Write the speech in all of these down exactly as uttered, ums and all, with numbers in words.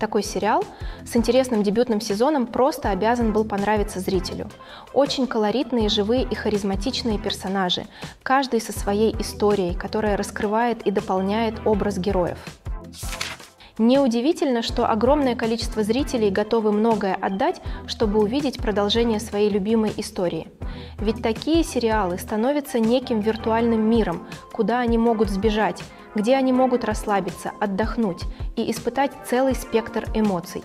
Такой сериал с интересным дебютным сезоном просто обязан был понравиться зрителю. Очень колоритные, живые и харизматичные персонажи, каждый со своей историей, которая раскрывает и дополняет образ героев. Неудивительно, что огромное количество зрителей готовы многое отдать, чтобы увидеть продолжение своей любимой истории. Ведь такие сериалы становятся неким виртуальным миром, куда они могут сбежать, где они могут расслабиться, отдохнуть и испытать целый спектр эмоций.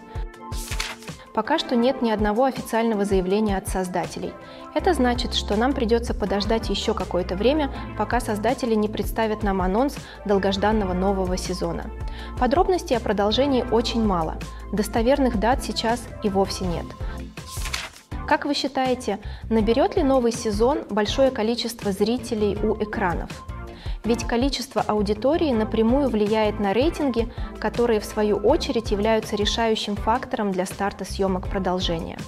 Пока что нет ни одного официального заявления от создателей. Это значит, что нам придется подождать еще какое-то время, пока создатели не представят нам анонс долгожданного нового сезона. Подробностей о продолжении очень мало, достоверных дат сейчас и вовсе нет. Как вы считаете, наберет ли новый сезон большое количество зрителей у экранов? Ведь количество аудитории напрямую влияет на рейтинги, которые в свою очередь являются решающим фактором для старта съемок продолжения.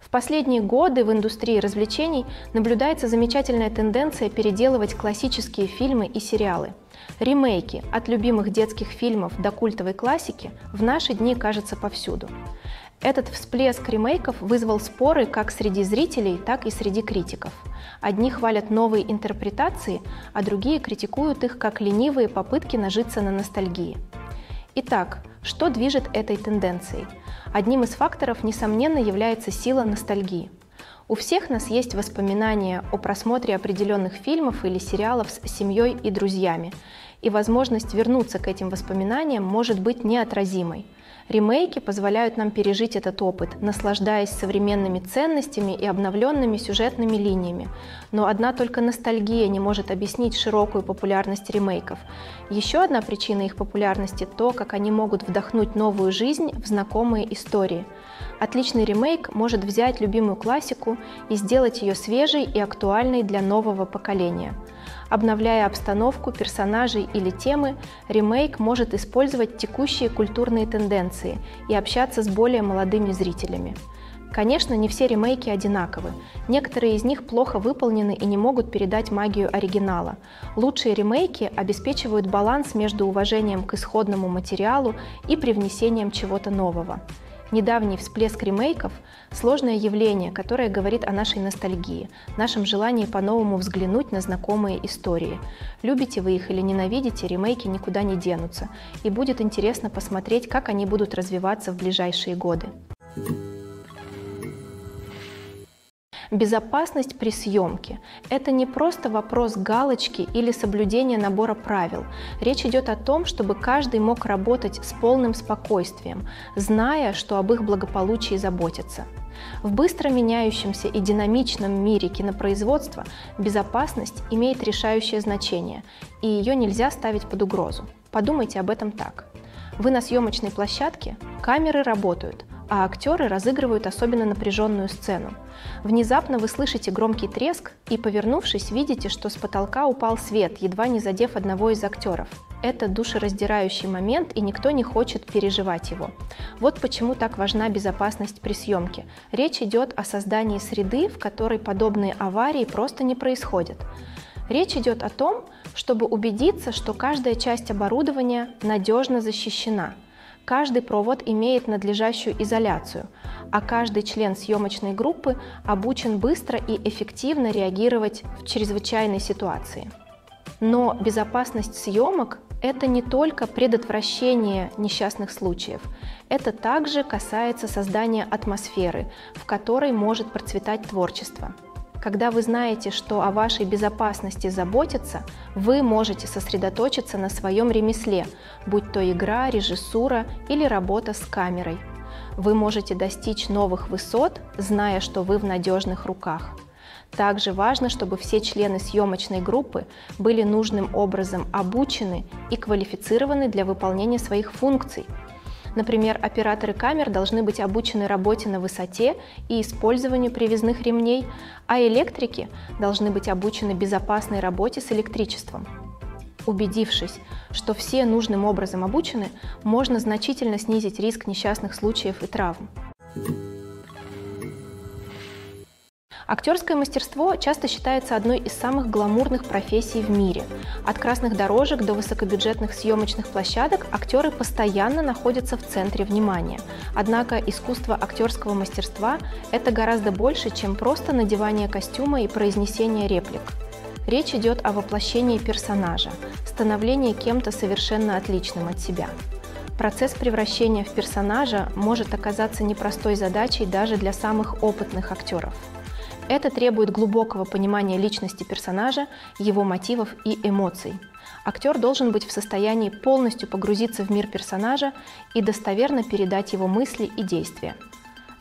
В последние годы в индустрии развлечений наблюдается замечательная тенденция переделывать классические фильмы и сериалы. Ремейки от любимых детских фильмов до культовой классики в наши дни, кажется, повсюду. Этот всплеск ремейков вызвал споры как среди зрителей, так и среди критиков. Одни хвалят новые интерпретации, а другие критикуют их как ленивые попытки нажиться на ностальгии. Итак, что движет этой тенденцией? Одним из факторов, несомненно, является сила ностальгии. У всех нас есть воспоминания о просмотре определенных фильмов или сериалов с семьей и друзьями, и возможность вернуться к этим воспоминаниям может быть неотразимой. Ремейки позволяют нам пережить этот опыт, наслаждаясь современными ценностями и обновленными сюжетными линиями. Но одна только ностальгия не может объяснить широкую популярность ремейков. Еще одна причина их популярности – то, как они могут вдохнуть новую жизнь в знакомые истории. Отличный ремейк может взять любимую классику и сделать ее свежей и актуальной для нового поколения. Обновляя обстановку, персонажей или темы, ремейк может использовать текущие культурные тенденции и общаться с более молодыми зрителями. Конечно, не все ремейки одинаковы. Некоторые из них плохо выполнены и не могут передать магию оригинала. Лучшие ремейки обеспечивают баланс между уважением к исходному материалу и привнесением чего-то нового. Недавний всплеск ремейков – сложное явление, которое говорит о нашей ностальгии, нашем желании по-новому взглянуть на знакомые истории. Любите вы их или ненавидите, ремейки никуда не денутся, и будет интересно посмотреть, как они будут развиваться в ближайшие годы. Безопасность при съемке – это не просто вопрос галочки или соблюдения набора правил. Речь идет о том, чтобы каждый мог работать с полным спокойствием, зная, что об их благополучии заботятся. В быстро меняющемся и динамичном мире кинопроизводства безопасность имеет решающее значение, и ее нельзя ставить под угрозу. Подумайте об этом так. Вы на съемочной площадке, камеры работают, а актеры разыгрывают особенно напряженную сцену. Внезапно вы слышите громкий треск и, повернувшись, видите, что с потолка упал свет, едва не задев одного из актеров. Это душераздирающий момент, и никто не хочет переживать его. Вот почему так важна безопасность при съемке. Речь идет о создании среды, в которой подобные аварии просто не происходят. Речь идет о том, чтобы убедиться, что каждая часть оборудования надежно защищена. Каждый провод имеет надлежащую изоляцию, а каждый член съемочной группы обучен быстро и эффективно реагировать в чрезвычайной ситуации. Но безопасность съемок – это не только предотвращение несчастных случаев, это также касается создания атмосферы, в которой может процветать творчество. Когда вы знаете, что о вашей безопасности заботятся, вы можете сосредоточиться на своем ремесле, будь то игра, режиссура или работа с камерой. Вы можете достичь новых высот, зная, что вы в надежных руках. Также важно, чтобы все члены съемочной группы были нужным образом обучены и квалифицированы для выполнения своих функций. Например, операторы камер должны быть обучены работе на высоте и использованию привязных ремней, а электрики должны быть обучены безопасной работе с электричеством. Убедившись, что все нужным образом обучены, можно значительно снизить риск несчастных случаев и травм. Актерское мастерство часто считается одной из самых гламурных профессий в мире. От красных дорожек до высокобюджетных съемочных площадок актеры постоянно находятся в центре внимания. Однако искусство актерского мастерства – это гораздо больше, чем просто надевание костюма и произнесение реплик. Речь идет о воплощении персонажа, становлении кем-то совершенно отличным от себя. Процесс превращения в персонажа может оказаться непростой задачей даже для самых опытных актеров. Это требует глубокого понимания личности персонажа, его мотивов и эмоций. Актер должен быть в состоянии полностью погрузиться в мир персонажа и достоверно передать его мысли и действия.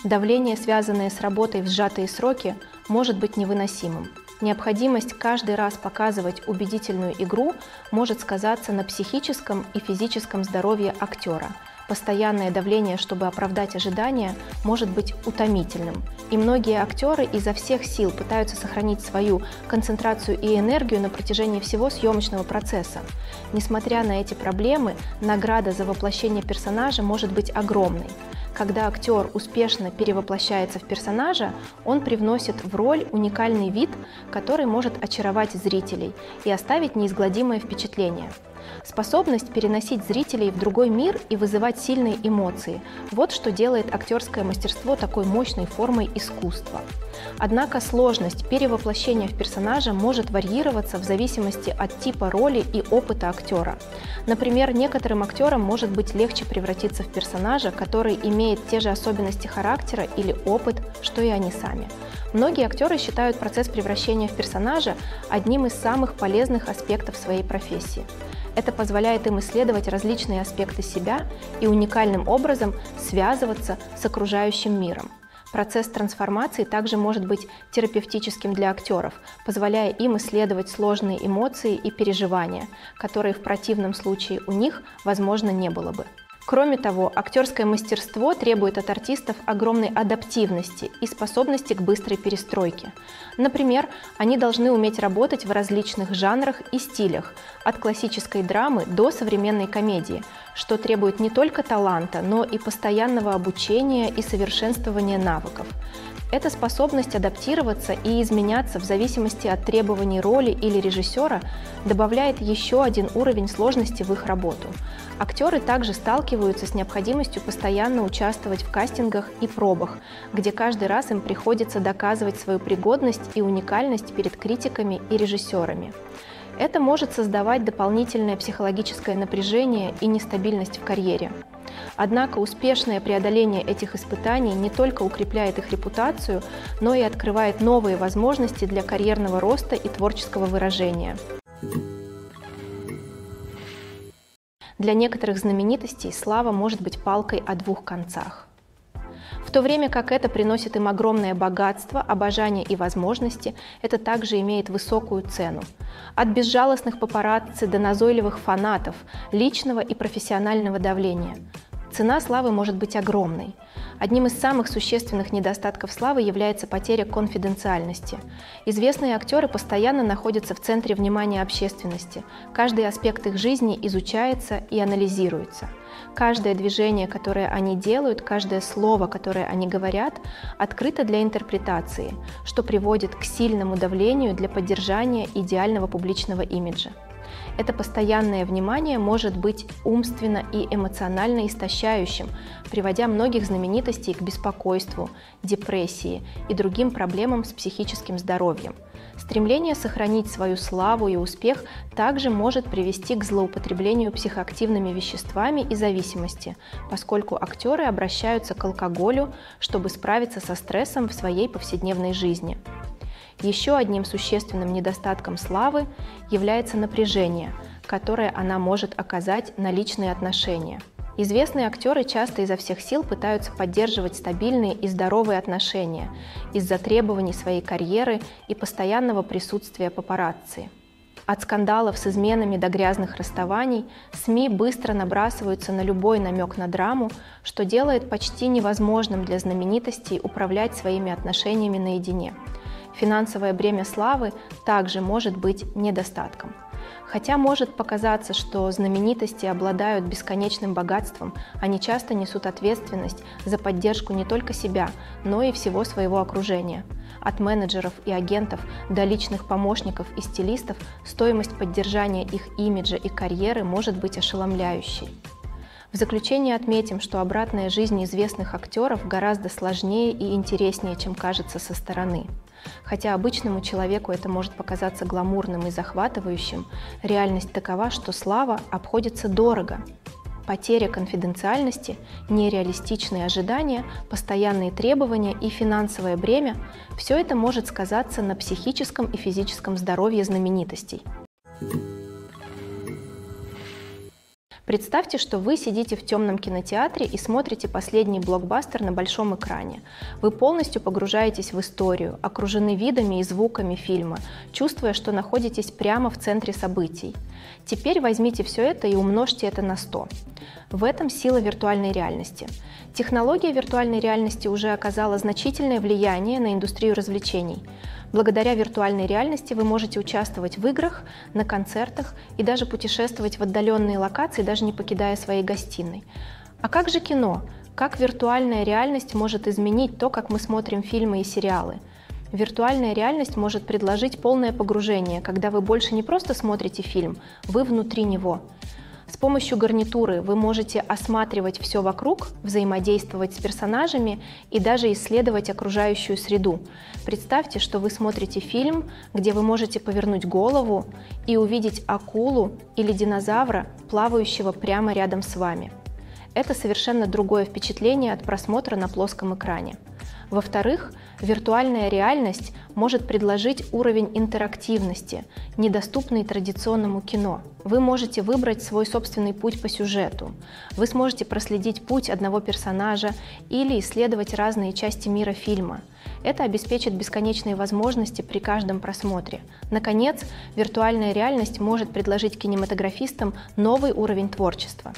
Давление, связанное с работой в сжатые сроки, может быть невыносимым. Необходимость каждый раз показывать убедительную игру может сказаться на психическом и физическом здоровье актера. Постоянное давление, чтобы оправдать ожидания, может быть утомительным. И многие актеры изо всех сил пытаются сохранить свою концентрацию и энергию на протяжении всего съемочного процесса. Несмотря на эти проблемы, награда за воплощение персонажа может быть огромной. Когда актер успешно перевоплощается в персонажа, он привносит в роль уникальный вид, который может очаровать зрителей и оставить неизгладимое впечатление. Способность переносить зрителей в другой мир и вызывать сильные эмоции – вот что делает актерское мастерство такой мощной формой искусства. Однако сложность перевоплощения в персонажа может варьироваться в зависимости от типа роли и опыта актера. Например, некоторым актерам может быть легче превратиться в персонажа, который имеет те же особенности характера или опыт, что и они сами. Многие актеры считают процесс превращения в персонажа одним из самых полезных аспектов своей профессии. Это позволяет им исследовать различные аспекты себя и уникальным образом связываться с окружающим миром. Процесс трансформации также может быть терапевтическим для актеров, позволяя им исследовать сложные эмоции и переживания, которые в противном случае у них, возможно, не было бы. Кроме того, актерское мастерство требует от артистов огромной адаптивности и способности к быстрой перестройке. Например, они должны уметь работать в различных жанрах и стилях, от классической драмы до современной комедии, что требует не только таланта, но и постоянного обучения и совершенствования навыков. Эта способность адаптироваться и изменяться в зависимости от требований роли или режиссера добавляет еще один уровень сложности в их работу. Актеры также сталкиваются с необходимостью постоянно участвовать в кастингах и пробах, где каждый раз им приходится доказывать свою пригодность и уникальность перед критиками и режиссерами. Это может создавать дополнительное психологическое напряжение и нестабильность в карьере. Однако успешное преодоление этих испытаний не только укрепляет их репутацию, но и открывает новые возможности для карьерного роста и творческого выражения. Для некоторых знаменитостей слава может быть палкой о двух концах. В то время как это приносит им огромное богатство, обожание и возможности, это также имеет высокую цену. От безжалостных папарацци до назойливых фанатов, личного и профессионального давления. Цена славы может быть огромной. Одним из самых существенных недостатков славы является потеря конфиденциальности. Известные актеры постоянно находятся в центре внимания общественности. Каждый аспект их жизни изучается и анализируется. Каждое движение, которое они делают, каждое слово, которое они говорят, открыто для интерпретации, что приводит к сильному давлению для поддержания идеального публичного имиджа. Это постоянное внимание может быть умственно и эмоционально истощающим, приводя многих знаменитостей к беспокойству, депрессии и другим проблемам с психическим здоровьем. Стремление сохранить свою славу и успех также может привести к злоупотреблению психоактивными веществами и зависимости, поскольку актеры обращаются к алкоголю, чтобы справиться со стрессом в своей повседневной жизни. Еще одним существенным недостатком славы является напряжение, которое она может оказать на личные отношения. Известные актеры часто изо всех сил пытаются поддерживать стабильные и здоровые отношения из-за требований своей карьеры и постоянного присутствия папарацци. От скандалов с изменами до грязных расставаний СМИ быстро набрасываются на любой намек на драму, что делает почти невозможным для знаменитостей управлять своими отношениями наедине. Финансовое бремя славы также может быть недостатком. Хотя может показаться, что знаменитости обладают бесконечным богатством, они часто несут ответственность за поддержку не только себя, но и всего своего окружения. От менеджеров и агентов до личных помощников и стилистов стоимость поддержания их имиджа и карьеры может быть ошеломляющей. В заключение отметим, что обратная жизнь известных актеров гораздо сложнее и интереснее, чем кажется со стороны. Хотя обычному человеку это может показаться гламурным и захватывающим, реальность такова, что слава обходится дорого. Потеря конфиденциальности, нереалистичные ожидания, постоянные требования и финансовое бремя – все это может сказаться на психическом и физическом здоровье знаменитостей. Представьте, что вы сидите в темном кинотеатре и смотрите последний блокбастер на большом экране. Вы полностью погружаетесь в историю, окружены видами и звуками фильма, чувствуя, что находитесь прямо в центре событий. Теперь возьмите все это и умножьте это на сто. В этом сила виртуальной реальности. Технология виртуальной реальности уже оказала значительное влияние на индустрию развлечений. Благодаря виртуальной реальности вы можете участвовать в играх, на концертах и даже путешествовать в отдаленные локации, даже не покидая своей гостиной. А как же кино? Как виртуальная реальность может изменить то, как мы смотрим фильмы и сериалы? Виртуальная реальность может предложить полное погружение, когда вы больше не просто смотрите фильм, вы внутри него. С помощью гарнитуры вы можете осматривать все вокруг, взаимодействовать с персонажами и даже исследовать окружающую среду. Представьте, что вы смотрите фильм, где вы можете повернуть голову и увидеть акулу или динозавра, плавающего прямо рядом с вами. Это совершенно другое впечатление от просмотра на плоском экране. Во-вторых, виртуальная реальность может предложить уровень интерактивности, недоступный традиционному кино. Вы можете выбрать свой собственный путь по сюжету. Вы сможете проследить путь одного персонажа или исследовать разные части мира фильма. Это обеспечит бесконечные возможности при каждом просмотре. Наконец, виртуальная реальность может предложить кинематографистам новый уровень творчества.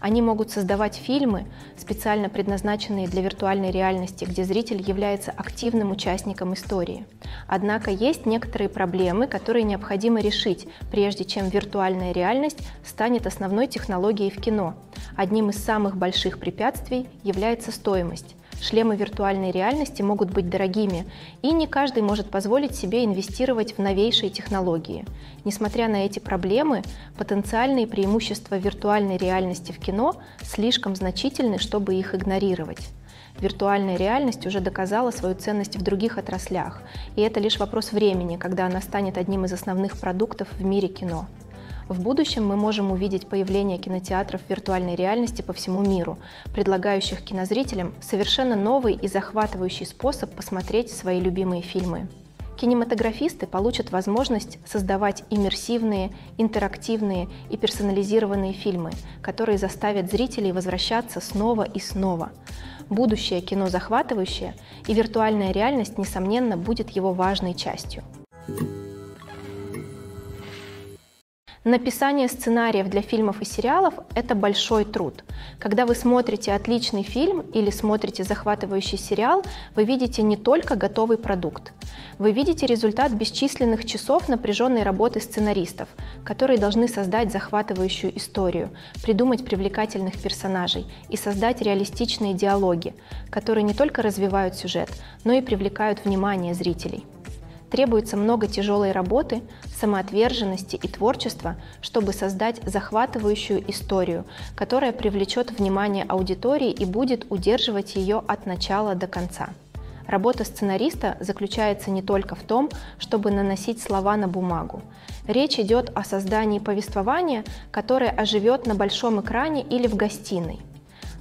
Они могут создавать фильмы, специально предназначенные для виртуальной реальности, где зритель является активным участником истории. Однако есть некоторые проблемы, которые необходимо решить, прежде чем виртуальная реальность станет основной технологией в кино. Одним из самых больших препятствий является стоимость. Шлемы виртуальной реальности могут быть дорогими, и не каждый может позволить себе инвестировать в новейшие технологии. Несмотря на эти проблемы, потенциальные преимущества виртуальной реальности в кино слишком значительны, чтобы их игнорировать. Виртуальная реальность уже доказала свою ценность в других отраслях, и это лишь вопрос времени, когда она станет одним из основных продуктов в мире кино. В будущем мы можем увидеть появление кинотеатров виртуальной реальности по всему миру, предлагающих кинозрителям совершенно новый и захватывающий способ посмотреть свои любимые фильмы. Кинематографисты получат возможность создавать иммерсивные, интерактивные и персонализированные фильмы, которые заставят зрителей возвращаться снова и снова. Будущее кино захватывающее, и виртуальная реальность, несомненно, будет его важной частью. Написание сценариев для фильмов и сериалов – это большой труд. Когда вы смотрите отличный фильм или смотрите захватывающий сериал, вы видите не только готовый продукт. Вы видите результат бесчисленных часов напряженной работы сценаристов, которые должны создать захватывающую историю, придумать привлекательных персонажей и создать реалистичные диалоги, которые не только развивают сюжет, но и привлекают внимание зрителей. Требуется много тяжелой работы, самоотверженности и творчества, чтобы создать захватывающую историю, которая привлечет внимание аудитории и будет удерживать ее от начала до конца. Работа сценариста заключается не только в том, чтобы наносить слова на бумагу. Речь идет о создании повествования, которое оживет на большом экране или в гостиной.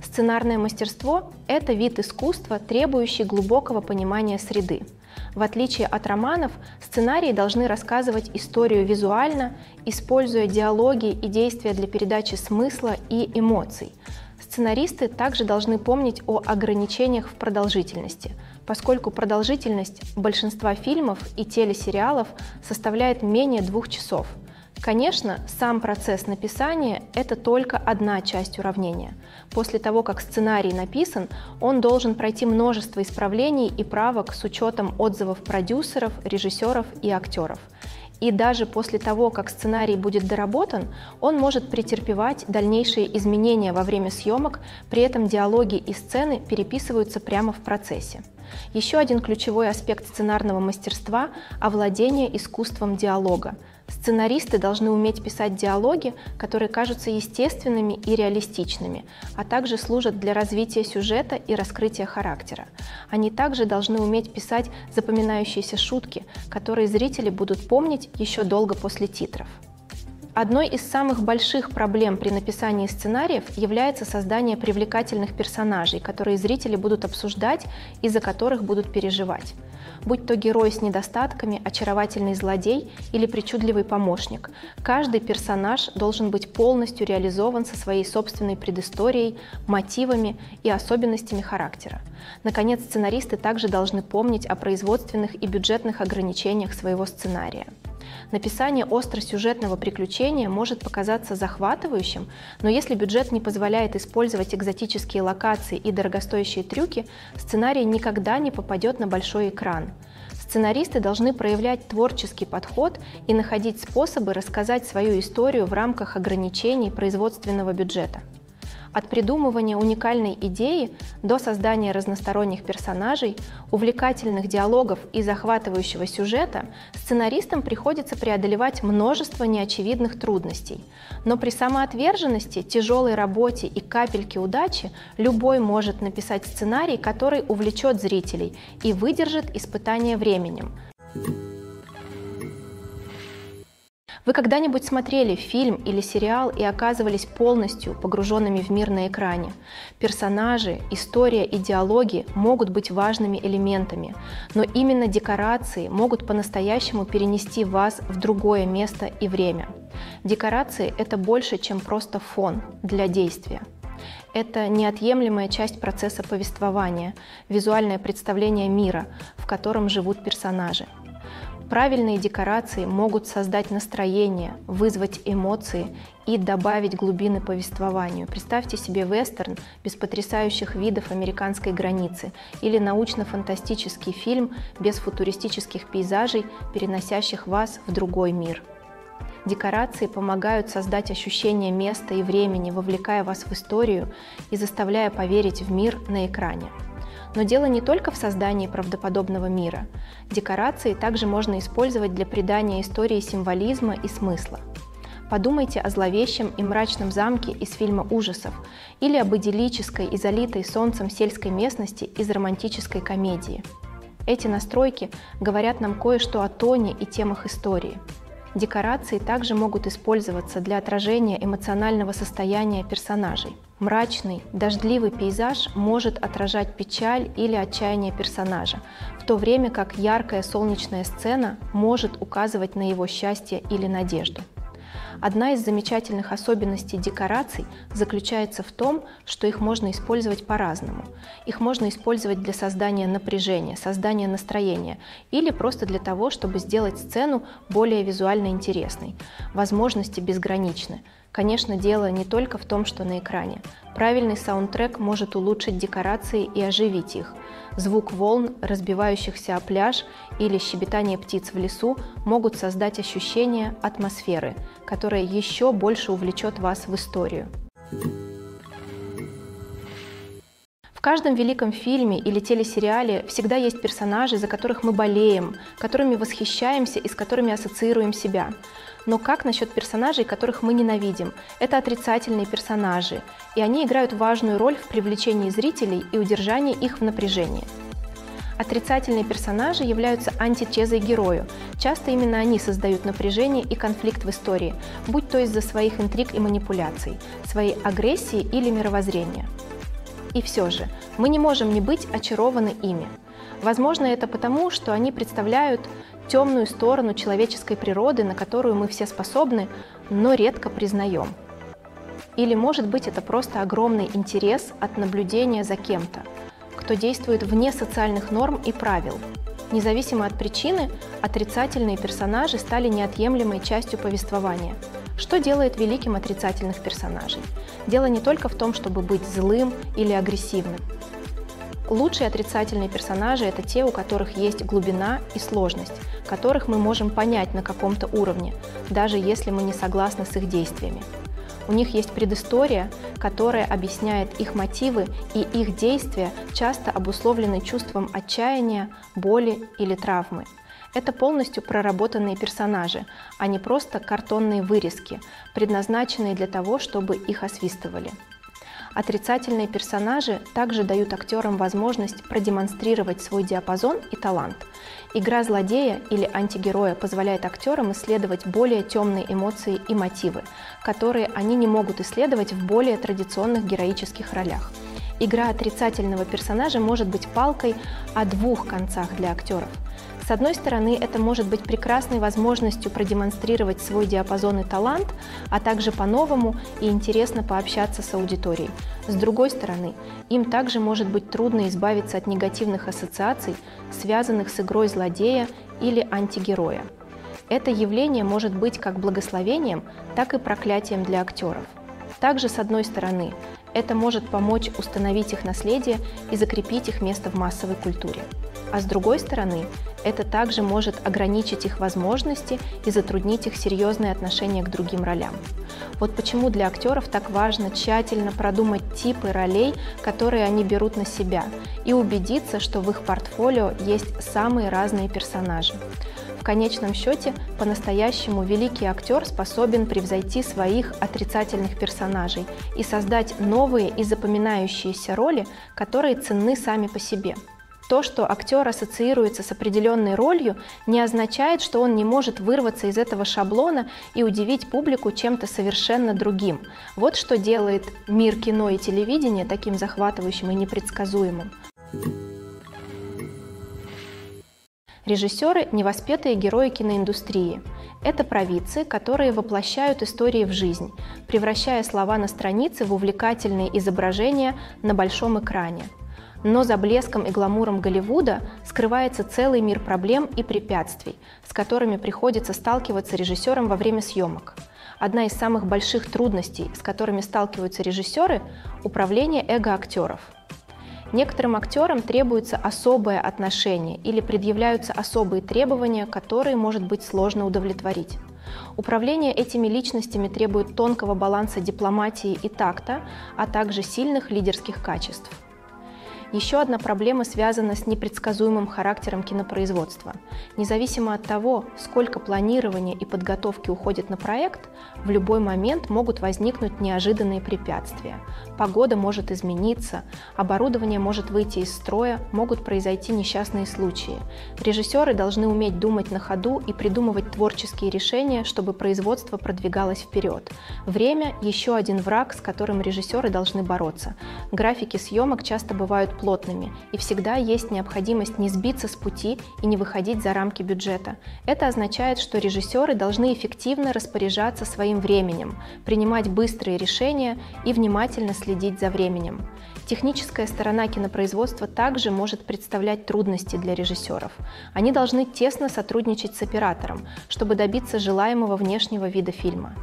Сценарное мастерство – это вид искусства, требующий глубокого понимания среды. В отличие от романов, сценарии должны рассказывать историю визуально, используя диалоги и действия для передачи смысла и эмоций. Сценаристы также должны помнить о ограничениях в продолжительности, поскольку продолжительность большинства фильмов и телесериалов составляет менее двух часов. Конечно, сам процесс написания – это только одна часть уравнения. После того, как сценарий написан, он должен пройти множество исправлений и правок с учетом отзывов продюсеров, режиссеров и актеров. И даже после того, как сценарий будет доработан, он может претерпевать дальнейшие изменения во время съемок, при этом диалоги и сцены переписываются прямо в процессе. Еще один ключевой аспект сценарного мастерства – овладение искусством диалога. Сценаристы должны уметь писать диалоги, которые кажутся естественными и реалистичными, а также служат для развития сюжета и раскрытия характера. Они также должны уметь писать запоминающиеся шутки, которые зрители будут помнить еще долго после титров. Одной из самых больших проблем при написании сценариев является создание привлекательных персонажей, которые зрители будут обсуждать и за которых будут переживать. Будь то герой с недостатками, очаровательный злодей или причудливый помощник, каждый персонаж должен быть полностью реализован со своей собственной предысторией, мотивами и особенностями характера. Наконец, сценаристы также должны помнить о производственных и бюджетных ограничениях своего сценария. Написание остросюжетного приключения может показаться захватывающим, но если бюджет не позволяет использовать экзотические локации и дорогостоящие трюки, сценарий никогда не попадет на большой экран. Сценаристы должны проявлять творческий подход и находить способы рассказать свою историю в рамках ограничений производственного бюджета. От придумывания уникальной идеи до создания разносторонних персонажей, увлекательных диалогов и захватывающего сюжета сценаристам приходится преодолевать множество неочевидных трудностей. Но при самоотверженности, тяжелой работе и капельке удачи любой может написать сценарий, который увлечет зрителей и выдержит испытания временем. Вы когда-нибудь смотрели фильм или сериал и оказывались полностью погруженными в мир на экране? Персонажи, история и диалоги могут быть важными элементами, но именно декорации могут по-настоящему перенести вас в другое место и время. Декорации – это больше, чем просто фон для действия. Это неотъемлемая часть процесса повествования, визуальное представление мира, в котором живут персонажи. Правильные декорации могут создать настроение, вызвать эмоции и добавить глубины повествованию. Представьте себе вестерн без потрясающих видов американской границы или научно-фантастический фильм без футуристических пейзажей, переносящих вас в другой мир. Декорации помогают создать ощущение места и времени, вовлекая вас в историю и заставляя поверить в мир на экране. Но дело не только в создании правдоподобного мира. Декорации также можно использовать для придания истории символизма и смысла. Подумайте о зловещем и мрачном замке из фильма ужасов или об идиллической и залитой солнцем сельской местности из романтической комедии. Эти настройки говорят нам кое-что о тоне и темах истории. Декорации также могут использоваться для отражения эмоционального состояния персонажей. Мрачный, дождливый пейзаж может отражать печаль или отчаяние персонажа, в то время как яркая солнечная сцена может указывать на его счастье или надежду. Одна из замечательных особенностей декораций заключается в том, что их можно использовать по-разному. Их можно использовать для создания напряжения, создания настроения или просто для того, чтобы сделать сцену более визуально интересной. Возможности безграничны. Конечно, дело не только в том, что на экране. Правильный саундтрек может улучшить декорации и оживить их. Звук волн, разбивающихся о пляж, или щебетание птиц в лесу могут создать ощущение атмосферы, которая еще больше увлечет вас в историю. В каждом великом фильме или телесериале всегда есть персонажи, за которых мы болеем, которыми восхищаемся и с которыми ассоциируем себя. Но как насчет персонажей, которых мы ненавидим? Это отрицательные персонажи, и они играют важную роль в привлечении зрителей и удержании их в напряжении. Отрицательные персонажи являются антитезой герою. Часто именно они создают напряжение и конфликт в истории, будь то из-за своих интриг и манипуляций, своей агрессии или мировоззрения. И все же, мы не можем не быть очарованы ими. Возможно, это потому, что они представляют темную сторону человеческой природы, на которую мы все способны, но редко признаем. Или, может быть, это просто огромный интерес от наблюдения за кем-то, кто действует вне социальных норм и правил. Независимо от причины, отрицательные персонажи стали неотъемлемой частью повествования. Что делает великим отрицательных персонажей? Дело не только в том, чтобы быть злым или агрессивным. Лучшие отрицательные персонажи – это те, у которых есть глубина и сложность, которых мы можем понять на каком-то уровне, даже если мы не согласны с их действиями. У них есть предыстория, которая объясняет их мотивы, и их действия часто обусловлены чувством отчаяния, боли или травмы. Это полностью проработанные персонажи, а не просто картонные вырезки, предназначенные для того, чтобы их освистывали. Отрицательные персонажи также дают актерам возможность продемонстрировать свой диапазон и талант. Игра злодея или антигероя позволяет актерам исследовать более темные эмоции и мотивы, которые они не могут исследовать в более традиционных героических ролях. Игра отрицательного персонажа может быть палкой о двух концах для актеров. С одной стороны, это может быть прекрасной возможностью продемонстрировать свой диапазон и талант, а также по-новому и интересно пообщаться с аудиторией. С другой стороны, им также может быть трудно избавиться от негативных ассоциаций, связанных с игрой злодея или антигероя. Это явление может быть как благословением, так и проклятием для актеров. Также, с одной стороны, это может помочь установить их наследие и закрепить их место в массовой культуре. А с другой стороны, это также может ограничить их возможности и затруднить их серьезные отношения к другим ролям. Вот почему для актеров так важно тщательно продумать типы ролей, которые они берут на себя, и убедиться, что в их портфолио есть самые разные персонажи. В конечном счете, по-настоящему великий актер способен превзойти своих отрицательных персонажей и создать новые и запоминающиеся роли, которые ценны сами по себе. То, что актер ассоциируется с определенной ролью, не означает, что он не может вырваться из этого шаблона и удивить публику чем-то совершенно другим. Вот что делает мир кино и телевидения таким захватывающим и непредсказуемым. Режиссеры – невоспетые герои киноиндустрии. Это провидцы, которые воплощают истории в жизнь, превращая слова на странице в увлекательные изображения на большом экране. Но за блеском и гламуром Голливуда скрывается целый мир проблем и препятствий, с которыми приходится сталкиваться режиссерам во время съемок. Одна из самых больших трудностей, с которыми сталкиваются режиссеры – управление эго актеров. Некоторым актерам требуется особое отношение или предъявляются особые требования, которые может быть сложно удовлетворить. Управление этими личностями требует тонкого баланса дипломатии и такта, а также сильных лидерских качеств. Еще одна проблема связана с непредсказуемым характером кинопроизводства. Независимо от того, сколько планирования и подготовки уходит на проект, в любой момент могут возникнуть неожиданные препятствия. Погода может измениться, оборудование может выйти из строя, могут произойти несчастные случаи. Режиссеры должны уметь думать на ходу и придумывать творческие решения, чтобы производство продвигалось вперед. Время – еще один враг, с которым режиссеры должны бороться. Графики съемок часто бывают плотными, и всегда есть необходимость не сбиться с пути и не выходить за рамки бюджета. Это означает, что режиссеры должны эффективно распоряжаться своим временем, принимать быстрые решения и внимательно следить за временем. Техническая сторона кинопроизводства также может представлять трудности для режиссеров. Они должны тесно сотрудничать с оператором, чтобы добиться желаемого внешнего вида фильма.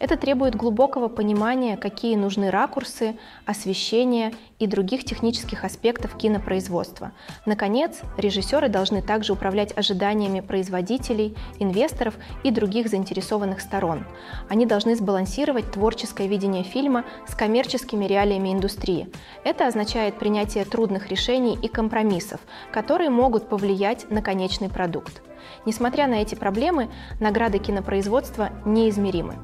Это требует глубокого понимания, какие нужны ракурсы, освещение и других технических аспектов кинопроизводства. Наконец, режиссеры должны также управлять ожиданиями производителей, инвесторов и других заинтересованных сторон. Они должны сбалансировать творческое видение фильма с коммерческими реалиями индустрии. Это означает принятие трудных решений и компромиссов, которые могут повлиять на конечный продукт. Несмотря на эти проблемы, награды кинопроизводства неизмеримы.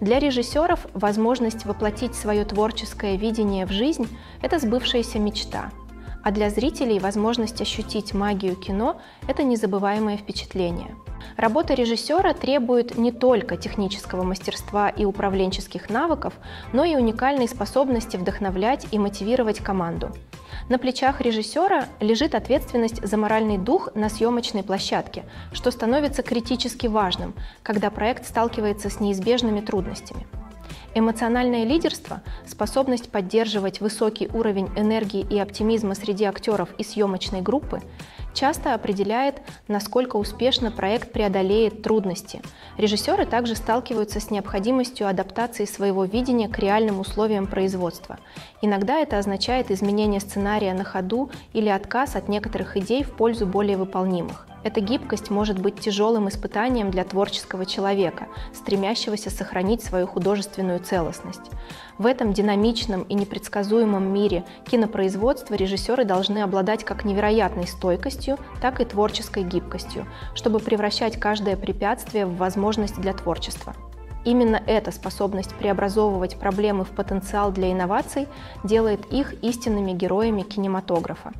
Для режиссеров возможность воплотить свое творческое видение в жизнь – это сбывшаяся мечта, а для зрителей возможность ощутить магию кино – это незабываемое впечатление. Работа режиссера требует не только технического мастерства и управленческих навыков, но и уникальной способности вдохновлять и мотивировать команду. На плечах режиссера лежит ответственность за моральный дух на съемочной площадке, что становится критически важным, когда проект сталкивается с неизбежными трудностями. Эмоциональное лидерство, способность поддерживать высокий уровень энергии и оптимизма среди актеров и съемочной группы, часто определяет, насколько успешно проект преодолеет трудности. Режиссеры также сталкиваются с необходимостью адаптации своего видения к реальным условиям производства. Иногда это означает изменение сценария на ходу или отказ от некоторых идей в пользу более выполнимых. Эта гибкость может быть тяжелым испытанием для творческого человека, стремящегося сохранить свою художественную целостность. В этом динамичном и непредсказуемом мире кинопроизводства режиссеры должны обладать как невероятной стойкостью, так и творческой гибкостью, чтобы превращать каждое препятствие в возможность для творчества. Именно эта способность преобразовывать проблемы в потенциал для инноваций делает их истинными героями кинематографа.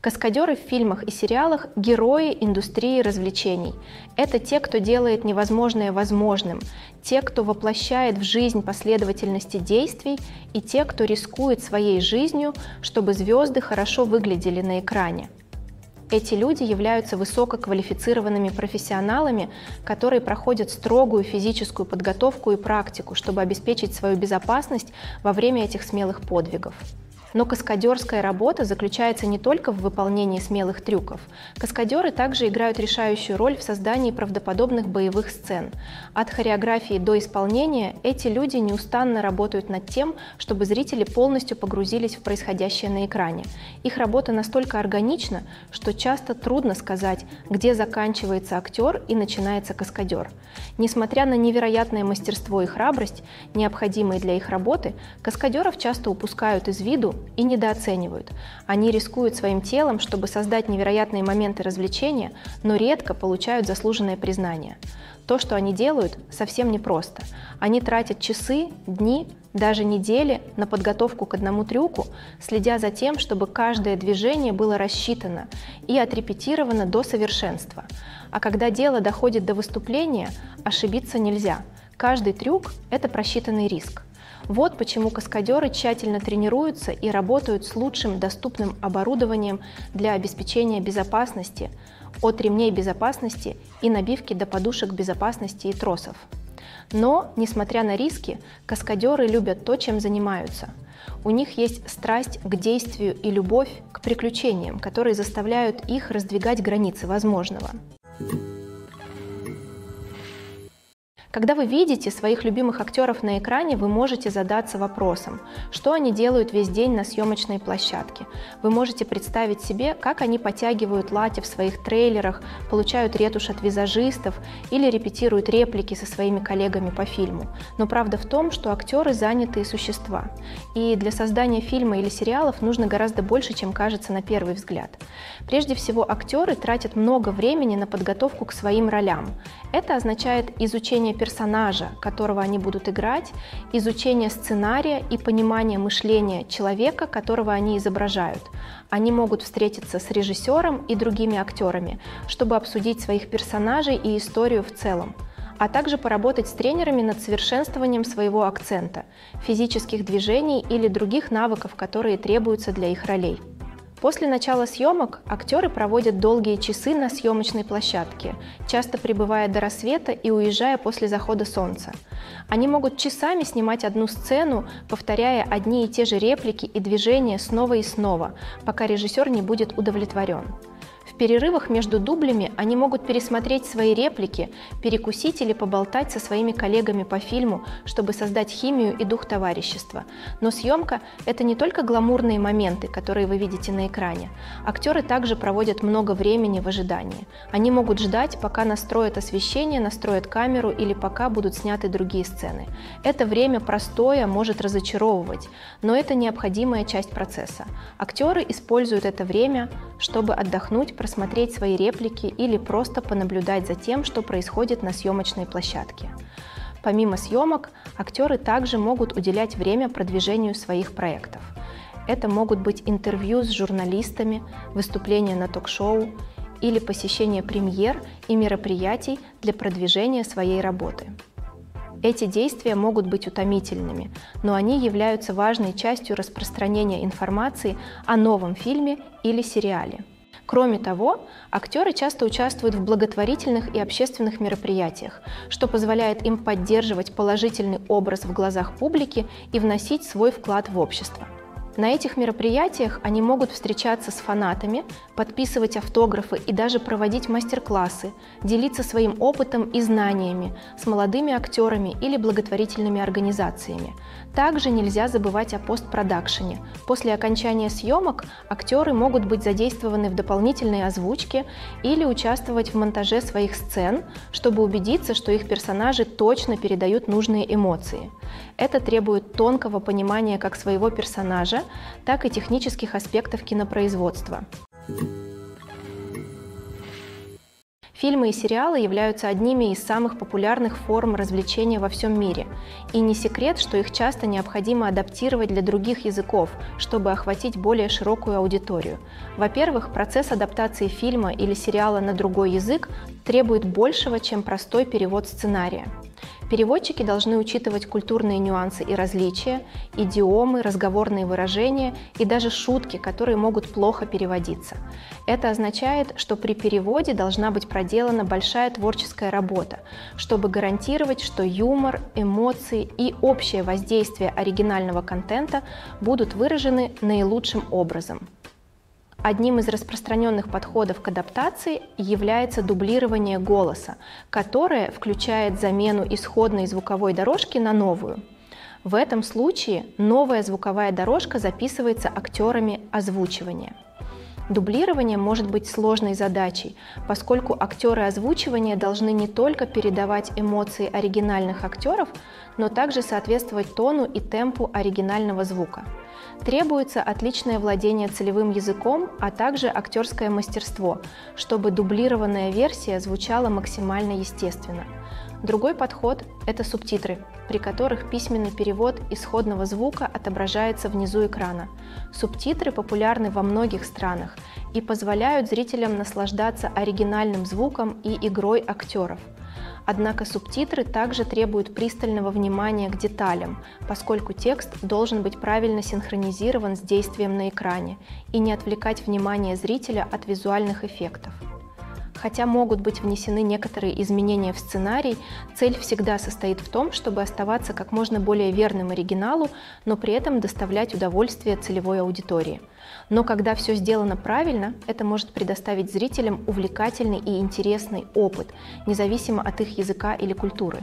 Каскадеры в фильмах и сериалах – герои индустрии развлечений. Это те, кто делает невозможное возможным, те, кто воплощает в жизнь последовательности действий, и те, кто рискует своей жизнью, чтобы звезды хорошо выглядели на экране. Эти люди являются высококвалифицированными профессионалами, которые проходят строгую физическую подготовку и практику, чтобы обеспечить свою безопасность во время этих смелых подвигов. Но каскадерская работа заключается не только в выполнении смелых трюков. Каскадеры также играют решающую роль в создании правдоподобных боевых сцен. От хореографии до исполнения эти люди неустанно работают над тем, чтобы зрители полностью погрузились в происходящее на экране. Их работа настолько органична, что часто трудно сказать, где заканчивается актер и начинается каскадер. Несмотря на невероятное мастерство и храбрость, необходимые для их работы, каскадеров часто упускают из виду и недооценивают. Они рискуют своим телом, чтобы создать невероятные моменты развлечения, но редко получают заслуженное признание. То, что они делают, совсем непросто. Они тратят часы, дни, даже недели на подготовку к одному трюку, следя за тем, чтобы каждое движение было рассчитано и отрепетировано до совершенства. А когда дело доходит до выступления, ошибиться нельзя. Каждый трюк – это просчитанный риск. Вот почему каскадеры тщательно тренируются и работают с лучшим доступным оборудованием для обеспечения безопасности, от ремней безопасности и набивки до подушек безопасности и тросов. Но, несмотря на риски, каскадеры любят то, чем занимаются. У них есть страсть к действию и любовь к приключениям, которые заставляют их раздвигать границы возможного. Когда вы видите своих любимых актеров на экране, вы можете задаться вопросом, что они делают весь день на съемочной площадке. Вы можете представить себе, как они подтягивают лати в своих трейлерах, получают ретушь от визажистов или репетируют реплики со своими коллегами по фильму. Но правда в том, что актеры занятые существа. И для создания фильма или сериалов нужно гораздо больше, чем кажется на первый взгляд. Прежде всего, актеры тратят много времени на подготовку к своим ролям. Это означает изучение персонажей, персонажа, которого они будут играть, изучение сценария и понимание мышления человека, которого они изображают. Они могут встретиться с режиссером и другими актерами, чтобы обсудить своих персонажей и историю в целом, а также поработать с тренерами над совершенствованием своего акцента, физических движений или других навыков, которые требуются для их ролей. После начала съемок актеры проводят долгие часы на съемочной площадке, часто пребывая до рассвета и уезжая после захода солнца. Они могут часами снимать одну сцену, повторяя одни и те же реплики и движения снова и снова, пока режиссер не будет удовлетворен. В перерывах между дублями они могут пересмотреть свои реплики, перекусить или поболтать со своими коллегами по фильму, чтобы создать химию и дух товарищества. Но съемка – это не только гламурные моменты, которые вы видите на экране. Актеры также проводят много времени в ожидании. Они могут ждать, пока настроят освещение, настроят камеру или пока будут сняты другие сцены. Это время простое может разочаровывать, но это необходимая часть процесса. Актеры используют это время, чтобы отдохнуть, просмотреть свои реплики или просто понаблюдать за тем, что происходит на съемочной площадке. Помимо съемок, актеры также могут уделять время продвижению своих проектов. Это могут быть интервью с журналистами, выступления на ток-шоу или посещение премьер и мероприятий для продвижения своей работы. Эти действия могут быть утомительными, но они являются важной частью распространения информации о новом фильме или сериале. Кроме того, актеры часто участвуют в благотворительных и общественных мероприятиях, что позволяет им поддерживать положительный образ в глазах публики и вносить свой вклад в общество. На этих мероприятиях они могут встречаться с фанатами, подписывать автографы и даже проводить мастер-классы, делиться своим опытом и знаниями с молодыми актерами или благотворительными организациями. Также нельзя забывать о постпродакшене. После окончания съемок актеры могут быть задействованы в дополнительной озвучке или участвовать в монтаже своих сцен, чтобы убедиться, что их персонажи точно передают нужные эмоции. Это требует тонкого понимания как своего персонажа, так и технических аспектов кинопроизводства. Фильмы и сериалы являются одними из самых популярных форм развлечения во всем мире. И не секрет, что их часто необходимо адаптировать для других языков, чтобы охватить более широкую аудиторию. Во-первых, процесс адаптации фильма или сериала на другой язык требует большего, чем простой перевод сценария. Переводчики должны учитывать культурные нюансы и различия, идиомы, разговорные выражения и даже шутки, которые могут плохо переводиться. Это означает, что при переводе должна быть проделана большая творческая работа, чтобы гарантировать, что юмор, эмоции и общее воздействие оригинального контента будут выражены наилучшим образом. Одним из распространенных подходов к адаптации является дублирование голоса, которое включает замену исходной звуковой дорожки на новую. В этом случае новая звуковая дорожка записывается актерами озвучивания. Дублирование может быть сложной задачей, поскольку актеры озвучивания должны не только передавать эмоции оригинальных актеров, но также соответствовать тону и темпу оригинального звука. Требуется отличное владение целевым языком, а также актерское мастерство, чтобы дублированная версия звучала максимально естественно. Другой подход – это субтитры, при которых письменный перевод исходного звука отображается внизу экрана. Субтитры популярны во многих странах и позволяют зрителям наслаждаться оригинальным звуком и игрой актеров. Однако субтитры также требуют пристального внимания к деталям, поскольку текст должен быть правильно синхронизирован с действием на экране и не отвлекать внимание зрителя от визуальных эффектов. Хотя могут быть внесены некоторые изменения в сценарий, цель всегда состоит в том, чтобы оставаться как можно более верным оригиналу, но при этом доставлять удовольствие целевой аудитории. Но когда все сделано правильно, это может предоставить зрителям увлекательный и интересный опыт, независимо от их языка или культуры.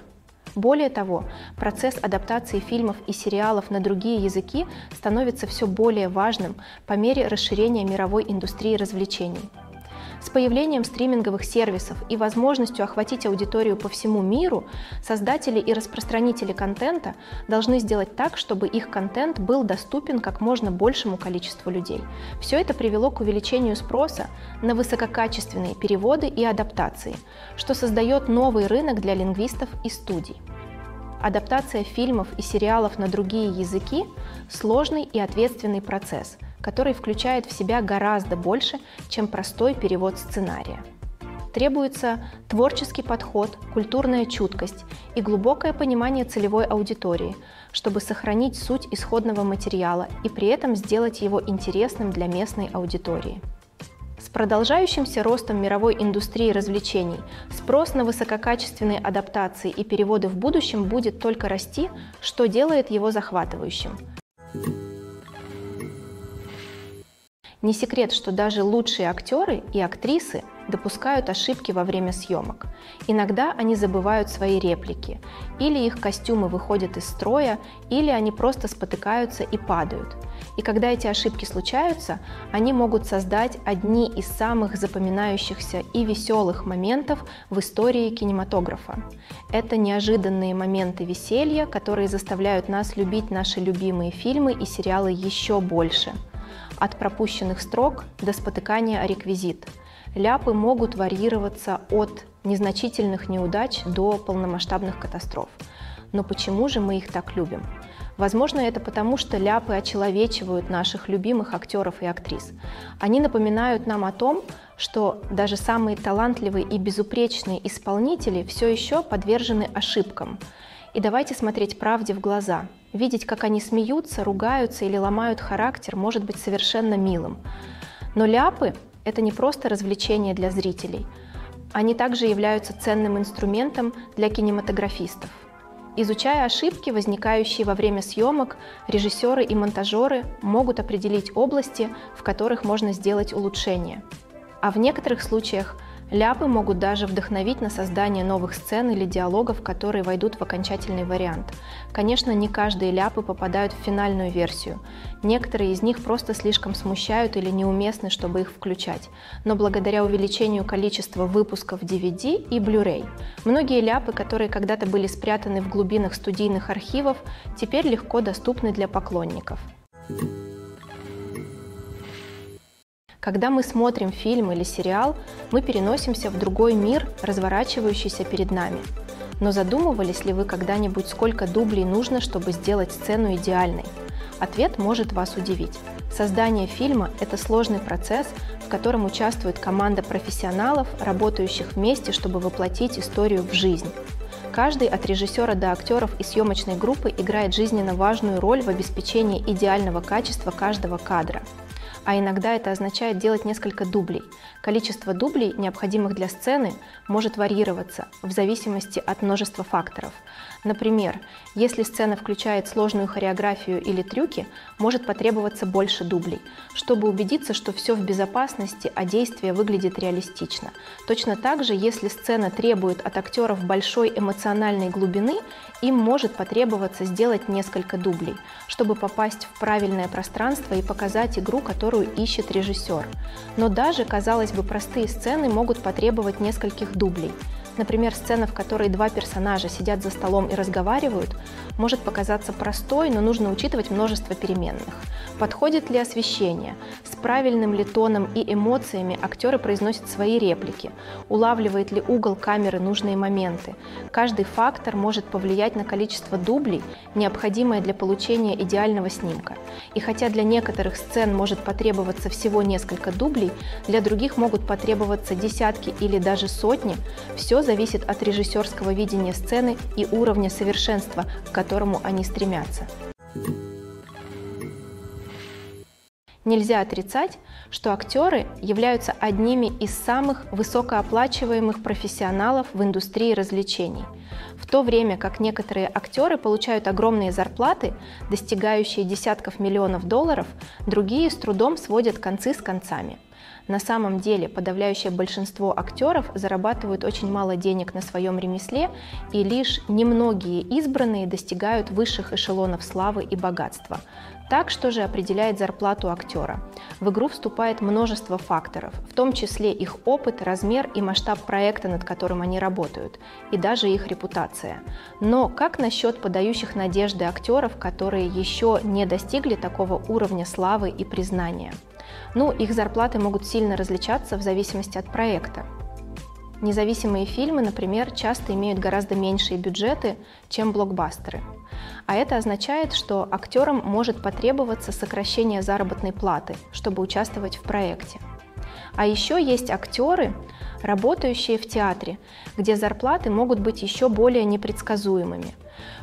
Более того, процесс адаптации фильмов и сериалов на другие языки становится все более важным по мере расширения мировой индустрии развлечений. С появлением стриминговых сервисов и возможностью охватить аудиторию по всему миру, создатели и распространители контента должны сделать так, чтобы их контент был доступен как можно большему количеству людей. Все это привело к увеличению спроса на высококачественные переводы и адаптации, что создает новый рынок для лингвистов и студий. Адаптация фильмов и сериалов на другие языки – сложный и ответственный процесс, который включает в себя гораздо больше, чем простой перевод сценария. Требуется творческий подход, культурная чуткость и глубокое понимание целевой аудитории, чтобы сохранить суть исходного материала и при этом сделать его интересным для местной аудитории. С продолжающимся ростом мировой индустрии развлечений спрос на высококачественные адаптации и переводы в будущем будет только расти, что делает его захватывающим. Не секрет, что даже лучшие актеры и актрисы допускают ошибки во время съемок. Иногда они забывают свои реплики, или их костюмы выходят из строя, или они просто спотыкаются и падают. И когда эти ошибки случаются, они могут создать одни из самых запоминающихся и веселых моментов в истории кинематографа. Это неожиданные моменты веселья, которые заставляют нас любить наши любимые фильмы и сериалы еще больше. От пропущенных строк до спотыкания о реквизит. Ляпы могут варьироваться от незначительных неудач до полномасштабных катастроф. Но почему же мы их так любим? Возможно, это потому, что ляпы очеловечивают наших любимых актеров и актрис. Они напоминают нам о том, что даже самые талантливые и безупречные исполнители все еще подвержены ошибкам. И давайте смотреть правде в глаза. Видеть, как они смеются, ругаются или ломают характер, может быть совершенно милым. Но ляпы – это не просто развлечение для зрителей. Они также являются ценным инструментом для кинематографистов. Изучая ошибки, возникающие во время съемок, режиссеры и монтажеры могут определить области, в которых можно сделать улучшения. А в некоторых случаях ляпы могут даже вдохновить на создание новых сцен или диалогов, которые войдут в окончательный вариант. Конечно, не каждые ляпы попадают в финальную версию. Некоторые из них просто слишком смущают или неуместны, чтобы их включать. Но благодаря увеличению количества выпусков ди ви ди и Blu-ray, многие ляпы, которые когда-то были спрятаны в глубинах студийных архивов, теперь легко доступны для поклонников. Когда мы смотрим фильм или сериал, мы переносимся в другой мир, разворачивающийся перед нами. Но задумывались ли вы когда-нибудь, сколько дублей нужно, чтобы сделать сцену идеальной? Ответ может вас удивить. Создание фильма – это сложный процесс, в котором участвует команда профессионалов, работающих вместе, чтобы воплотить историю в жизнь. Каждый, от режиссера до актеров и съемочной группы, играет жизненно важную роль в обеспечении идеального качества каждого кадра. А иногда это означает делать несколько дублей. Количество дублей, необходимых для сцены, может варьироваться в зависимости от множества факторов. Например, если сцена включает сложную хореографию или трюки, может потребоваться больше дублей, чтобы убедиться, что все в безопасности, а действие выглядит реалистично. Точно так же, если сцена требует от актеров большой эмоциональной глубины, им может потребоваться сделать несколько дублей, чтобы попасть в правильное пространство и показать игру, которую ищет режиссер. Но даже, казалось бы, простые сцены могут потребовать нескольких дублей. Например, сцена, в которой два персонажа сидят за столом и разговаривают, может показаться простой, но нужно учитывать множество переменных. Подходит ли освещение? С правильным ли тоном и эмоциями актеры произносят свои реплики? Улавливает ли угол камеры нужные моменты? Каждый фактор может повлиять на количество дублей, необходимое для получения идеального снимка. И хотя для некоторых сцен может потребоваться всего несколько дублей, для других могут потребоваться десятки или даже сотни. Все зависит от режиссерского видения сцены и уровня совершенства, к которому они стремятся. Нельзя отрицать, что актеры являются одними из самых высокооплачиваемых профессионалов в индустрии развлечений, в то время как некоторые актеры получают огромные зарплаты, достигающие десятков миллионов долларов, другие с трудом сводят концы с концами. На самом деле, подавляющее большинство актеров зарабатывают очень мало денег на своем ремесле, и лишь немногие избранные достигают высших эшелонов славы и богатства. Так, что же определяет зарплату актера? В игру вступает множество факторов, в том числе их опыт, размер и масштаб проекта, над которым они работают, и даже их репутация. Но как насчет подающих надежды актеров, которые еще не достигли такого уровня славы и признания? Ну, их зарплаты могут сильно различаться в зависимости от проекта. Независимые фильмы, например, часто имеют гораздо меньшие бюджеты, чем блокбастеры. А это означает, что актерам может потребоваться сокращение заработной платы, чтобы участвовать в проекте. А еще есть актеры, работающие в театре, где зарплаты могут быть еще более непредсказуемыми.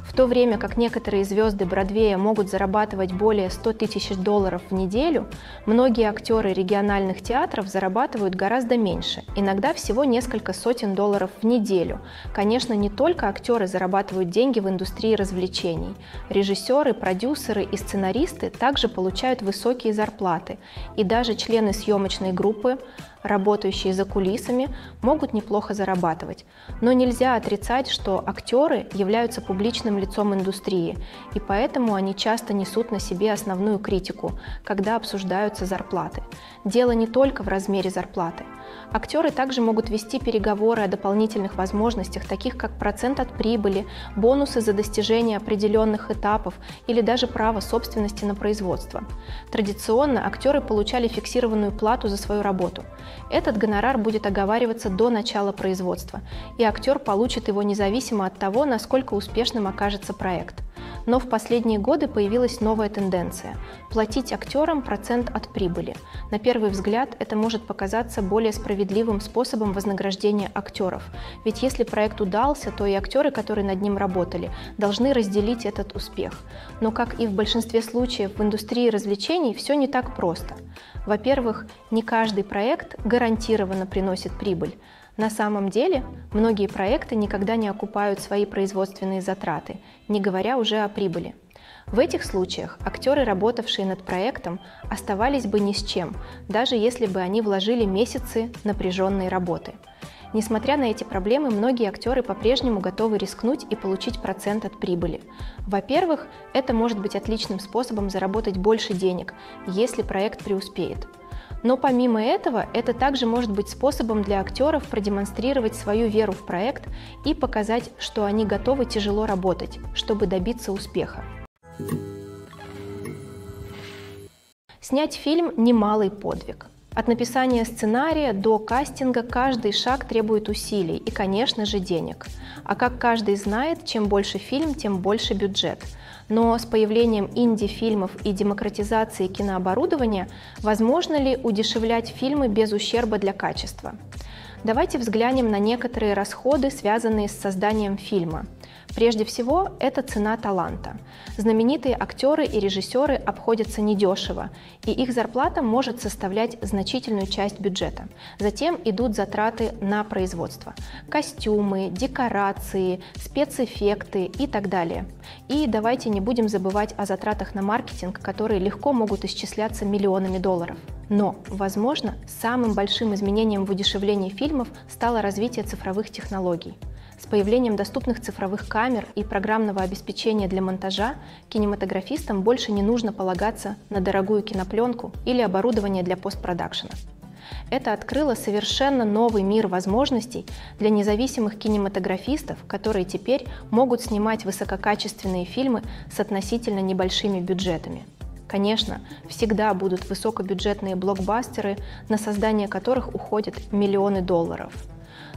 В то время как некоторые звезды Бродвея могут зарабатывать более ста тысяч долларов в неделю, многие актеры региональных театров зарабатывают гораздо меньше, иногда всего несколько сотен долларов в неделю. Конечно, не только актеры зарабатывают деньги в индустрии развлечений. Режиссеры, продюсеры и сценаристы также получают высокие зарплаты, и даже члены съемочной группы, работающие за кулисами, могут неплохо зарабатывать. Но нельзя отрицать, что актеры являются публичным лицом индустрии, и поэтому они часто несут на себе основную критику, когда обсуждаются зарплаты. Дело не только в размере зарплаты. Актеры также могут вести переговоры о дополнительных возможностях, таких как процент от прибыли, бонусы за достижение определенных этапов или даже право собственности на производство. Традиционно актеры получали фиксированную плату за свою работу. Этот гонорар будет оговариваться до начала производства, и актер получит его независимо от того, насколько успешным окажется проект. Но в последние годы появилась новая тенденция – платить актерам процент от прибыли. На первый взгляд это может показаться более справедливым способом вознаграждения актеров. Ведь если проект удался, то и актеры, которые над ним работали, должны разделить этот успех. Но, как и в большинстве случаев в индустрии развлечений, все не так просто. Во-первых, не каждый проект гарантированно приносит прибыль. На самом деле, многие проекты никогда не окупают свои производственные затраты, не говоря уже о прибыли. В этих случаях актеры, работавшие над проектом, оставались бы ни с чем, даже если бы они вложили месяцы напряженной работы. Несмотря на эти проблемы, многие актеры по-прежнему готовы рискнуть и получить процент от прибыли. Во-первых, это может быть отличным способом заработать больше денег, если проект преуспеет. Но помимо этого, это также может быть способом для актеров продемонстрировать свою веру в проект и показать, что они готовы тяжело работать, чтобы добиться успеха. Снять фильм – немалый подвиг. От написания сценария до кастинга каждый шаг требует усилий и, конечно же, денег. А как каждый знает, чем больше фильм, тем больше бюджет. Но с появлением инди-фильмов и демократизации кинооборудования, возможно ли удешевлять фильмы без ущерба для качества? Давайте взглянем на некоторые расходы, связанные с созданием фильма. Прежде всего, это цена таланта. Знаменитые актеры и режиссеры обходятся недешево, и их зарплата может составлять значительную часть бюджета. Затем идут затраты на производство – костюмы, декорации, спецэффекты и так далее. И давайте не будем забывать о затратах на маркетинг, которые легко могут исчисляться миллионами долларов. Но, возможно, самым большим изменением в удешевлении фильмов стало развитие цифровых технологий. С появлением доступных цифровых камер и программного обеспечения для монтажа кинематографистам больше не нужно полагаться на дорогую кинопленку или оборудование для постпродакшена. Это открыло совершенно новый мир возможностей для независимых кинематографистов, которые теперь могут снимать высококачественные фильмы с относительно небольшими бюджетами. Конечно, всегда будут высокобюджетные блокбастеры, на создание которых уходят миллионы долларов.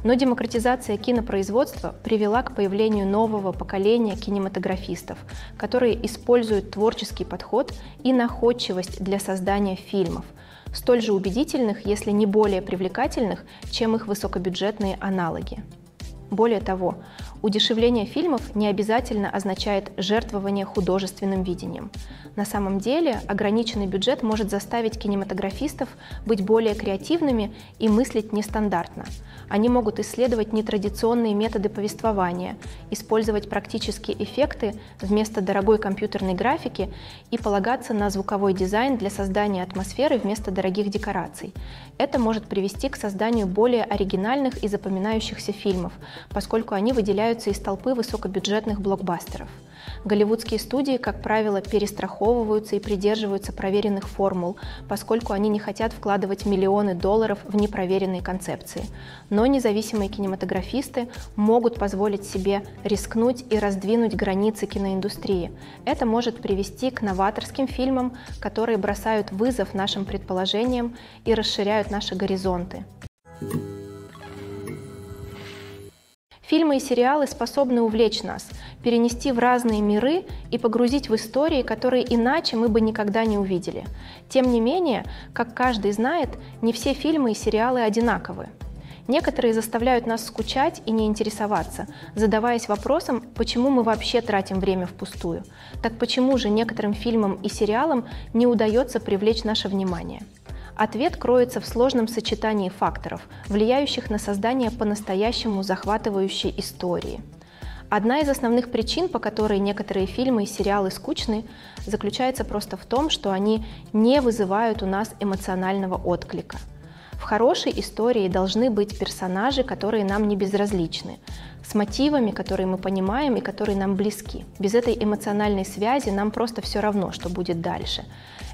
Но демократизация кинопроизводства привела к появлению нового поколения кинематографистов, которые используют творческий подход и находчивость для создания фильмов, столь же убедительных, если не более привлекательных, чем их высокобюджетные аналоги. Более того, удешевление фильмов не обязательно означает жертвование художественным видением. На самом деле, ограниченный бюджет может заставить кинематографистов быть более креативными и мыслить нестандартно. Они могут исследовать нетрадиционные методы повествования, использовать практические эффекты вместо дорогой компьютерной графики и полагаться на звуковой дизайн для создания атмосферы вместо дорогих декораций. Это может привести к созданию более оригинальных и запоминающихся фильмов, поскольку они выделяются из толпы высокобюджетных блокбастеров. Голливудские студии, как правило, перестраховываются и придерживаются проверенных формул, поскольку они не хотят вкладывать миллионы долларов в непроверенные концепции. Но независимые кинематографисты могут позволить себе рискнуть и раздвинуть границы киноиндустрии. Это может привести к новаторским фильмам, которые бросают вызов нашим предположениям и расширяют наши горизонты. Фильмы и сериалы способны увлечь нас, перенести в разные миры и погрузить в истории, которые иначе мы бы никогда не увидели. Тем не менее, как каждый знает, не все фильмы и сериалы одинаковы. Некоторые заставляют нас скучать и не интересоваться, задаваясь вопросом, почему мы вообще тратим время впустую. Так почему же некоторым фильмам и сериалам не удается привлечь наше внимание? Ответ кроется в сложном сочетании факторов, влияющих на создание по-настоящему захватывающей истории. Одна из основных причин, по которой некоторые фильмы и сериалы скучны, заключается просто в том, что они не вызывают у нас эмоционального отклика. В хорошей истории должны быть персонажи, которые нам не безразличны, с мотивами, которые мы понимаем и которые нам близки. Без этой эмоциональной связи нам просто все равно, что будет дальше.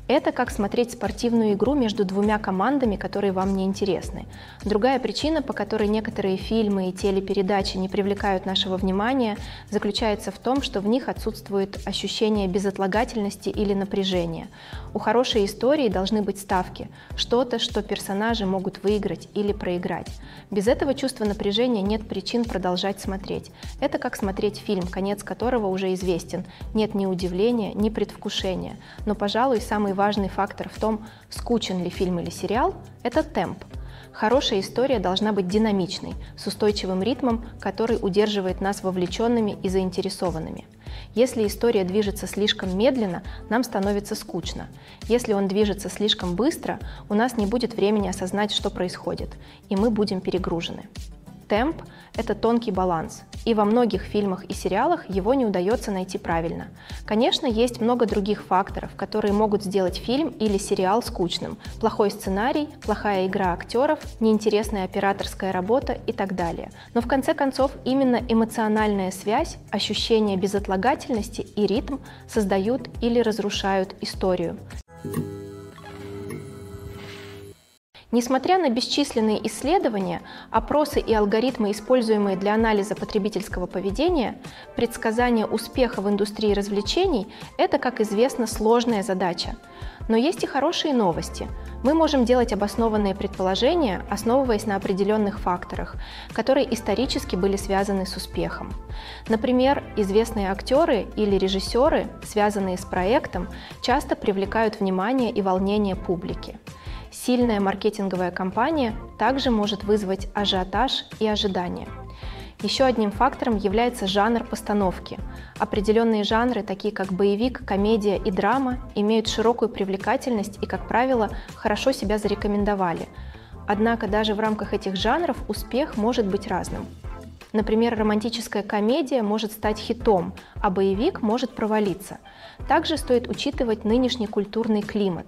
Это как смотреть спортивную игру между двумя командами, которые вам не интересны. Другая причина, по которой некоторые фильмы и телепередачи не привлекают нашего внимания, заключается в том, что в них отсутствует ощущение безотлагательности или напряжения. У хорошей истории должны быть ставки, что-то, что персонажи могут выиграть или проиграть. Без этого чувства напряжения нет причин продолжать смотреть. Это как смотреть фильм, конец которого уже известен. Нет ни удивления, ни предвкушения. Но, пожалуй, самый важный фактор в том, скучен ли фильм или сериал, это темп. Хорошая история должна быть динамичной, с устойчивым ритмом, который удерживает нас вовлеченными и заинтересованными. Если история движется слишком медленно, нам становится скучно. Если он движется слишком быстро, у нас не будет времени осознать, что происходит, и мы будем перегружены. Темп – это тонкий баланс, и во многих фильмах и сериалах его не удается найти правильно. Конечно, есть много других факторов, которые могут сделать фильм или сериал скучным. Плохой сценарий, плохая игра актеров, неинтересная операторская работа и так далее. Но в конце концов именно эмоциональная связь, ощущение безотлагательности и ритм создают или разрушают историю. Несмотря на бесчисленные исследования, опросы и алгоритмы, используемые для анализа потребительского поведения, предсказание успеха в индустрии развлечений – это, как известно, сложная задача. Но есть и хорошие новости. Мы можем делать обоснованные предположения, основываясь на определенных факторах, которые исторически были связаны с успехом. Например, известные актеры или режиссеры, связанные с проектом, часто привлекают внимание и волнение публики. Сильная маркетинговая кампания также может вызвать ажиотаж и ожидания. Еще одним фактором является жанр постановки. Определенные жанры, такие как боевик, комедия и драма, имеют широкую привлекательность и, как правило, хорошо себя зарекомендовали. Однако даже в рамках этих жанров успех может быть разным. Например, романтическая комедия может стать хитом, а боевик может провалиться. Также стоит учитывать нынешний культурный климат.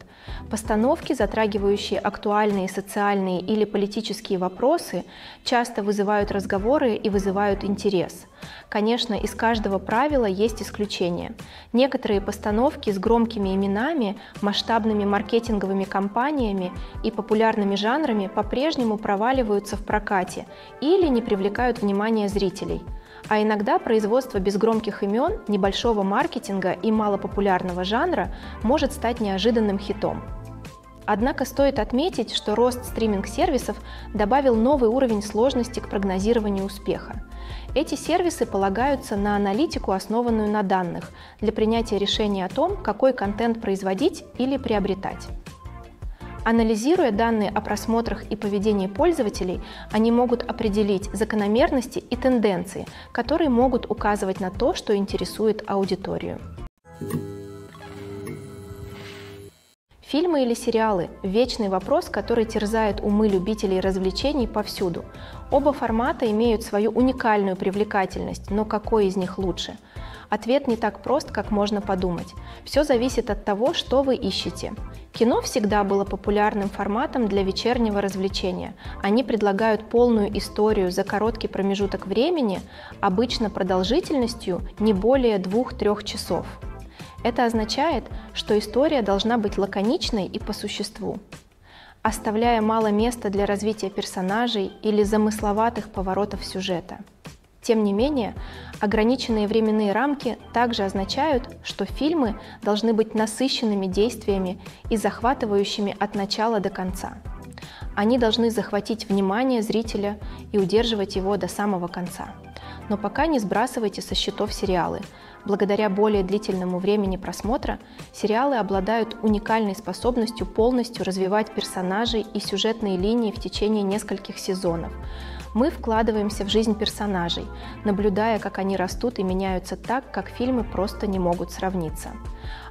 Постановки, затрагивающие актуальные социальные или политические вопросы, часто вызывают разговоры и вызывают интерес. Конечно, из каждого правила есть исключения. Некоторые постановки с громкими именами, масштабными маркетинговыми кампаниями и популярными жанрами по-прежнему проваливаются в прокате или не привлекают внимания зрителей. А иногда производство без громких имен, небольшого маркетинга и малопопулярного жанра может стать неожиданным хитом. Однако стоит отметить, что рост стриминг-сервисов добавил новый уровень сложности к прогнозированию успеха. Эти сервисы полагаются на аналитику, основанную на данных, для принятия решения о том, какой контент производить или приобретать. Анализируя данные о просмотрах и поведении пользователей, они могут определить закономерности и тенденции, которые могут указывать на то, что интересует аудиторию. Фильмы или сериалы – вечный вопрос, который терзает умы любителей развлечений повсюду. Оба формата имеют свою уникальную привлекательность, но какой из них лучше? Ответ не так прост, как можно подумать. Все зависит от того, что вы ищете. Кино всегда было популярным форматом для вечернего развлечения. Они предлагают полную историю за короткий промежуток времени, обычно продолжительностью не более двух-трех часов. Это означает, что история должна быть лаконичной и по существу. Оставляя мало места для развития персонажей или замысловатых поворотов сюжета. Тем не менее, ограниченные временные рамки также означают, что фильмы должны быть насыщенными действиями и захватывающими от начала до конца. Они должны захватить внимание зрителя и удерживать его до самого конца. Но пока не сбрасывайте со счетов сериалы. Благодаря более длительному времени просмотра сериалы обладают уникальной способностью полностью развивать персонажей и сюжетные линии в течение нескольких сезонов. Мы вкладываемся в жизнь персонажей, наблюдая, как они растут и меняются так, как фильмы просто не могут сравниться.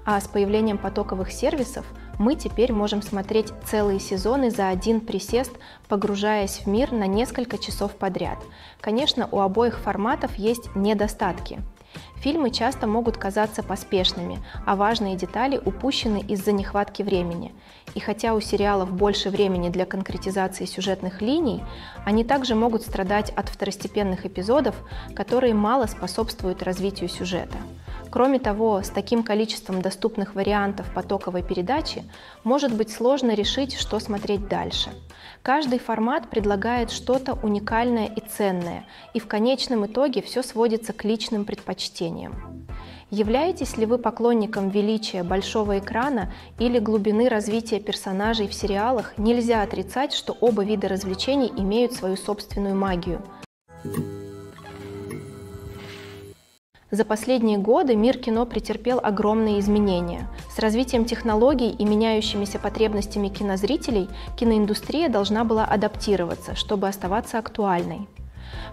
А с появлением потоковых сервисов мы теперь можем смотреть целые сезоны за один присест, погружаясь в мир на несколько часов подряд. Конечно, у обоих форматов есть недостатки. Фильмы часто могут казаться поспешными, а важные детали упущены из-за нехватки времени. И хотя у сериалов больше времени для конкретизации сюжетных линий, они также могут страдать от второстепенных эпизодов, которые мало способствуют развитию сюжета. Кроме того, с таким количеством доступных вариантов потоковой передачи может быть сложно решить, что смотреть дальше. Каждый формат предлагает что-то уникальное и ценное, и в конечном итоге все сводится к личным предпочтениям. Являетесь ли вы поклонником величия большого экрана или глубины развития персонажей в сериалах, нельзя отрицать, что оба вида развлечений имеют свою собственную магию. За последние годы мир кино претерпел огромные изменения. С развитием технологий и меняющимися потребностями кинозрителей киноиндустрия должна была адаптироваться, чтобы оставаться актуальной.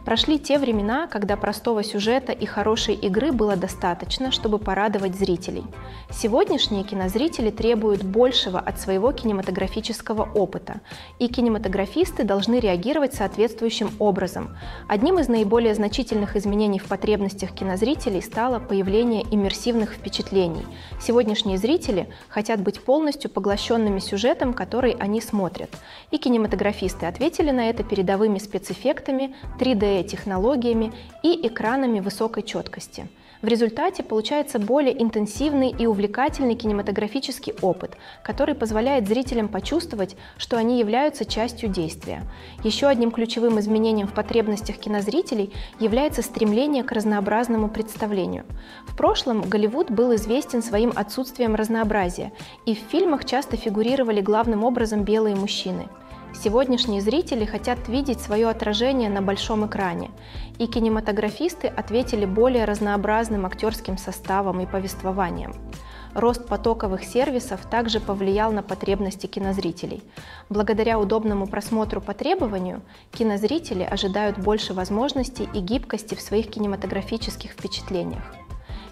Прошли те времена, когда простого сюжета и хорошей игры было достаточно, чтобы порадовать зрителей. Сегодняшние кинозрители требуют большего от своего кинематографического опыта, и кинематографисты должны реагировать соответствующим образом. Одним из наиболее значительных изменений в потребностях кинозрителей стало появление иммерсивных впечатлений. Сегодняшние зрители хотят быть полностью поглощенными сюжетом, который они смотрят. И кинематографисты ответили на это передовыми спецэффектами, три дэ технологиями и экранами высокой четкости. В результате получается более интенсивный и увлекательный кинематографический опыт, который позволяет зрителям почувствовать, что они являются частью действия. Еще одним ключевым изменением в потребностях кинозрителей является стремление к разнообразному представлению. В прошлом Голливуд был известен своим отсутствием разнообразия, и в фильмах часто фигурировали главным образом белые мужчины. Сегодняшние зрители хотят видеть свое отражение на большом экране, и кинематографисты ответили более разнообразным актерским составом и повествованием. Рост потоковых сервисов также повлиял на потребности кинозрителей. Благодаря удобному просмотру по требованию, кинозрители ожидают больше возможностей и гибкости в своих кинематографических впечатлениях.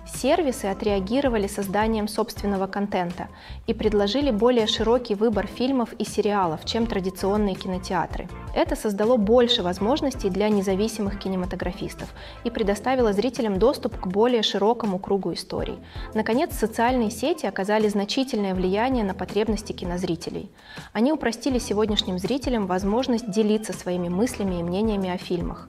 Сервисы отреагировали созданием собственного контента и предложили более широкий выбор фильмов и сериалов, чем традиционные кинотеатры. Это создало больше возможностей для независимых кинематографистов и предоставило зрителям доступ к более широкому кругу историй. Наконец, социальные сети оказали значительное влияние на потребности кинозрителей. Они упростили сегодняшним зрителям возможность делиться своими мыслями и мнениями о фильмах.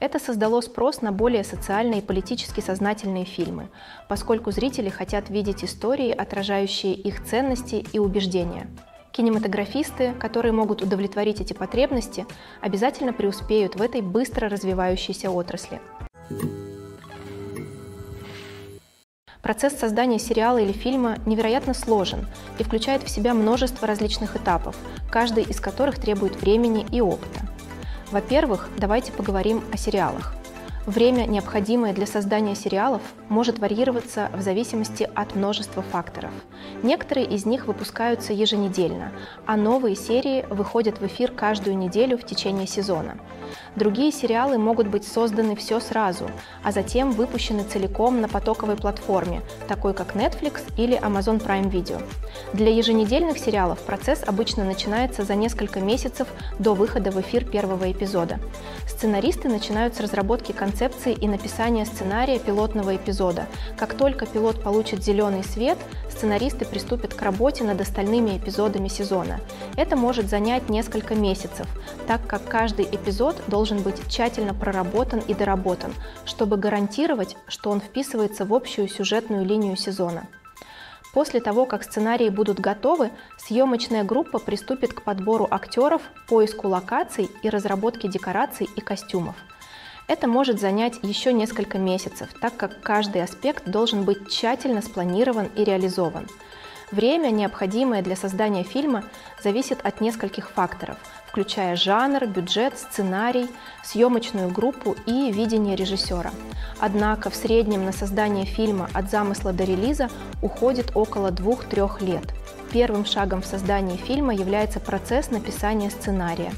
Это создало спрос на более социальные и политически сознательные фильмы, поскольку зрители хотят видеть истории, отражающие их ценности и убеждения. Кинематографисты, которые могут удовлетворить эти потребности, обязательно преуспеют в этой быстро развивающейся отрасли. Процесс создания сериала или фильма невероятно сложен и включает в себя множество различных этапов, каждый из которых требует времени и опыта. Во-первых, давайте поговорим о сериалах. Время, необходимое для создания сериалов, может варьироваться в зависимости от множества факторов. Некоторые из них выпускаются еженедельно, а новые серии выходят в эфир каждую неделю в течение сезона. Другие сериалы могут быть созданы все сразу, а затем выпущены целиком на потоковой платформе, такой как Netflix или Amazon Prime Video. Для еженедельных сериалов процесс обычно начинается за несколько месяцев до выхода в эфир первого эпизода. Сценаристы начинают с разработки концепции и написания сценария пилотного эпизода. Как только пилот получит зеленый свет, сценаристы приступят к работе над остальными эпизодами сезона. Это может занять несколько месяцев, так как каждый эпизод должен быть тщательно проработан и доработан, чтобы гарантировать, что он вписывается в общую сюжетную линию сезона. После того, как сценарии будут готовы, съемочная группа приступит к подбору актеров, поиску локаций и разработке декораций и костюмов. Это может занять еще несколько месяцев, так как каждый аспект должен быть тщательно спланирован и реализован. Время, необходимое для создания фильма, зависит от нескольких факторов, включая жанр, бюджет, сценарий, съемочную группу и видение режиссера. Однако в среднем на создание фильма от замысла до релиза уходит около двух-трех лет. Первым шагом в создании фильма является процесс написания сценария.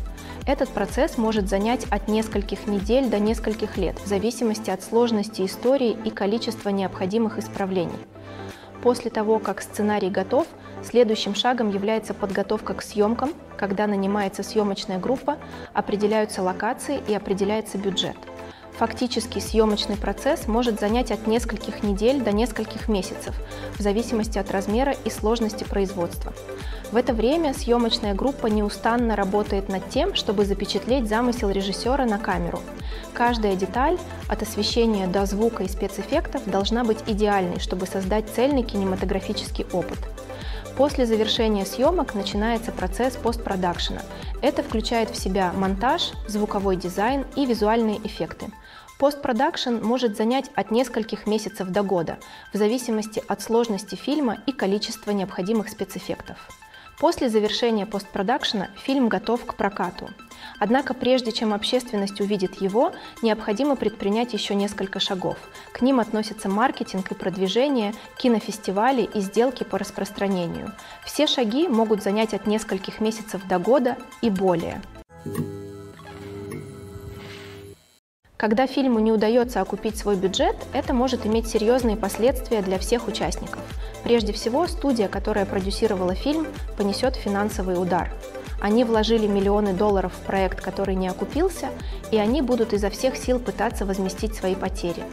Этот процесс может занять от нескольких недель до нескольких лет, в зависимости от сложности истории и количества необходимых исправлений. После того, как сценарий готов, следующим шагом является подготовка к съемкам, когда нанимается съемочная группа, определяются локации и определяется бюджет. Фактически съемочный процесс может занять от нескольких недель до нескольких месяцев, в зависимости от размера и сложности производства. В это время съемочная группа неустанно работает над тем, чтобы запечатлеть замысел режиссера на камеру. Каждая деталь, от освещения до звука и спецэффектов, должна быть идеальной, чтобы создать цельный кинематографический опыт. После завершения съемок начинается процесс постпродакшена. Это включает в себя монтаж, звуковой дизайн и визуальные эффекты. Постпродакшн может занять от нескольких месяцев до года, в зависимости от сложности фильма и количества необходимых спецэффектов. После завершения постпродакшена фильм готов к прокату. Однако прежде чем общественность увидит его, необходимо предпринять еще несколько шагов. К ним относятся маркетинг и продвижение, кинофестивали и сделки по распространению. Все шаги могут занять от нескольких месяцев до года и более. Когда фильму не удается окупить свой бюджет, это может иметь серьезные последствия для всех участников. Прежде всего, студия, которая продюсировала фильм, понесет финансовый удар. Они вложили миллионы долларов в проект, который не окупился, и они будут изо всех сил пытаться возместить свои потери.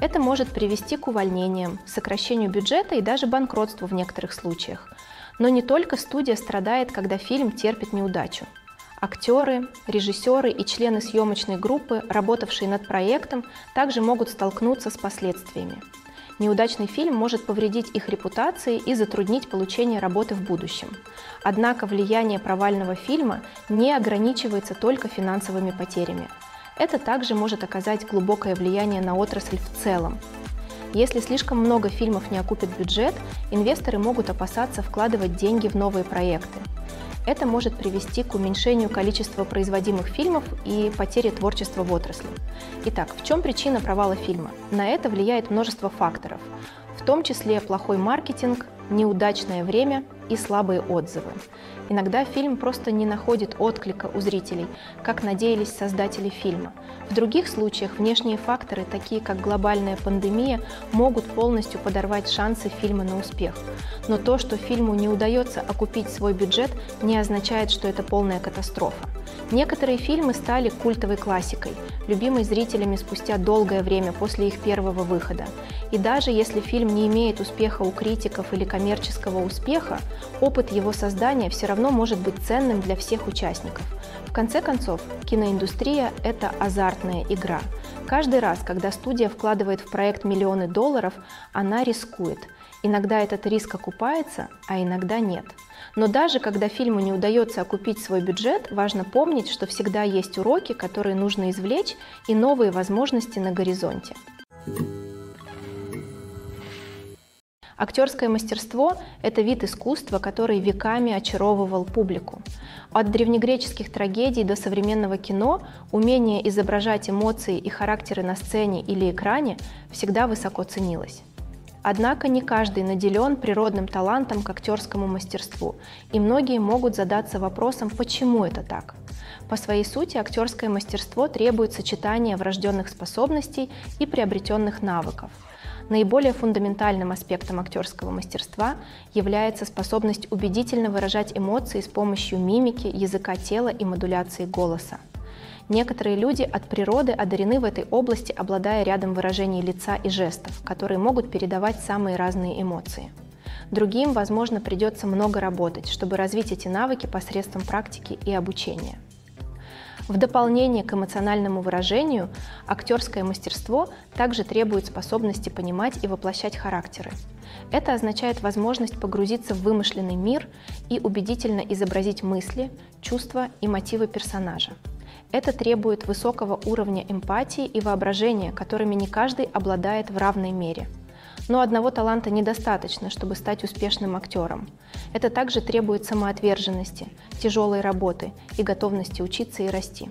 Это может привести к увольнениям, сокращению бюджета и даже банкротству в некоторых случаях. Но не только студия страдает, когда фильм терпит неудачу. Актеры, режиссеры и члены съемочной группы, работавшие над проектом, также могут столкнуться с последствиями. Неудачный фильм может повредить их репутации и затруднить получение работы в будущем. Однако влияние провального фильма не ограничивается только финансовыми потерями. Это также может оказать глубокое влияние на отрасль в целом. Если слишком много фильмов не окупит бюджет, инвесторы могут опасаться вкладывать деньги в новые проекты. Это может привести к уменьшению количества производимых фильмов и потере творчества в отрасли. Итак, в чем причина провала фильма? На это влияет множество факторов, в том числе плохой маркетинг, неудачное время и слабые отзывы. Иногда фильм просто не находит отклика у зрителей, как надеялись создатели фильма. В других случаях внешние факторы, такие как глобальная пандемия, могут полностью подорвать шансы фильма на успех. Но то, что фильму не удается окупить свой бюджет, не означает, что это полная катастрофа. Некоторые фильмы стали культовой классикой, любимой зрителями спустя долгое время после их первого выхода. И даже если фильм не имеет успеха у критиков или коммерческого успеха, опыт его создания все равно может быть ценным для всех участников. В конце концов, киноиндустрия – это азартная игра. Каждый раз, когда студия вкладывает в проект миллионы долларов, она рискует. Иногда этот риск окупается, а иногда нет. Но даже когда фильму не удается окупить свой бюджет, важно помнить, что всегда есть уроки, которые нужно извлечь, и новые возможности на горизонте. Актерское мастерство – это вид искусства, который веками очаровывал публику. От древнегреческих трагедий до современного кино умение изображать эмоции и характеры на сцене или экране всегда высоко ценилось. Однако не каждый наделен природным талантом к актерскому мастерству, и многие могут задаться вопросом, почему это так. По своей сути, актерское мастерство требует сочетания врожденных способностей и приобретенных навыков. Наиболее фундаментальным аспектом актерского мастерства является способность убедительно выражать эмоции с помощью мимики, языка тела и модуляции голоса. Некоторые люди от природы одарены в этой области, обладая рядом выражений лица и жестов, которые могут передавать самые разные эмоции. Другим, возможно, придется много работать, чтобы развить эти навыки посредством практики и обучения. В дополнение к эмоциональному выражению, актерское мастерство также требует способности понимать и воплощать характеры. Это означает возможность погрузиться в вымышленный мир и убедительно изобразить мысли, чувства и мотивы персонажа. Это требует высокого уровня эмпатии и воображения, которыми не каждый обладает в равной мере. Но одного таланта недостаточно, чтобы стать успешным актером. Это также требует самоотверженности, тяжелой работы и готовности учиться и расти.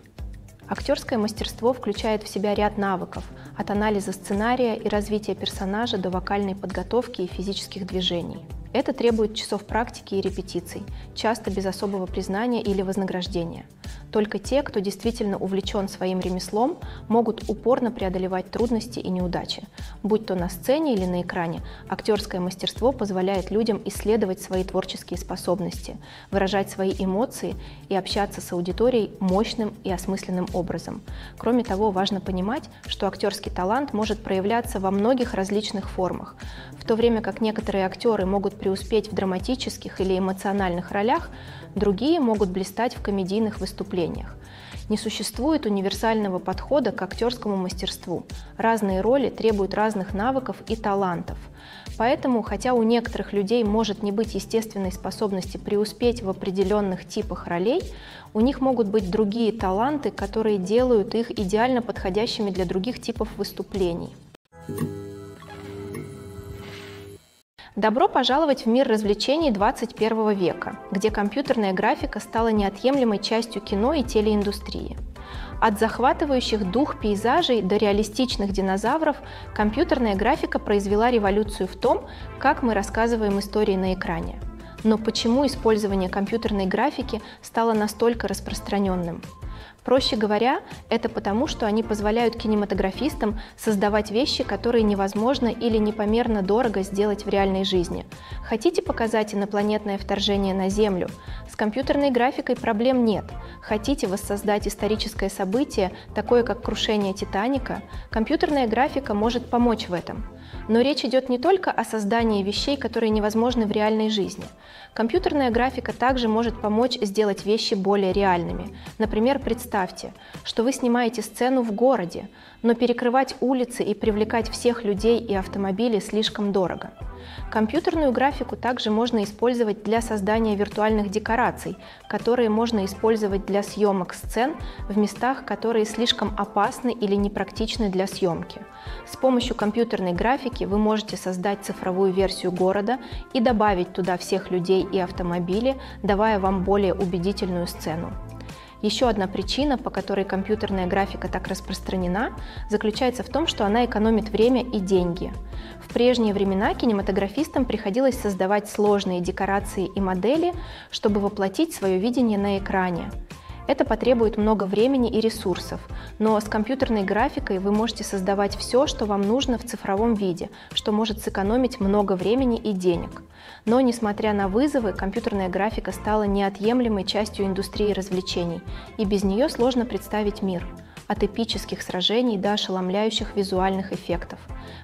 Актерское мастерство включает в себя ряд навыков, от анализа сценария и развития персонажа до вокальной подготовки и физических движений. Это требует часов практики и репетиций, часто без особого признания или вознаграждения. Только те, кто действительно увлечен своим ремеслом, могут упорно преодолевать трудности и неудачи. Будь то на сцене или на экране, актерское мастерство позволяет людям исследовать свои творческие способности, выражать свои эмоции и общаться с аудиторией мощным и осмысленным образом. Кроме того, важно понимать, что актерский талант может проявляться во многих различных формах. В то время как некоторые актеры могут преуспеть в драматических или эмоциональных ролях, другие могут блистать в комедийных выступлениях. Не существует универсального подхода к актерскому мастерству. Разные роли требуют разных навыков и талантов. Поэтому, хотя у некоторых людей может не быть естественной способности преуспеть в определенных типах ролей, у них могут быть другие таланты, которые делают их идеально подходящими для других типов выступлений. Добро пожаловать в мир развлечений двадцать первого века, где компьютерная графика стала неотъемлемой частью кино и телеиндустрии. От захватывающих дух пейзажей до реалистичных динозавров компьютерная графика произвела революцию в том, как мы рассказываем истории на экране. Но почему использование компьютерной графики стало настолько распространенным? Проще говоря, это потому, что они позволяют кинематографистам создавать вещи, которые невозможно или непомерно дорого сделать в реальной жизни. Хотите показать инопланетное вторжение на Землю? С компьютерной графикой проблем нет. Хотите воссоздать историческое событие, такое как крушение Титаника? Компьютерная графика может помочь в этом. Но речь идет не только о создании вещей, которые невозможны в реальной жизни. Компьютерная графика также может помочь сделать вещи более реальными. Например, представьте, что вы снимаете сцену в городе, но перекрывать улицы и привлекать всех людей и автомобили слишком дорого. Компьютерную графику также можно использовать для создания виртуальных декораций, которые можно использовать для съемок сцен в местах, которые слишком опасны или непрактичны для съемки. С помощью компьютерной графики вы можете создать цифровую версию города и добавить туда всех людей и автомобили, давая вам более убедительную сцену. Еще одна причина, по которой компьютерная графика так распространена, заключается в том, что она экономит время и деньги. В прежние времена кинематографистам приходилось создавать сложные декорации и модели, чтобы воплотить свое видение на экране. Это потребует много времени и ресурсов, но с компьютерной графикой вы можете создавать все, что вам нужно в цифровом виде, что может сэкономить много времени и денег. Но, несмотря на вызовы, компьютерная графика стала неотъемлемой частью индустрии развлечений, и без нее сложно представить мир. От эпических сражений до ошеломляющих визуальных эффектов.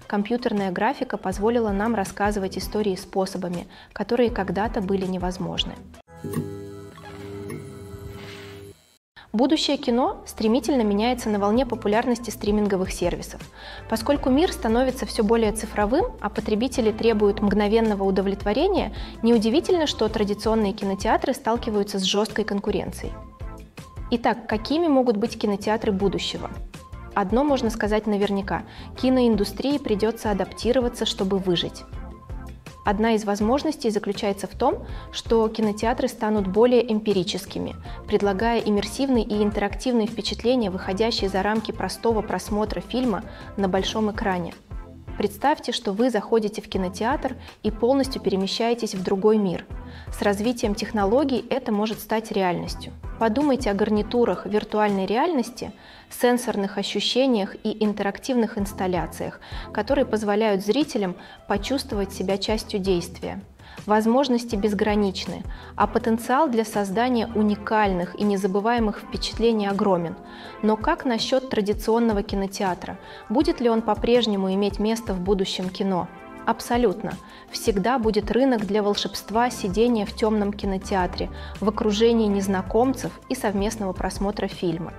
Компьютерная графика позволила нам рассказывать истории способами, которые когда-то были невозможны. Будущее кино стремительно меняется на волне популярности стриминговых сервисов. Поскольку мир становится все более цифровым, а потребители требуют мгновенного удовлетворения, неудивительно, что традиционные кинотеатры сталкиваются с жесткой конкуренцией. Итак, какими могут быть кинотеатры будущего? Одно можно сказать наверняка – киноиндустрии придется адаптироваться, чтобы выжить. Одна из возможностей заключается в том, что кинотеатры станут более эмпирическими, предлагая иммерсивные и интерактивные впечатления, выходящие за рамки простого просмотра фильма на большом экране. Представьте, что вы заходите в кинотеатр и полностью перемещаетесь в другой мир. С развитием технологий это может стать реальностью. Подумайте о гарнитурах виртуальной реальности, сенсорных ощущениях и интерактивных инсталляциях, которые позволяют зрителям почувствовать себя частью действия. Возможности безграничны, а потенциал для создания уникальных и незабываемых впечатлений огромен. Но как насчет традиционного кинотеатра? Будет ли он по-прежнему иметь место в будущем кино? Абсолютно. Всегда будет рынок для волшебства сидения в темном кинотеатре, в окружении незнакомцев и совместного просмотра фильма.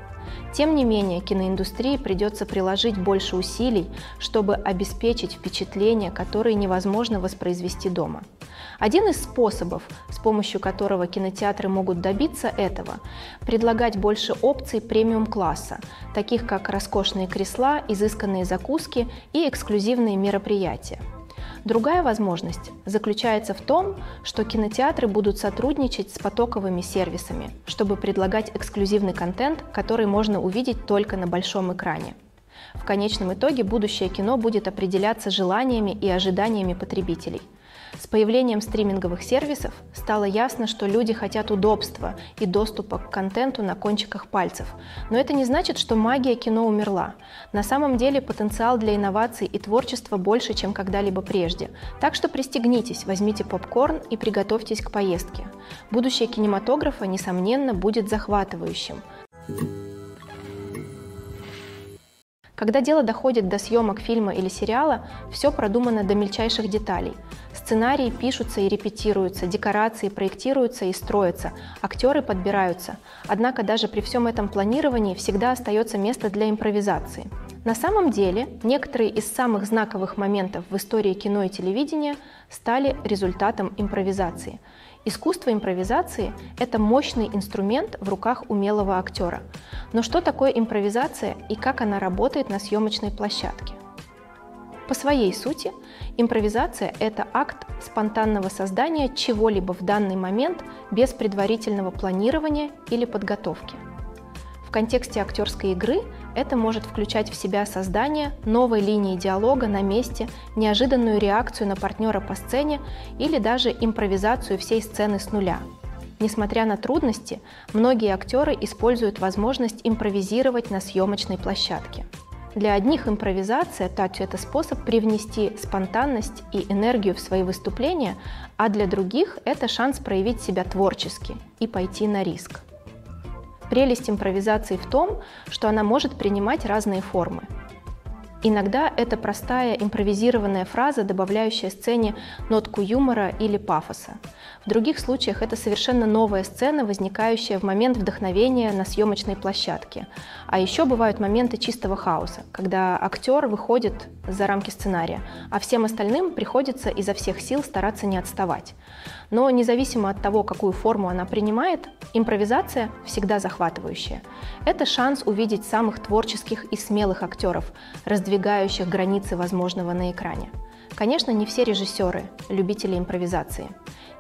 Тем не менее, киноиндустрии придется приложить больше усилий, чтобы обеспечить впечатления, которые невозможно воспроизвести дома. Один из способов, с помощью которого кинотеатры могут добиться этого, предлагать больше опций премиум-класса, таких как роскошные кресла, изысканные закуски и эксклюзивные мероприятия. Другая возможность заключается в том, что кинотеатры будут сотрудничать с потоковыми сервисами, чтобы предлагать эксклюзивный контент, который можно увидеть только на большом экране. В конечном итоге будущее кино будет определяться желаниями и ожиданиями потребителей. С появлением стриминговых сервисов стало ясно, что люди хотят удобства и доступа к контенту на кончиках пальцев. Но это не значит, что магия кино умерла. На самом деле потенциал для инноваций и творчества больше, чем когда-либо прежде. Так что пристегнитесь, возьмите попкорн и приготовьтесь к поездке. Будущее кинематографа, несомненно, будет захватывающим. Когда дело доходит до съемок фильма или сериала, все продумано до мельчайших деталей. Сценарии пишутся и репетируются, декорации проектируются и строятся, актеры подбираются. Однако даже при всем этом планировании всегда остается место для импровизации. На самом деле, некоторые из самых знаковых моментов в истории кино и телевидения стали результатом импровизации. Искусство импровизации – это мощный инструмент в руках умелого актера. Но что такое импровизация и как она работает на съемочной площадке? По своей сути, импровизация – это акт спонтанного создания чего-либо в данный момент без предварительного планирования или подготовки. В контексте актерской игры это может включать в себя создание новой линии диалога на месте, неожиданную реакцию на партнера по сцене или даже импровизацию всей сцены с нуля. Несмотря на трудности, многие актеры используют возможность импровизировать на съемочной площадке. Для одних импровизация – это способ привнести спонтанность и энергию в свои выступления, а для других – это шанс проявить себя творчески и пойти на риск. Прелесть импровизации в том, что она может принимать разные формы. Иногда это простая импровизированная фраза, добавляющая сцене нотку юмора или пафоса. В других случаях это совершенно новая сцена, возникающая в момент вдохновения на съемочной площадке. А еще бывают моменты чистого хаоса, когда актер выходит за рамки сценария, а всем остальным приходится изо всех сил стараться не отставать. Но независимо от того, какую форму она принимает, импровизация всегда захватывающая. Это шанс увидеть самых творческих и смелых актеров, раздвигающих границы возможного на экране. Конечно, не все режиссеры – любители импровизации.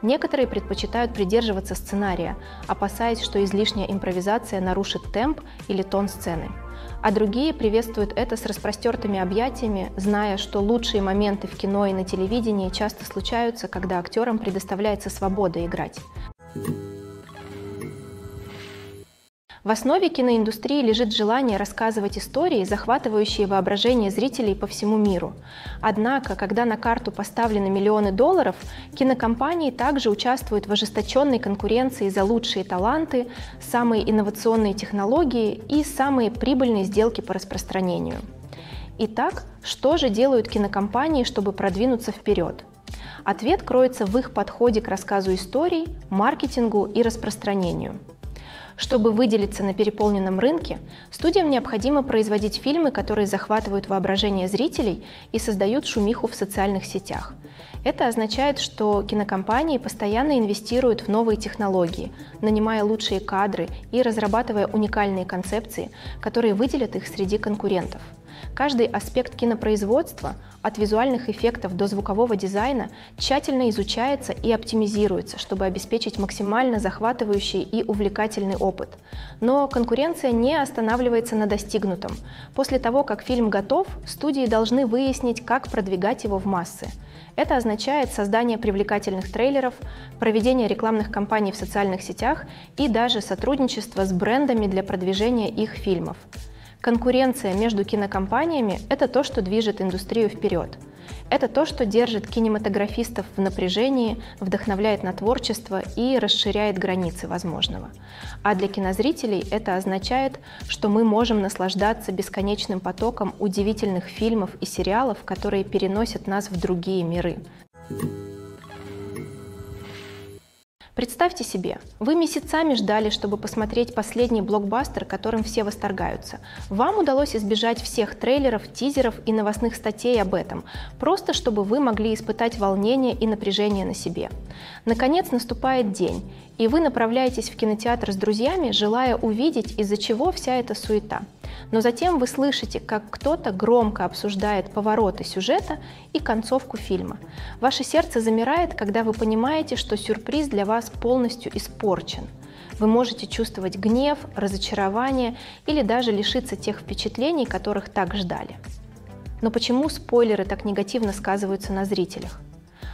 Некоторые предпочитают придерживаться сценария, опасаясь, что излишняя импровизация нарушит темп или тон сцены. А другие приветствуют это с распростертыми объятиями, зная, что лучшие моменты в кино и на телевидении часто случаются, когда актерам предоставляется свобода играть. В основе киноиндустрии лежит желание рассказывать истории, захватывающие воображение зрителей по всему миру. Однако, когда на карту поставлены миллионы долларов, кинокомпании также участвуют в ожесточенной конкуренции за лучшие таланты, самые инновационные технологии и самые прибыльные сделки по распространению. Итак, что же делают кинокомпании, чтобы продвинуться вперед? Ответ кроется в их подходе к рассказу историй, маркетингу и распространению. Чтобы выделиться на переполненном рынке, студиям необходимо производить фильмы, которые захватывают воображение зрителей и создают шумиху в социальных сетях. Это означает, что кинокомпании постоянно инвестируют в новые технологии, нанимая лучшие кадры и разрабатывая уникальные концепции, которые выделят их среди конкурентов. Каждый аспект кинопроизводства, от визуальных эффектов до звукового дизайна, тщательно изучается и оптимизируется, чтобы обеспечить максимально захватывающий и увлекательный опыт. Но конкуренция не останавливается на достигнутом. После того, как фильм готов, студии должны выяснить, как продвигать его в массы. Это означает создание привлекательных трейлеров, проведение рекламных кампаний в социальных сетях и даже сотрудничество с брендами для продвижения их фильмов. Конкуренция между кинокомпаниями – это то, что движет индустрию вперед. Это то, что держит кинематографистов в напряжении, вдохновляет на творчество и расширяет границы возможного. А для кинозрителей это означает, что мы можем наслаждаться бесконечным потоком удивительных фильмов и сериалов, которые переносят нас в другие миры. Представьте себе, вы месяцами ждали, чтобы посмотреть последний блокбастер, которым все восторгаются. Вам удалось избежать всех трейлеров, тизеров и новостных статей об этом, просто чтобы вы могли испытать волнение и напряжение на себе. Наконец наступает день, и вы направляетесь в кинотеатр с друзьями, желая увидеть, из-за чего вся эта суета. Но затем вы слышите, как кто-то громко обсуждает повороты сюжета и концовку фильма. Ваше сердце замирает, когда вы понимаете, что сюрприз для вас полностью испорчен. Вы можете чувствовать гнев, разочарование или даже лишиться тех впечатлений, которых так ждали. Но почему спойлеры так негативно сказываются на зрителях?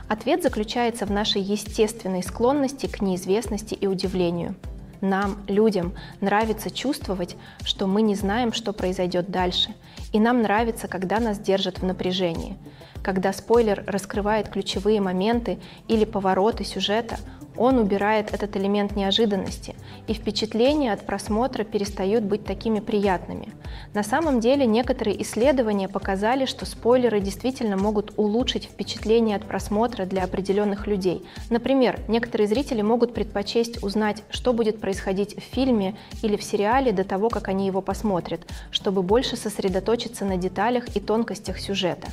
Ответ заключается в нашей естественной склонности к неизвестности и удивлению. Нам, людям, нравится чувствовать, что мы не знаем, что произойдет дальше. И нам нравится, когда нас держат в напряжении. Когда спойлер раскрывает ключевые моменты или повороты сюжета, он убирает этот элемент неожиданности, и впечатления от просмотра перестают быть такими приятными. На самом деле, некоторые исследования показали, что спойлеры действительно могут улучшить впечатление от просмотра для определенных людей. Например, некоторые зрители могут предпочесть узнать, что будет происходить в фильме или в сериале до того, как они его посмотрят, чтобы больше сосредоточиться на деталях и тонкостях сюжета.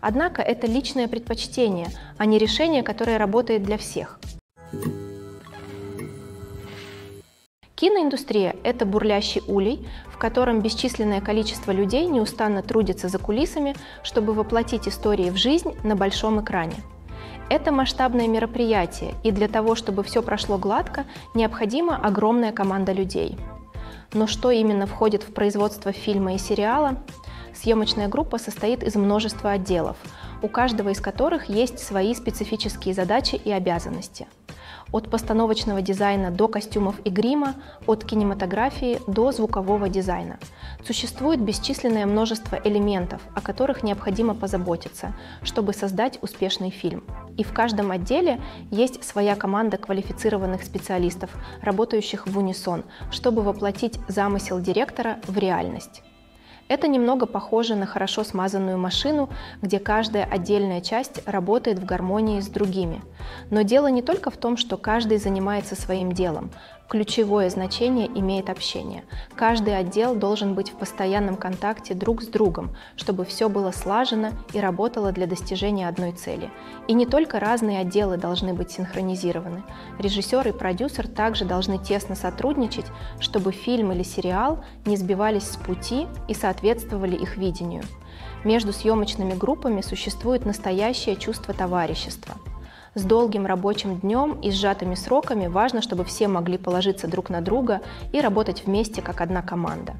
Однако это личное предпочтение, а не решение, которое работает для всех. Киноиндустрия – это бурлящий улей, в котором бесчисленное количество людей неустанно трудится за кулисами, чтобы воплотить истории в жизнь на большом экране. Это масштабное мероприятие, и для того, чтобы все прошло гладко, необходима огромная команда людей. Но что именно входит в производство фильма и сериала? Съемочная группа состоит из множества отделов, у каждого из которых есть свои специфические задачи и обязанности. от постановочного дизайна до костюмов и грима, от кинематографии до звукового дизайна. Существует бесчисленное множество элементов, о которых необходимо позаботиться, чтобы создать успешный фильм. И в каждом отделе есть своя команда квалифицированных специалистов, работающих в унисон, чтобы воплотить замысел директора в реальность. Это немного похоже на хорошо смазанную машину, где каждая отдельная часть работает в гармонии с другими. Но дело не только в том, что каждый занимается своим делом. Ключевое значение имеет общение. Каждый отдел должен быть в постоянном контакте друг с другом, чтобы все было слажено и работало для достижения одной цели. И не только разные отделы должны быть синхронизированы. Режиссер и продюсер также должны тесно сотрудничать, чтобы фильм или сериал не сбивались с пути и соответствовали соответствовали их видению. Между съемочными группами существует настоящее чувство товарищества. С долгим рабочим днем и сжатыми сроками важно, чтобы все могли положиться друг на друга и работать вместе как одна команда.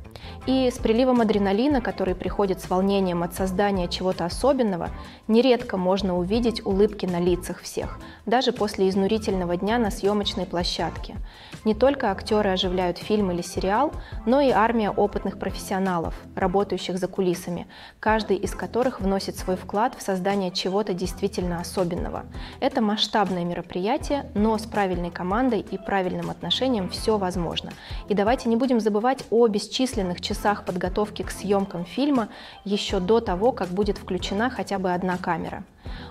И с приливом адреналина, который приходит с волнением от создания чего-то особенного, нередко можно увидеть улыбки на лицах всех, даже после изнурительного дня на съемочной площадке. Не только актеры оживляют фильм или сериал, но и армия опытных профессионалов, работающих за кулисами, каждый из которых вносит свой вклад в создание чего-то действительно особенного. Это масштабное мероприятие, но с правильной командой и правильным отношением все возможно. И давайте не будем забывать о бесчисленных часах подготовки к съемкам фильма еще до того, как будет включена хотя бы одна камера.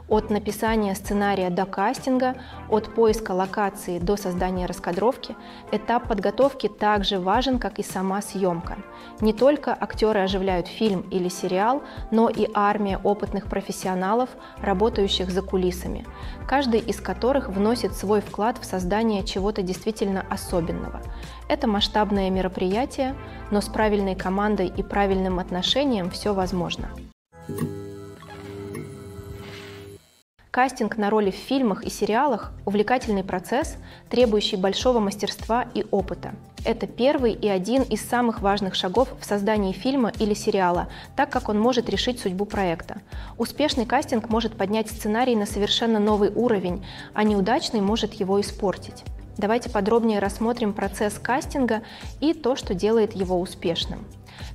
От написания сценария до кастинга, от поиска локации до создания раскадровки, этап подготовки также важен, как и сама съемка. Не только актеры оживляют фильм или сериал, но и армия опытных профессионалов, работающих за кулисами, каждый из которых вносит свой вклад в создание чего-то действительно особенного. Это масштабное мероприятие, но с правильной командой и правильным отношением все возможно. Кастинг на роли в фильмах и сериалах – увлекательный процесс, требующий большого мастерства и опыта. Это первый и один из самых важных шагов в создании фильма или сериала, так как он может решить судьбу проекта. Успешный кастинг может поднять сценарий на совершенно новый уровень, а неудачный может его испортить. Давайте подробнее рассмотрим процесс кастинга и то, что делает его успешным.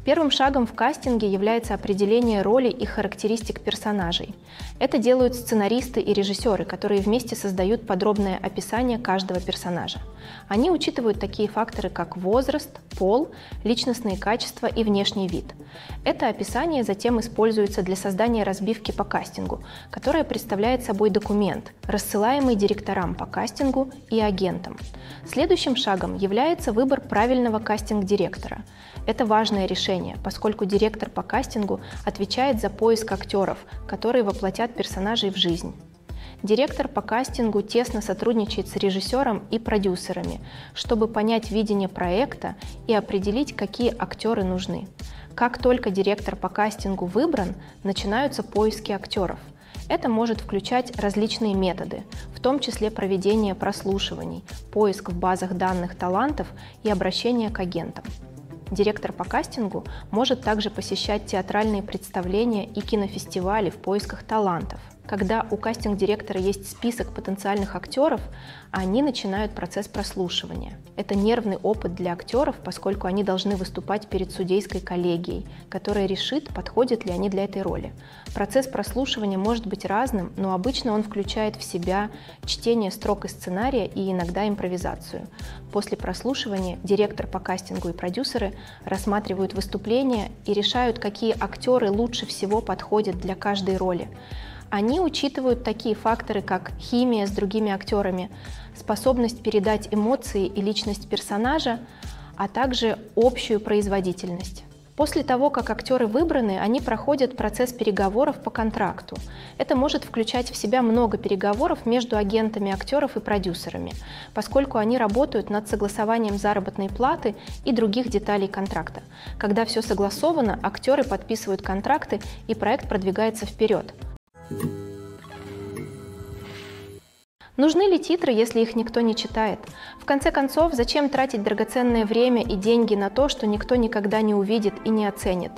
Первым шагом в кастинге является определение роли и характеристик персонажей. Это делают сценаристы и режиссеры, которые вместе создают подробное описание каждого персонажа. Они учитывают такие факторы, как возраст, пол, личностные качества и внешний вид. Это описание затем используется для создания разбивки по кастингу, которая представляет собой документ, рассылаемый директорам по кастингу и агентам. Следующим шагом является выбор правильного кастинг-директора. Это важное решение, поскольку директор по кастингу отвечает за поиск актеров, которые воплотят персонажей в жизнь. Директор по кастингу тесно сотрудничает с режиссером и продюсерами, чтобы понять видение проекта и определить, какие актеры нужны. Как только директор по кастингу выбран, начинаются поиски актеров. Это может включать различные методы, в том числе проведение прослушиваний, поиск в базах данных талантов и обращение к агентам. Директор по кастингу может также посещать театральные представления и кинофестивали в поисках талантов. Когда у кастинг-директора есть список потенциальных актеров, они начинают процесс прослушивания. Это нервный опыт для актеров, поскольку они должны выступать перед судейской коллегией, которая решит, подходят ли они для этой роли. Процесс прослушивания может быть разным, но обычно он включает в себя чтение строк из сценария и иногда импровизацию. После прослушивания директор по кастингу и продюсеры рассматривают выступления и решают, какие актеры лучше всего подходят для каждой роли. Они учитывают такие факторы, как химия с другими актерами, способность передать эмоции и личность персонажа, а также общую производительность. После того, как актеры выбраны, они проходят процесс переговоров по контракту. Это может включать в себя много переговоров между агентами актеров и продюсерами, поскольку они работают над согласованием заработной платы и других деталей контракта. Когда все согласовано, актеры подписывают контракты, и проект продвигается вперед. Нужны ли титры, если их никто не читает? В конце концов, зачем тратить драгоценное время и деньги на то, что никто никогда не увидит и не оценит?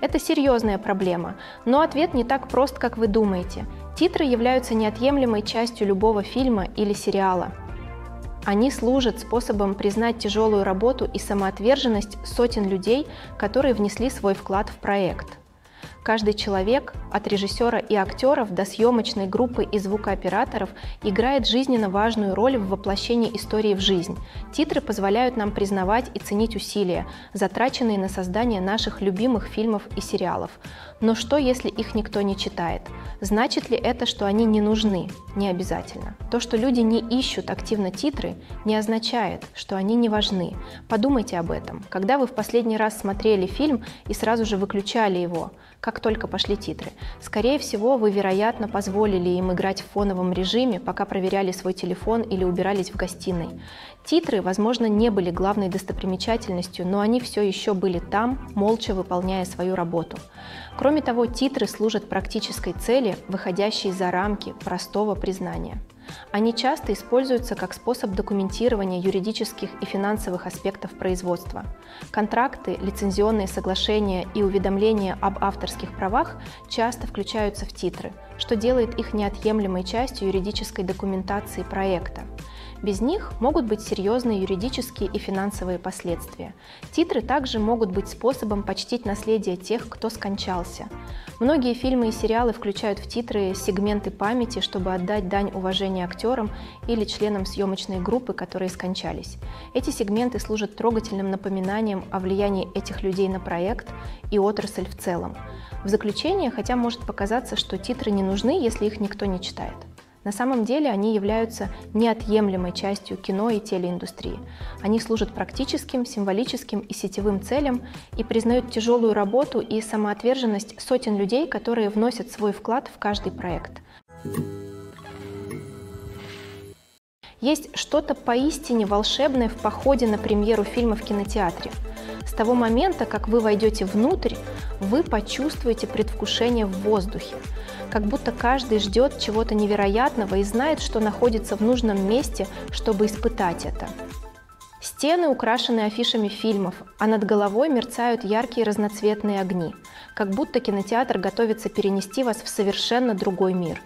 Это серьезная проблема, но ответ не так прост, как вы думаете. Титры являются неотъемлемой частью любого фильма или сериала. Они служат способом признать тяжелую работу и самоотверженность сотен людей, которые внесли свой вклад в проект. Каждый человек, от режиссера и актеров до съемочной группы и звукооператоров, играет жизненно важную роль в воплощении истории в жизнь. Титры позволяют нам признавать и ценить усилия, затраченные на создание наших любимых фильмов и сериалов. Но что, если их никто не читает? Значит ли это, что они не нужны? Не обязательно. То, что люди не ищут активно титры, не означает, что они не важны. Подумайте об этом. Когда вы в последний раз смотрели фильм и сразу же выключали его, как только пошли титры. Скорее всего, вы, вероятно, позволили им играть в фоновом режиме, пока проверяли свой телефон или убирались в гостиной. Титры, возможно, не были главной достопримечательностью, но они все еще были там, молча выполняя свою работу. Кроме того, титры служат практической цели, выходящей за рамки простого признания. Они часто используются как способ документирования юридических и финансовых аспектов производства. Контракты, лицензионные соглашения и уведомления об авторских правах часто включаются в титры, что делает их неотъемлемой частью юридической документации проекта. Без них могут быть серьезные юридические и финансовые последствия. Титры также могут быть способом почтить наследие тех, кто скончался. Многие фильмы и сериалы включают в титры сегменты памяти, чтобы отдать дань уважения актерам или членам съемочной группы, которые скончались. Эти сегменты служат трогательным напоминанием о влиянии этих людей на проект и отрасль в целом. В заключение, хотя может показаться, что титры не нужны, если их никто не читает. На самом деле они являются неотъемлемой частью кино и телеиндустрии. Они служат практическим, символическим и сетевым целям и признают тяжелую работу и самоотверженность сотен людей, которые вносят свой вклад в каждый проект. Есть что-то поистине волшебное в походе на премьеру фильма в кинотеатре. С того момента, как вы войдете внутрь, вы почувствуете предвкушение в воздухе. Как будто каждый ждет чего-то невероятного и знает, что находится в нужном месте, чтобы испытать это. Стены украшены афишами фильмов, а над головой мерцают яркие разноцветные огни. Как будто кинотеатр готовится перенести вас в совершенно другой мир.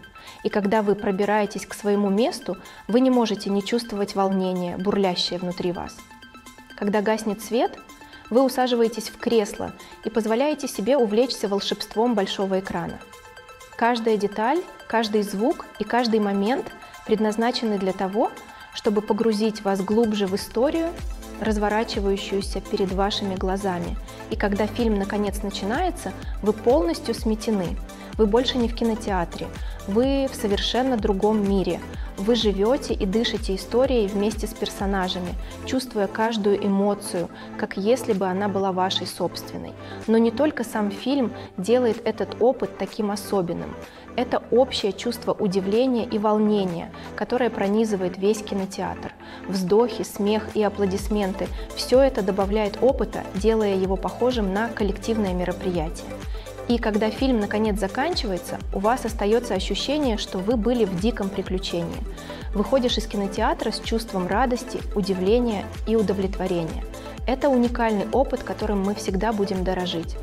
И когда вы пробираетесь к своему месту, вы не можете не чувствовать волнение, бурлящее внутри вас. Когда гаснет свет, вы усаживаетесь в кресло и позволяете себе увлечься волшебством большого экрана. Каждая деталь, каждый звук и каждый момент предназначены для того, чтобы погрузить вас глубже в историю, разворачивающуюся перед вашими глазами. И когда фильм наконец начинается, вы полностью сметены. Вы больше не в кинотеатре, вы в совершенно другом мире. Вы живете и дышите историей вместе с персонажами, чувствуя каждую эмоцию, как если бы она была вашей собственной. Но не только сам фильм делает этот опыт таким особенным. Это общее чувство удивления и волнения, которое пронизывает весь кинотеатр. Вздохи, смех и аплодисменты – все это добавляет опыта, делая его похожим на коллективное мероприятие. И когда фильм наконец заканчивается, у вас остается ощущение, что вы были в диком приключении. Выходишь из кинотеатра с чувством радости, удивления и удовлетворения. Это уникальный опыт, которым мы всегда будем дорожить.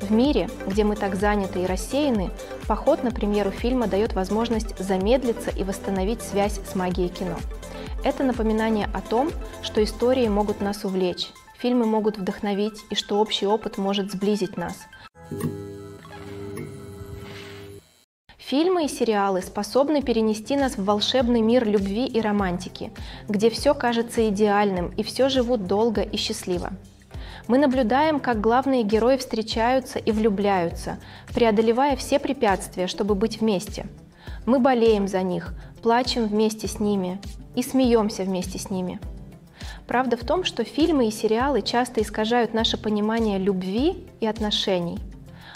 В мире, где мы так заняты и рассеяны, поход на премьеру фильма дает возможность замедлиться и восстановить связь с магией кино. Это напоминание о том, что истории могут нас увлечь, фильмы могут вдохновить и что общий опыт может сблизить нас. Фильмы и сериалы способны перенести нас в волшебный мир любви и романтики, где все кажется идеальным и все живут долго и счастливо. Мы наблюдаем, как главные герои встречаются и влюбляются, преодолевая все препятствия, чтобы быть вместе. Мы болеем за них, плачем вместе с ними и смеемся вместе с ними. Правда в том, что фильмы и сериалы часто искажают наше понимание любви и отношений.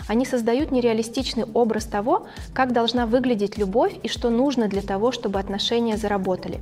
Они создают нереалистичный образ того, как должна выглядеть любовь и что нужно для того, чтобы отношения заработали.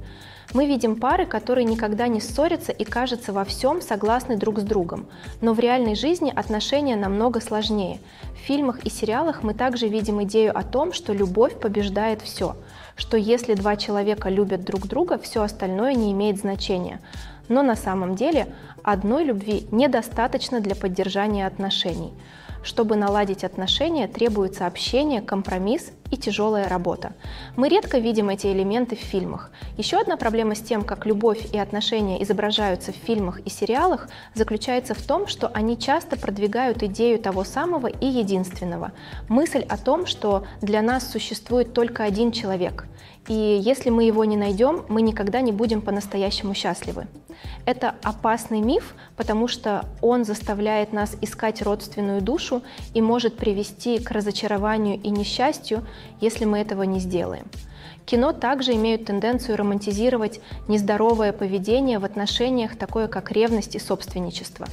Мы видим пары, которые никогда не ссорятся и, кажется, во всем согласны друг с другом. Но в реальной жизни отношения намного сложнее. В фильмах и сериалах мы также видим идею о том, что любовь побеждает все, что если два человека любят друг друга, все остальное не имеет значения. Но на самом деле одной любви недостаточно для поддержания отношений. Чтобы наладить отношения, требуется общение, компромисс и тяжелая работа. Мы редко видим эти элементы в фильмах. Еще одна проблема с тем, как любовь и отношения изображаются в фильмах и сериалах, заключается в том, что они часто продвигают идею того самого и единственного. Мысль о том, что для нас существует только один человек. И если мы его не найдем, мы никогда не будем по-настоящему счастливы. Это опасный миф, потому что он заставляет нас искать родственную душу и может привести к разочарованию и несчастью, если мы этого не сделаем. Кино также имеет тенденцию романтизировать нездоровое поведение в отношениях, такое как ревность и собственничество.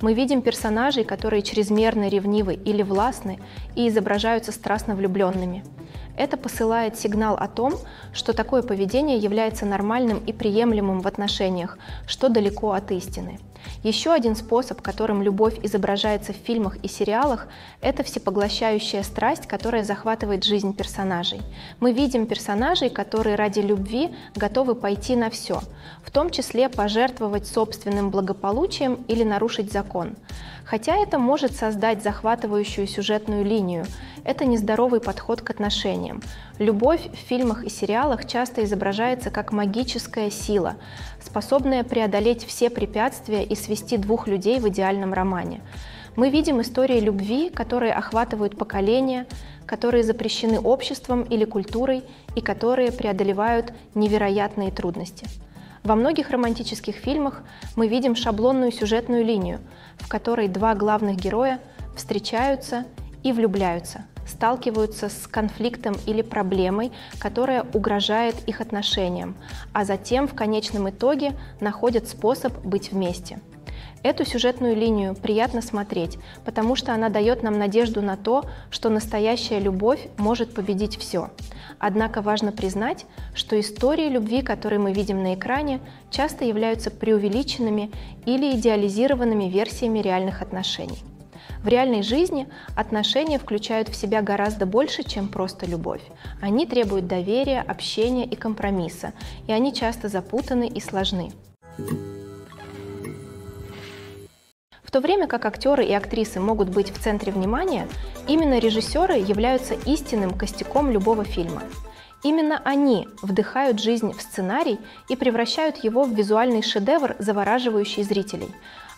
Мы видим персонажей, которые чрезмерно ревнивы или властны и изображаются страстно влюбленными. Это посылает сигнал о том, что такое поведение является нормальным и приемлемым в отношениях, что далеко от истины. Еще один способ, которым любовь изображается в фильмах и сериалах, это всепоглощающая страсть, которая захватывает жизнь персонажей. Мы видим персонажей, которые ради любви готовы пойти на все, в том числе пожертвовать собственным благополучием или нарушить закон. Хотя это может создать захватывающую сюжетную линию, это нездоровый подход к отношениям. Любовь в фильмах и сериалах часто изображается как магическая сила, способная преодолеть все препятствия и свести двух людей в идеальном романе. Мы видим истории любви, которые охватывают поколения, которые запрещены обществом или культурой и которые преодолевают невероятные трудности. Во многих романтических фильмах мы видим шаблонную сюжетную линию, в которой два главных героя встречаются и влюбляются, сталкиваются с конфликтом или проблемой, которая угрожает их отношениям, а затем в конечном итоге находят способ быть вместе. Эту сюжетную линию приятно смотреть, потому что она дает нам надежду на то, что настоящая любовь может победить все. Однако важно признать, что истории любви, которые мы видим на экране, часто являются преувеличенными или идеализированными версиями реальных отношений. В реальной жизни отношения включают в себя гораздо больше, чем просто любовь. Они требуют доверия, общения и компромисса, и они часто запутаны и сложны. В то время как актеры и актрисы могут быть в центре внимания, именно режиссеры являются истинным костяком любого фильма. Именно они вдыхают жизнь в сценарий и превращают его в визуальный шедевр, завораживающий зрителей.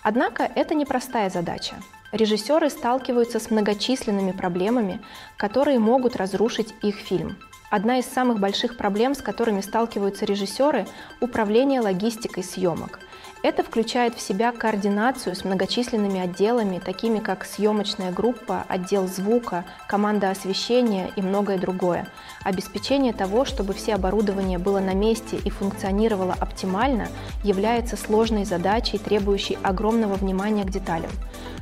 Однако это непростая задача. Режиссеры сталкиваются с многочисленными проблемами, которые могут разрушить их фильм. Одна из самых больших проблем, с которыми сталкиваются режиссеры – управление логистикой съемок. Это включает в себя координацию с многочисленными отделами, такими как съемочная группа, отдел звука, команда освещения и многое другое. Обеспечение того, чтобы все оборудование было на месте и функционировало оптимально, является сложной задачей, требующей огромного внимания к деталям.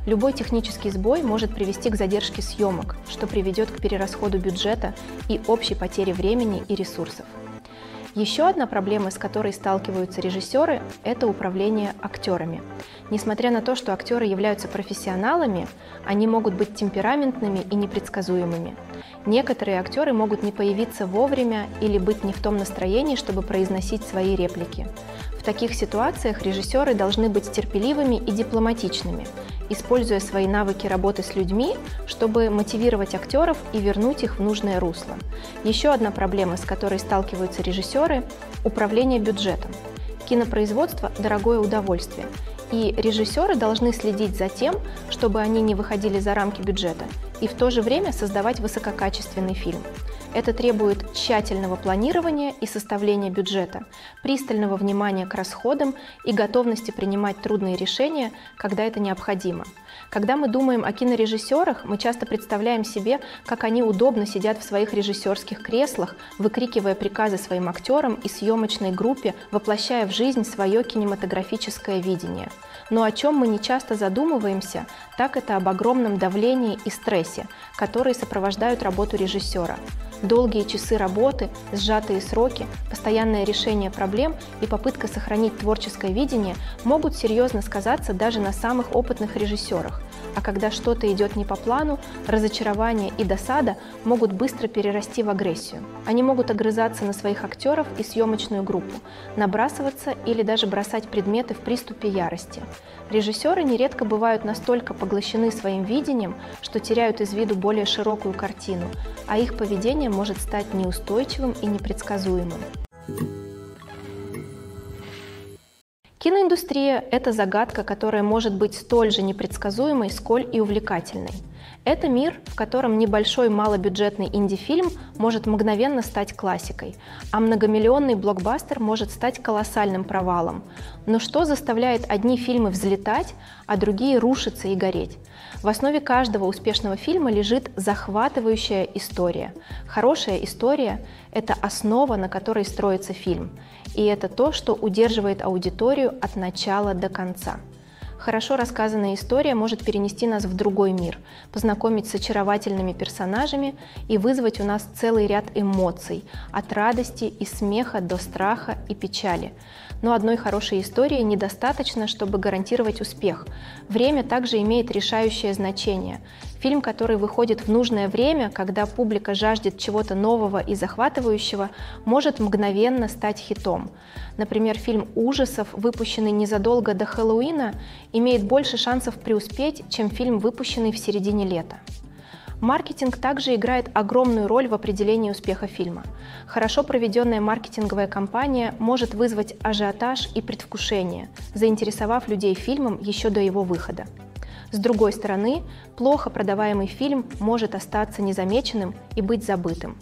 Любой технический сбой может привести к задержке съемок, что приведет к перерасходу бюджета и общей потере времени и ресурсов. Еще одна проблема, с которой сталкиваются режиссеры, это управление актерами. Несмотря на то, что актеры являются профессионалами, они могут быть темпераментными и непредсказуемыми. Некоторые актеры могут не появиться вовремя или быть не в том настроении, чтобы произносить свои реплики. В таких ситуациях режиссеры должны быть терпеливыми и дипломатичными, используя свои навыки работы с людьми, чтобы мотивировать актеров и вернуть их в нужное русло. Еще одна проблема, с которой сталкиваются режиссеры – управление бюджетом. Кинопроизводство – дорогое удовольствие, и режиссеры должны следить за тем, чтобы они не выходили за рамки бюджета и в то же время создавать высококачественный фильм. Это требует тщательного планирования и составления бюджета, пристального внимания к расходам и готовности принимать трудные решения, когда это необходимо. Когда мы думаем о кинорежиссерах, мы часто представляем себе, как они удобно сидят в своих режиссерских креслах, выкрикивая приказы своим актерам и съемочной группе, воплощая в жизнь свое кинематографическое видение. Но о чем мы не часто задумываемся, так это об огромном давлении и стрессе, которые сопровождают работу режиссера. Долгие часы работы, сжатые сроки, постоянное решение проблем и попытка сохранить творческое видение могут серьезно сказаться даже на самых опытных режиссерах. а когда что-то идет не по плану, разочарование и досада могут быстро перерасти в агрессию. Они могут огрызаться на своих актеров и съемочную группу, набрасываться или даже бросать предметы в приступе ярости. Режиссеры нередко бывают настолько поглощены своим видением, что теряют из виду более широкую картину, а их поведение может стать неустойчивым и непредсказуемым. Киноиндустрия – это загадка, которая может быть столь же непредсказуемой, сколь и увлекательной. Это мир, в котором небольшой малобюджетный инди-фильм может мгновенно стать классикой, а многомиллионный блокбастер может стать колоссальным провалом. Но что заставляет одни фильмы взлетать, а другие рушиться и гореть? В основе каждого успешного фильма лежит захватывающая история. Хорошая история – это основа, на которой строится фильм. И это то, что удерживает аудиторию от начала до конца. Хорошо рассказанная история может перенести нас в другой мир, познакомить с очаровательными персонажами и вызвать у нас целый ряд эмоций, от радости и смеха до страха и печали. Но одной хорошей истории недостаточно, чтобы гарантировать успех. Время также имеет решающее значение. Фильм, который выходит в нужное время, когда публика жаждет чего-то нового и захватывающего, может мгновенно стать хитом. Например, фильм ужасов, выпущенный незадолго до Хэллоуина, имеет больше шансов преуспеть, чем фильм, выпущенный в середине лета. Маркетинг также играет огромную роль в определении успеха фильма. Хорошо проведенная маркетинговая кампания может вызвать ажиотаж и предвкушение, заинтересовав людей фильмом еще до его выхода. С другой стороны, плохо продаваемый фильм может остаться незамеченным и быть забытым.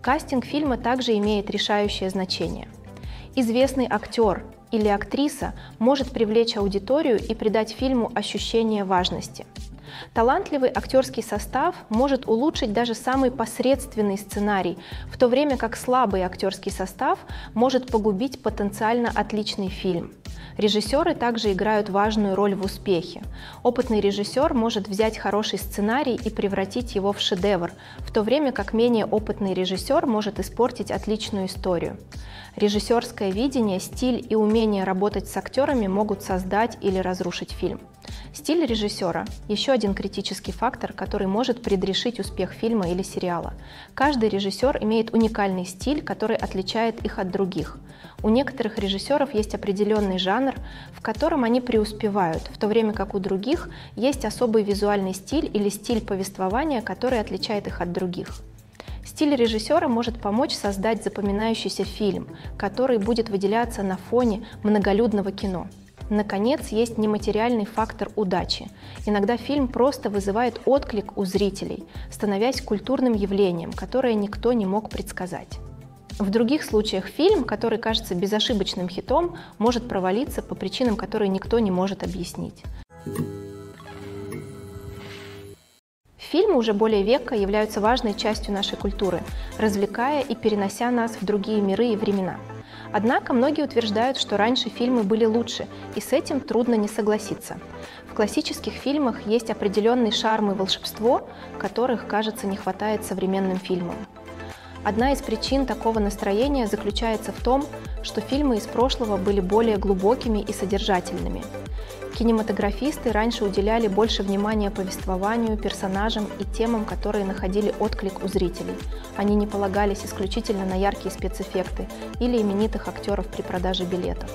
Кастинг фильма также имеет решающее значение. Известный актер или актриса может привлечь аудиторию и придать фильму ощущение важности. Талантливый актерский состав может улучшить даже самый посредственный сценарий, в то время как слабый актерский состав может погубить потенциально отличный фильм. Режиссеры также играют важную роль в успехе. Опытный режиссер может взять хороший сценарий и превратить его в шедевр, в то время как менее опытный режиссер может испортить отличную историю. Режиссерское видение, стиль и умение работать с актерами могут создать или разрушить фильм. Стиль режиссера – еще один критический фактор, который может предрешить успех фильма или сериала. Каждый режиссер имеет уникальный стиль, который отличает их от других. У некоторых режиссеров есть определенный жанр, в котором они преуспевают, в то время как у других есть особый визуальный стиль или стиль повествования, который отличает их от других. Стиль режиссера может помочь создать запоминающийся фильм, который будет выделяться на фоне многолюдного кино. Наконец, есть нематериальный фактор удачи. Иногда фильм просто вызывает отклик у зрителей, становясь культурным явлением, которое никто не мог предсказать. В других случаях фильм, который кажется безошибочным хитом, может провалиться по причинам, которые никто не может объяснить. Фильмы уже более века являются важной частью нашей культуры, развлекая и перенося нас в другие миры и времена. Однако многие утверждают, что раньше фильмы были лучше, и с этим трудно не согласиться. В классических фильмах есть определенный шарм и волшебство, которых, кажется, не хватает современным фильмам. Одна из причин такого настроения заключается в том, что фильмы из прошлого были более глубокими и содержательными. Кинематографисты раньше уделяли больше внимания повествованию, персонажам и темам, которые находили отклик у зрителей. Они не полагались исключительно на яркие спецэффекты или именитых актеров при продаже билетов.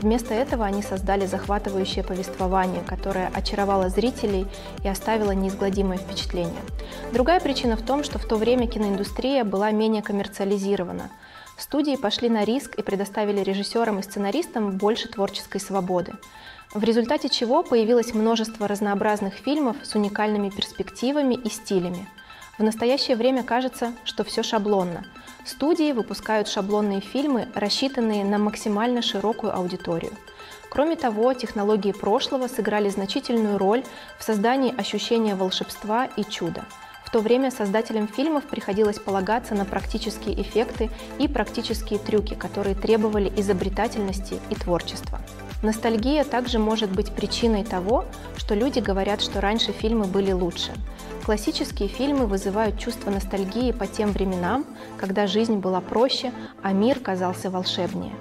Вместо этого они создали захватывающее повествование, которое очаровало зрителей и оставило неизгладимое впечатление. Другая причина в том, что в то время киноиндустрия была менее коммерциализирована. Студии пошли на риск и предоставили режиссерам и сценаристам больше творческой свободы, в результате чего появилось множество разнообразных фильмов с уникальными перспективами и стилями. В настоящее время кажется, что все шаблонно. Студии выпускают шаблонные фильмы, рассчитанные на максимально широкую аудиторию. Кроме того, технологии прошлого сыграли значительную роль в создании ощущения волшебства и чуда. В то время создателям фильмов приходилось полагаться на практические эффекты и практические трюки, которые требовали изобретательности и творчества. Ностальгия также может быть причиной того, что люди говорят, что раньше фильмы были лучше. Классические фильмы вызывают чувство ностальгии по тем временам, когда жизнь была проще, а мир казался волшебнее.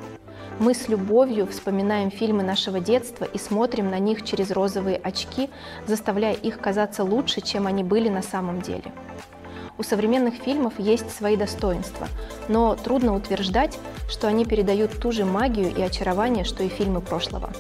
Мы с любовью вспоминаем фильмы нашего детства и смотрим на них через розовые очки, заставляя их казаться лучше, чем они были на самом деле. У современных фильмов есть свои достоинства, но трудно утверждать, что они передают ту же магию и очарование, что и фильмы прошлого.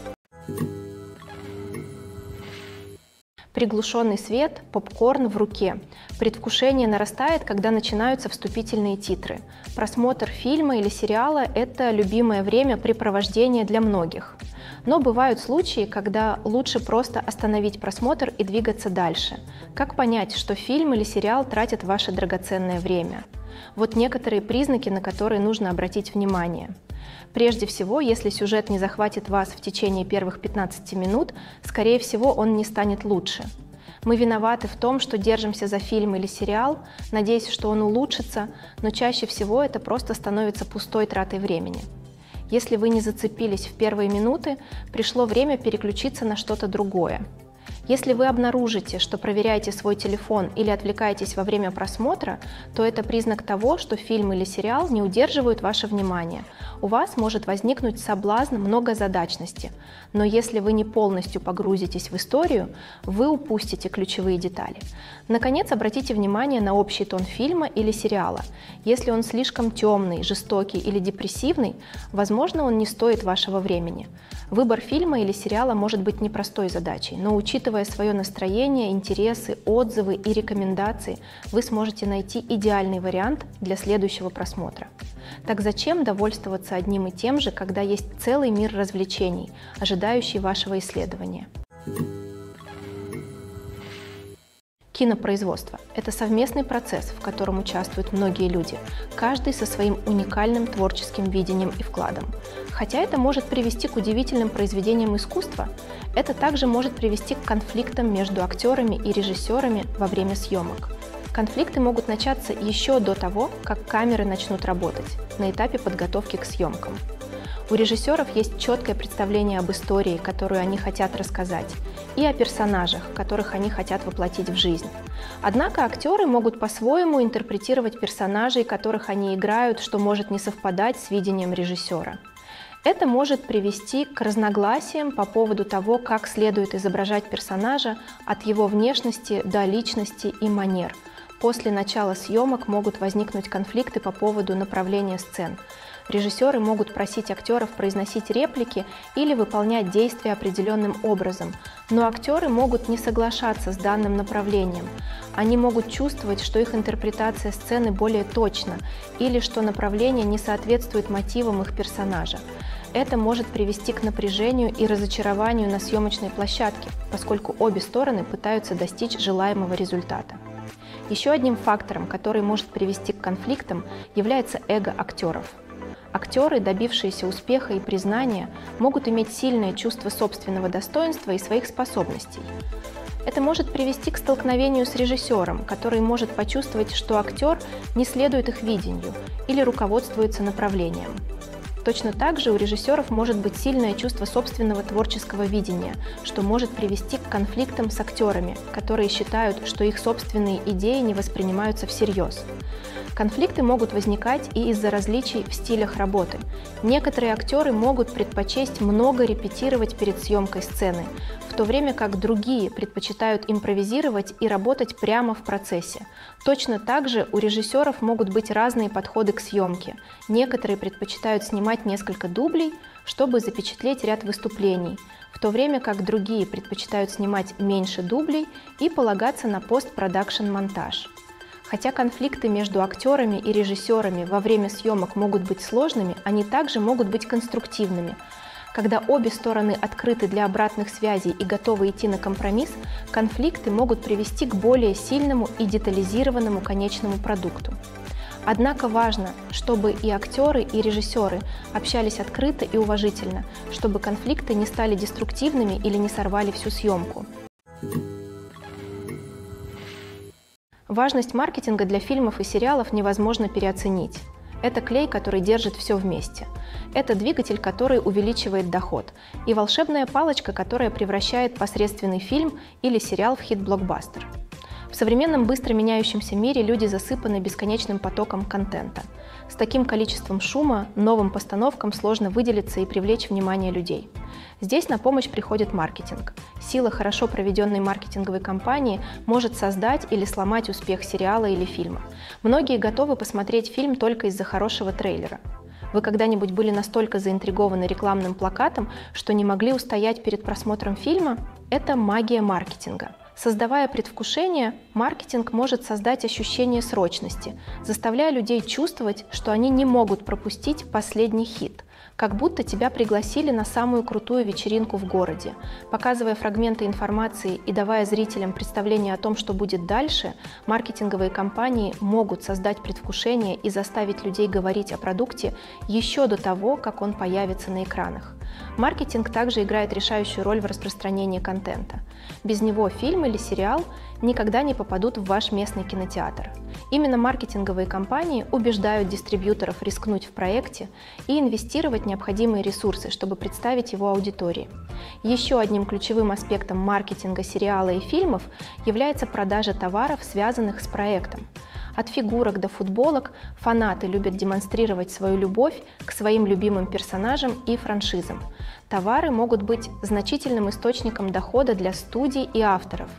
Приглушенный свет, попкорн в руке. Предвкушение нарастает, когда начинаются вступительные титры. Просмотр фильма или сериала – это любимое времяпрепровождение для многих. Но бывают случаи, когда лучше просто остановить просмотр и двигаться дальше. Как понять, что фильм или сериал тратят ваше драгоценное время? Вот некоторые признаки, на которые нужно обратить внимание. Прежде всего, если сюжет не захватит вас в течение первых пятнадцати минут, скорее всего, он не станет лучше. Мы виноваты в том, что держимся за фильм или сериал, надеясь, что он улучшится, но чаще всего это просто становится пустой тратой времени. Если вы не зацепились в первые минуты, пришло время переключиться на что-то другое. Если вы обнаружите, что проверяете свой телефон или отвлекаетесь во время просмотра, то это признак того, что фильм или сериал не удерживают ваше внимание. У вас может возникнуть соблазн многозадачности, но если вы не полностью погрузитесь в историю, вы упустите ключевые детали. Наконец, обратите внимание на общий тон фильма или сериала. Если он слишком темный, жестокий или депрессивный, возможно, он не стоит вашего времени. Выбор фильма или сериала может быть непростой задачей, но учитывая свое настроение, интересы, отзывы и рекомендации, вы сможете найти идеальный вариант для следующего просмотра. Так зачем довольствоваться одним и тем же, когда есть целый мир развлечений, ожидающий вашего исследования? Кинопроизводство – это совместный процесс, в котором участвуют многие люди, каждый со своим уникальным творческим видением и вкладом. Хотя это может привести к удивительным произведениям искусства, это также может привести к конфликтам между актерами и режиссерами во время съемок. Конфликты могут начаться еще до того, как камеры начнут работать, на этапе подготовки к съемкам. У режиссеров есть четкое представление об истории, которую они хотят рассказать, и о персонажах, которых они хотят воплотить в жизнь. Однако актеры могут по-своему интерпретировать персонажей, которых они играют, что может не совпадать с видением режиссера. Это может привести к разногласиям по поводу того, как следует изображать персонажа от его внешности до личности и манер. После начала съемок могут возникнуть конфликты по поводу направления сцен. Режиссеры могут просить актеров произносить реплики или выполнять действия определенным образом, но актеры могут не соглашаться с данным направлением. Они могут чувствовать, что их интерпретация сцены более точна или что направление не соответствует мотивам их персонажа. Это может привести к напряжению и разочарованию на съемочной площадке, поскольку обе стороны пытаются достичь желаемого результата. Еще одним фактором, который может привести к конфликтам, является эго актеров. Актеры, добившиеся успеха и признания, могут иметь сильное чувство собственного достоинства и своих способностей. Это может привести к столкновению с режиссером, который может почувствовать, что актер не следует их видению или руководствуется направлением. Точно так же у режиссеров может быть сильное чувство собственного творческого видения, что может привести к конфликтам с актерами, которые считают, что их собственные идеи не воспринимаются всерьез. Конфликты могут возникать и из-за различий в стилях работы. Некоторые актеры могут предпочесть много репетировать перед съемкой сцены, в то время как другие предпочитают импровизировать и работать прямо в процессе. Точно так же у режиссеров могут быть разные подходы к съемке. Некоторые предпочитают снимать несколько дублей, чтобы запечатлеть ряд выступлений, в то время как другие предпочитают снимать меньше дублей и полагаться на постпродакшн-монтаж. Хотя конфликты между актерами и режиссерами во время съемок могут быть сложными, они также могут быть конструктивными. Когда обе стороны открыты для обратных связей и готовы идти на компромисс, конфликты могут привести к более сильному и детализированному конечному продукту. Однако важно, чтобы и актеры, и режиссеры общались открыто и уважительно, чтобы конфликты не стали деструктивными или не сорвали всю съемку. Важность маркетинга для фильмов и сериалов невозможно переоценить. Это клей, который держит все вместе. Это двигатель, который увеличивает доход. И волшебная палочка, которая превращает посредственный фильм или сериал в хит-блокбастер. В современном быстро меняющемся мире люди засыпаны бесконечным потоком контента. С таким количеством шума новым постановкам сложно выделиться и привлечь внимание людей. Здесь на помощь приходит маркетинг. Сила хорошо проведенной маркетинговой кампании может создать или сломать успех сериала или фильма. Многие готовы посмотреть фильм только из-за хорошего трейлера. Вы когда-нибудь были настолько заинтригованы рекламным плакатом, что не могли устоять перед просмотром фильма? Это магия маркетинга. Создавая предвкушение, маркетинг может создать ощущение срочности, заставляя людей чувствовать, что они не могут пропустить последний хит, как будто тебя пригласили на самую крутую вечеринку в городе. Показывая фрагменты информации и давая зрителям представление о том, что будет дальше, маркетинговые компании могут создать предвкушение и заставить людей говорить о продукте еще до того, как он появится на экранах. Маркетинг также играет решающую роль в распространении контента. Без него фильмы или сериал никогда не попадут в ваш местный кинотеатр. Именно маркетинговые компании убеждают дистрибьюторов рискнуть в проекте и инвестировать необходимые ресурсы, чтобы представить его аудитории. Еще одним ключевым аспектом маркетинга сериала и фильмов является продажа товаров, связанных с проектом. От фигурок до футболок фанаты любят демонстрировать свою любовь к своим любимым персонажам и франшизам. Товары могут быть значительным источником дохода для студий и авторов.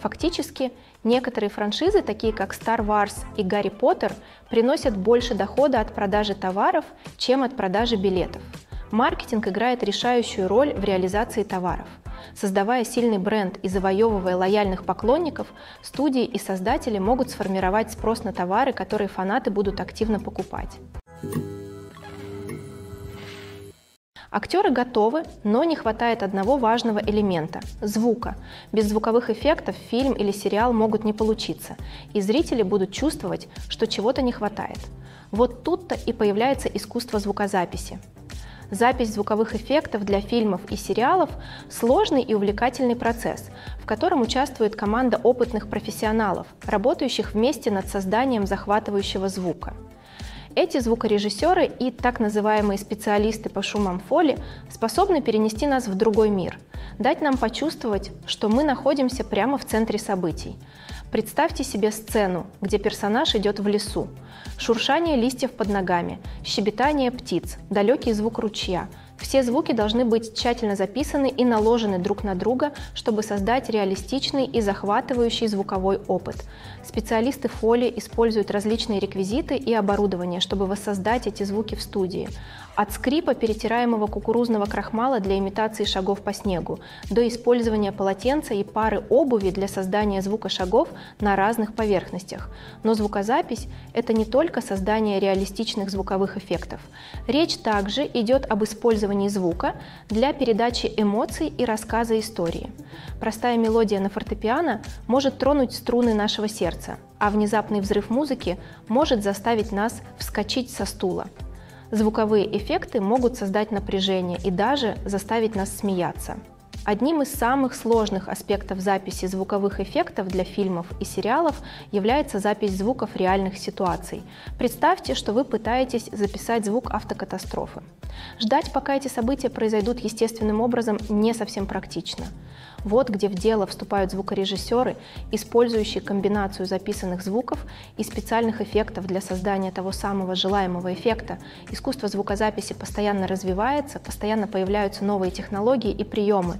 Фактически, некоторые франшизы, такие как Star Wars и Гарри Поттер, приносят больше дохода от продажи товаров, чем от продажи билетов. Маркетинг играет решающую роль в реализации товаров. Создавая сильный бренд и завоевывая лояльных поклонников, студии и создатели могут сформировать спрос на товары, которые фанаты будут активно покупать. Актеры готовы, но не хватает одного важного элемента – звука. Без звуковых эффектов фильм или сериал могут не получиться, и зрители будут чувствовать, что чего-то не хватает. Вот тут-то и появляется искусство звукозаписи. Запись звуковых эффектов для фильмов и сериалов – сложный и увлекательный процесс, в котором участвует команда опытных профессионалов, работающих вместе над созданием захватывающего звука. Эти звукорежиссеры и так называемые специалисты по шумам Фолли способны перенести нас в другой мир, дать нам почувствовать, что мы находимся прямо в центре событий. Представьте себе сцену, где персонаж идет в лесу. Шуршание листьев под ногами, щебетание птиц, далекий звук ручья. Все звуки должны быть тщательно записаны и наложены друг на друга, чтобы создать реалистичный и захватывающий звуковой опыт. Специалисты Фолли используют различные реквизиты и оборудование, чтобы воссоздать эти звуки в студии. От скрипа перетираемого кукурузного крахмала для имитации шагов по снегу, до использования полотенца и пары обуви для создания звука шагов на разных поверхностях. Но звукозапись – это не только создание реалистичных звуковых эффектов. Речь также идет об использовании звука для передачи эмоций и рассказа истории. Простая мелодия на фортепиано может тронуть струны нашего сердца, а внезапный взрыв музыки может заставить нас вскочить со стула. Звуковые эффекты могут создать напряжение и даже заставить нас смеяться. Одним из самых сложных аспектов записи звуковых эффектов для фильмов и сериалов является запись звуков реальных ситуаций. Представьте, что вы пытаетесь записать звук автокатастрофы. Ждать, пока эти события произойдут естественным образом, не совсем практично. Вот где в дело вступают звукорежиссеры, использующие комбинацию записанных звуков и специальных эффектов для создания того самого желаемого эффекта. Искусство звукозаписи постоянно развивается, постоянно появляются новые технологии и приемы.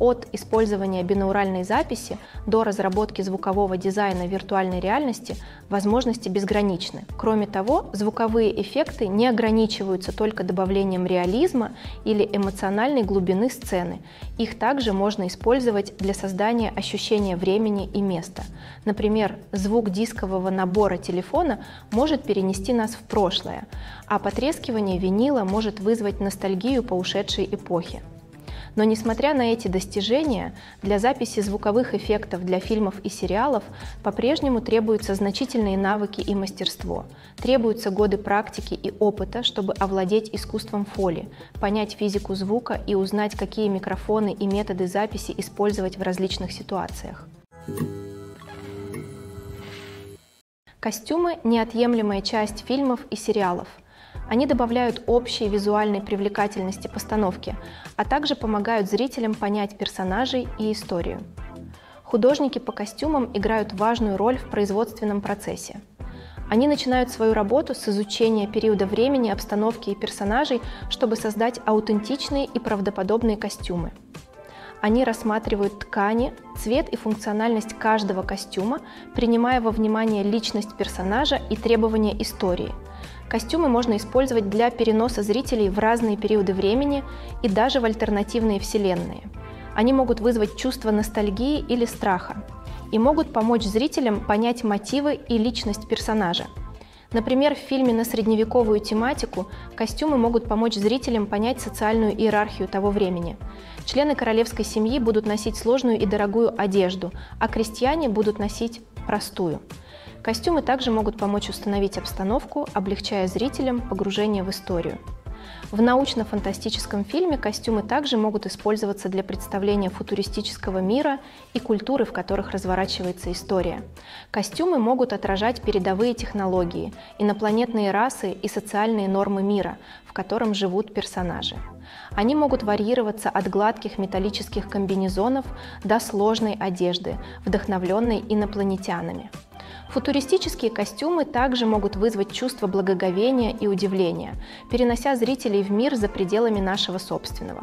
От использования бинауральной записи до разработки звукового дизайна виртуальной реальности возможности безграничны. Кроме того, звуковые эффекты не ограничиваются только добавлением реализма или эмоциональной глубины сцены. Их также можно использовать для создания ощущения времени и места. Например, звук дискового набора телефона может перенести нас в прошлое, а потрескивание винила может вызвать ностальгию по ушедшей эпохе. Но несмотря на эти достижения, для записи звуковых эффектов для фильмов и сериалов по-прежнему требуются значительные навыки и мастерство. Требуются годы практики и опыта, чтобы овладеть искусством Фолли, понять физику звука и узнать, какие микрофоны и методы записи использовать в различных ситуациях. Костюмы – неотъемлемая часть фильмов и сериалов. Они добавляют общей визуальной привлекательности постановки, а также помогают зрителям понять персонажей и историю. Художники по костюмам играют важную роль в производственном процессе. Они начинают свою работу с изучения периода времени, обстановки и персонажей, чтобы создать аутентичные и правдоподобные костюмы. Они рассматривают ткани, цвет и функциональность каждого костюма, принимая во внимание личность персонажа и требования истории. Костюмы можно использовать для переноса зрителей в разные периоды времени и даже в альтернативные вселенные. Они могут вызвать чувство ностальгии или страха и могут помочь зрителям понять мотивы и личность персонажа. Например, в фильме на средневековую тематику костюмы могут помочь зрителям понять социальную иерархию того времени. Члены королевской семьи будут носить сложную и дорогую одежду, а крестьяне будут носить простую. Костюмы также могут помочь установить обстановку, облегчая зрителям погружение в историю. В научно-фантастическом фильме костюмы также могут использоваться для представления футуристического мира и культуры, в которых разворачивается история. Костюмы могут отражать передовые технологии, инопланетные расы и социальные нормы мира, в котором живут персонажи. Они могут варьироваться от гладких металлических комбинезонов до сложной одежды, вдохновленной инопланетянами. Футуристические костюмы также могут вызвать чувство благоговения и удивления, перенося зрителей в мир за пределами нашего собственного.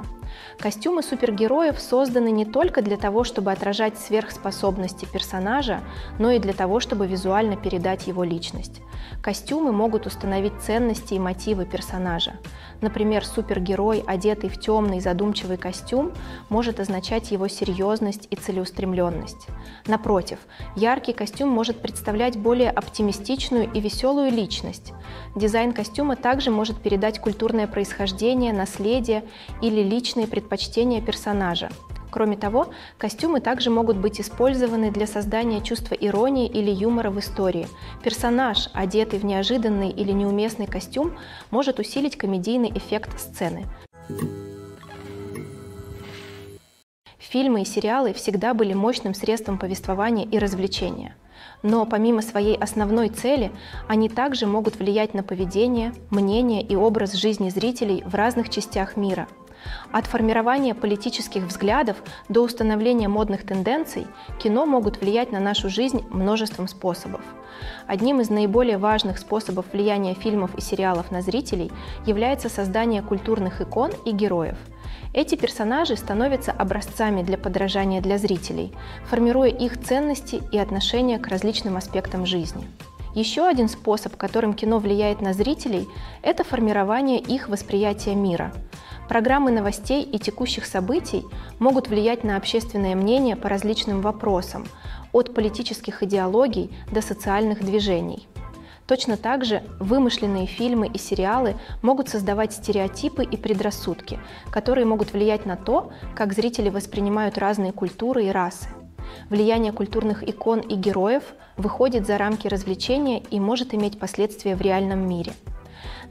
Костюмы супергероев созданы не только для того, чтобы отражать сверхспособности персонажа, но и для того, чтобы визуально передать его личность. Костюмы могут установить ценности и мотивы персонажа. Например, супергерой, одетый в темный задумчивый костюм, может означать его серьезность и целеустремленность. Напротив, яркий костюм может представлять более оптимистичную и веселую личность. Дизайн костюма также может передать культурное происхождение, наследие или личные предпочтения персонажа. Кроме того, костюмы также могут быть использованы для создания чувства иронии или юмора в истории. Персонаж, одетый в неожиданный или неуместный костюм, может усилить комедийный эффект сцены. Фильмы и сериалы всегда были мощным средством повествования и развлечения. Но помимо своей основной цели, они также могут влиять на поведение, мнение и образ жизни зрителей в разных частях мира. От формирования политических взглядов до установления модных тенденций кино могут влиять на нашу жизнь множеством способов. Одним из наиболее важных способов влияния фильмов и сериалов на зрителей является создание культурных икон и героев. Эти персонажи становятся образцами для подражания для зрителей, формируя их ценности и отношения к различным аспектам жизни. Еще один способ, которым кино влияет на зрителей, это формирование их восприятия мира. Программы новостей и текущих событий могут влиять на общественное мнение по различным вопросам, от политических идеологий до социальных движений. Точно так же вымышленные фильмы и сериалы могут создавать стереотипы и предрассудки, которые могут влиять на то, как зрители воспринимают разные культуры и расы. Влияние культурных икон и героев выходит за рамки развлечения и может иметь последствия в реальном мире.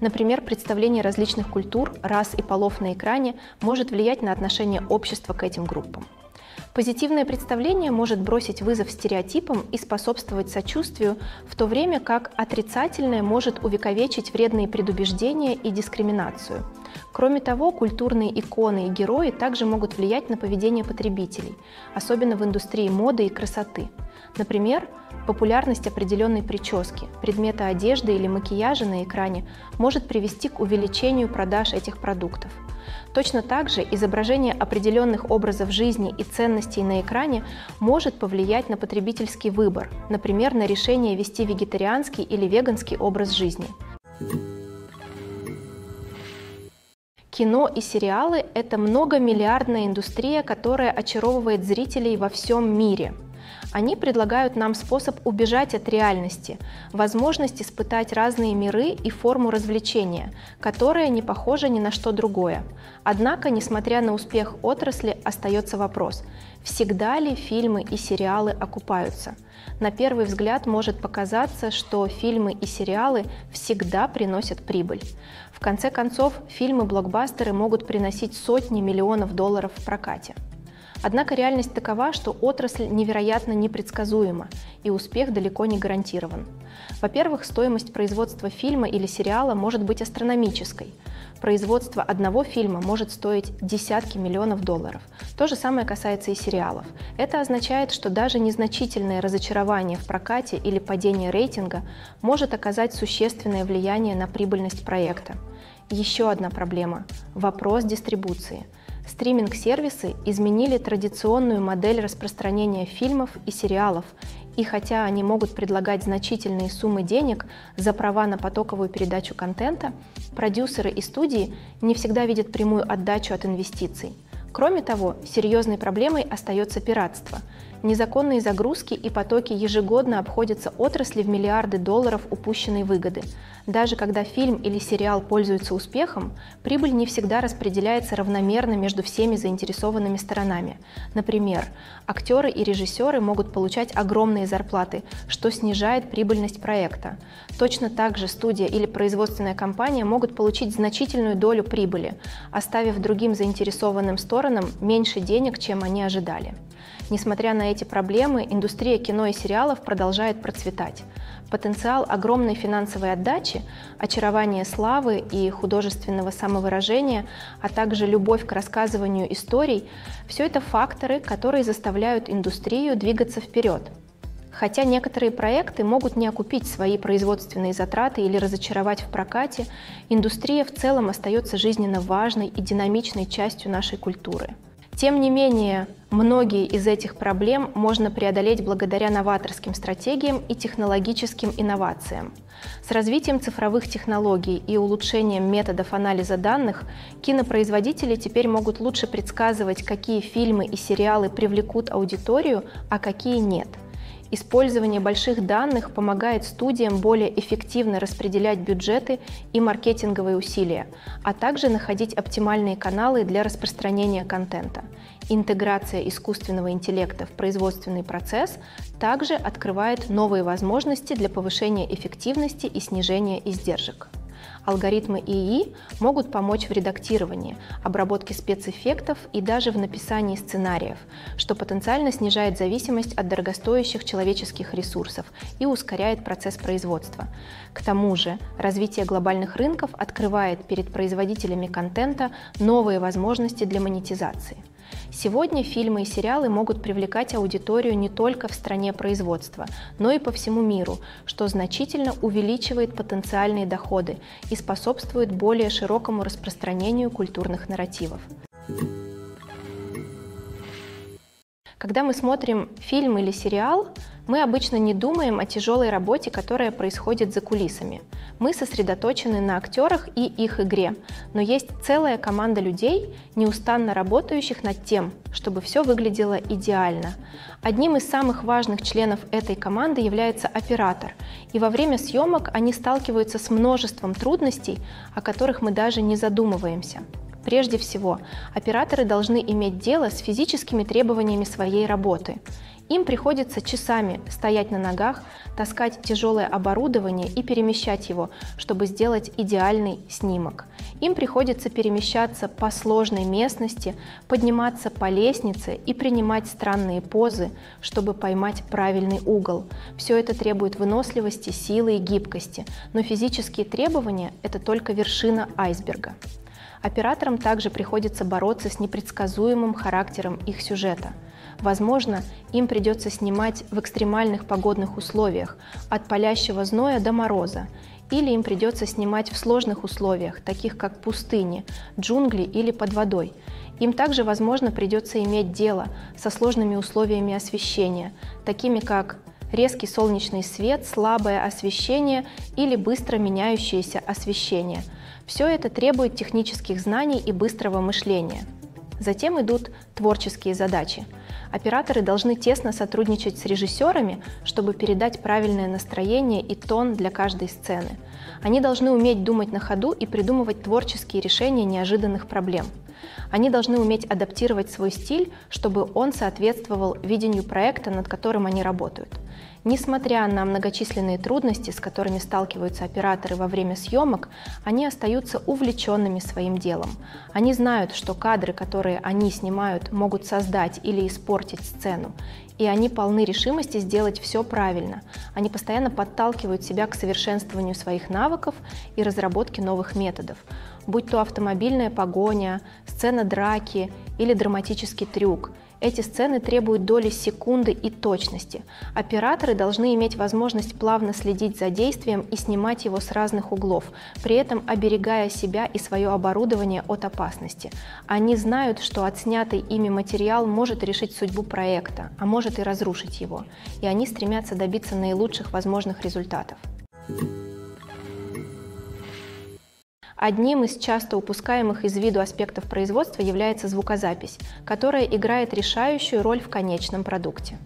Например, представление различных культур, рас и полов на экране может влиять на отношение общества к этим группам. Позитивное представление может бросить вызов стереотипам и способствовать сочувствию, в то время как отрицательное может увековечить вредные предубеждения и дискриминацию. Кроме того, культурные иконы и герои также могут влиять на поведение потребителей, особенно в индустрии моды и красоты. Например, популярность определенной прически, предмета одежды или макияжа на экране может привести к увеличению продаж этих продуктов. Точно так же изображение определенных образов жизни и ценностей на экране может повлиять на потребительский выбор, например, на решение вести вегетарианский или веганский образ жизни. Кино и сериалы – это многомиллиардная индустрия, которая очаровывает зрителей во всем мире. Они предлагают нам способ убежать от реальности, возможность испытать разные миры и форму развлечения, которая не похожа ни на что другое. Однако, несмотря на успех отрасли, остается вопрос, всегда ли фильмы и сериалы окупаются? На первый взгляд может показаться, что фильмы и сериалы всегда приносят прибыль. В конце концов, фильмы-блокбастеры могут приносить сотни миллионов долларов в прокате. Однако реальность такова, что отрасль невероятно непредсказуема, и успех далеко не гарантирован. Во-первых, стоимость производства фильма или сериала может быть астрономической. Производство одного фильма может стоить десятки миллионов долларов. То же самое касается и сериалов. Это означает, что даже незначительное разочарование в прокате или падение рейтинга может оказать существенное влияние на прибыльность проекта. Еще одна проблема – вопрос дистрибуции. Стриминг-сервисы изменили традиционную модель распространения фильмов и сериалов, и хотя они могут предлагать значительные суммы денег за права на потоковую передачу контента, продюсеры и студии не всегда видят прямую отдачу от инвестиций. Кроме того, серьезной проблемой остается пиратство. Незаконные загрузки и потоки ежегодно обходятся отрасли в миллиарды долларов упущенной выгоды. Даже когда фильм или сериал пользуются успехом, прибыль не всегда распределяется равномерно между всеми заинтересованными сторонами. Например, актеры и режиссеры могут получать огромные зарплаты, что снижает прибыльность проекта. Точно так же студия или производственная компания могут получить значительную долю прибыли, оставив другим заинтересованным сторонам меньше денег, чем они ожидали. Несмотря на эти проблемы, индустрия кино и сериалов продолжает процветать. Потенциал огромной финансовой отдачи, очарование славы и художественного самовыражения, а также любовь к рассказыванию историй – все это факторы, которые заставляют индустрию двигаться вперед. Хотя некоторые проекты могут не окупить свои производственные затраты или разочаровать в прокате, индустрия в целом остается жизненно важной и динамичной частью нашей культуры. Тем не менее, многие из этих проблем можно преодолеть благодаря новаторским стратегиям и технологическим инновациям. С развитием цифровых технологий и улучшением методов анализа данных кинопроизводители теперь могут лучше предсказывать, какие фильмы и сериалы привлекут аудиторию, а какие нет. Использование больших данных помогает студиям более эффективно распределять бюджеты и маркетинговые усилия, а также находить оптимальные каналы для распространения контента. Интеграция искусственного интеллекта в производственный процесс также открывает новые возможности для повышения эффективности и снижения издержек. Алгоритмы ИИ могут помочь в редактировании, обработке спецэффектов и даже в написании сценариев, что потенциально снижает зависимость от дорогостоящих человеческих ресурсов и ускоряет процесс производства. К тому же, развитие глобальных рынков открывает перед производителями контента новые возможности для монетизации. Сегодня фильмы и сериалы могут привлекать аудиторию не только в стране производства, но и по всему миру, что значительно увеличивает потенциальные доходы и способствует более широкому распространению культурных нарративов. Когда мы смотрим фильм или сериал, мы обычно не думаем о тяжелой работе, которая происходит за кулисами. Мы сосредоточены на актерах и их игре, но есть целая команда людей, неустанно работающих над тем, чтобы все выглядело идеально. Одним из самых важных членов этой команды является оператор, и во время съемок они сталкиваются с множеством трудностей, о которых мы даже не задумываемся. Прежде всего, операторы должны иметь дело с физическими требованиями своей работы. Им приходится часами стоять на ногах, таскать тяжелое оборудование и перемещать его, чтобы сделать идеальный снимок. Им приходится перемещаться по сложной местности, подниматься по лестнице и принимать странные позы, чтобы поймать правильный угол. Все это требует выносливости, силы и гибкости, но физические требования – это только вершина айсберга. Операторам также приходится бороться с непредсказуемым характером их сюжета. Возможно, им придется снимать в экстремальных погодных условиях, от палящего зноя до мороза, или им придется снимать в сложных условиях, таких как пустыни, джунгли или под водой. Им также, возможно, придется иметь дело со сложными условиями освещения, такими как резкий солнечный свет, слабое освещение или быстро меняющееся освещение. Все это требует технических знаний и быстрого мышления. Затем идут творческие задачи. Операторы должны тесно сотрудничать с режиссерами, чтобы передать правильное настроение и тон для каждой сцены. Они должны уметь думать на ходу и придумывать творческие решения неожиданных проблем. Они должны уметь адаптировать свой стиль, чтобы он соответствовал видению проекта, над которым они работают. Несмотря на многочисленные трудности, с которыми сталкиваются операторы во время съемок, они остаются увлеченными своим делом. Они знают, что кадры, которые они снимают, могут создать или испортить сцену, и они полны решимости сделать все правильно. Они постоянно подталкивают себя к совершенствованию своих навыков и разработке новых методов, будь то автомобильная погоня, сцена драки или драматический трюк. Эти сцены требуют доли секунды и точности. Операторы должны иметь возможность плавно следить за действием и снимать его с разных углов, при этом оберегая себя и свое оборудование от опасности. Они знают, что отснятый ими материал может решить судьбу проекта, а может и разрушить его, и они стремятся добиться наилучших возможных результатов. Одним из часто упускаемых из виду аспектов производства является звукозапись, которая играет решающую роль в конечном продукте.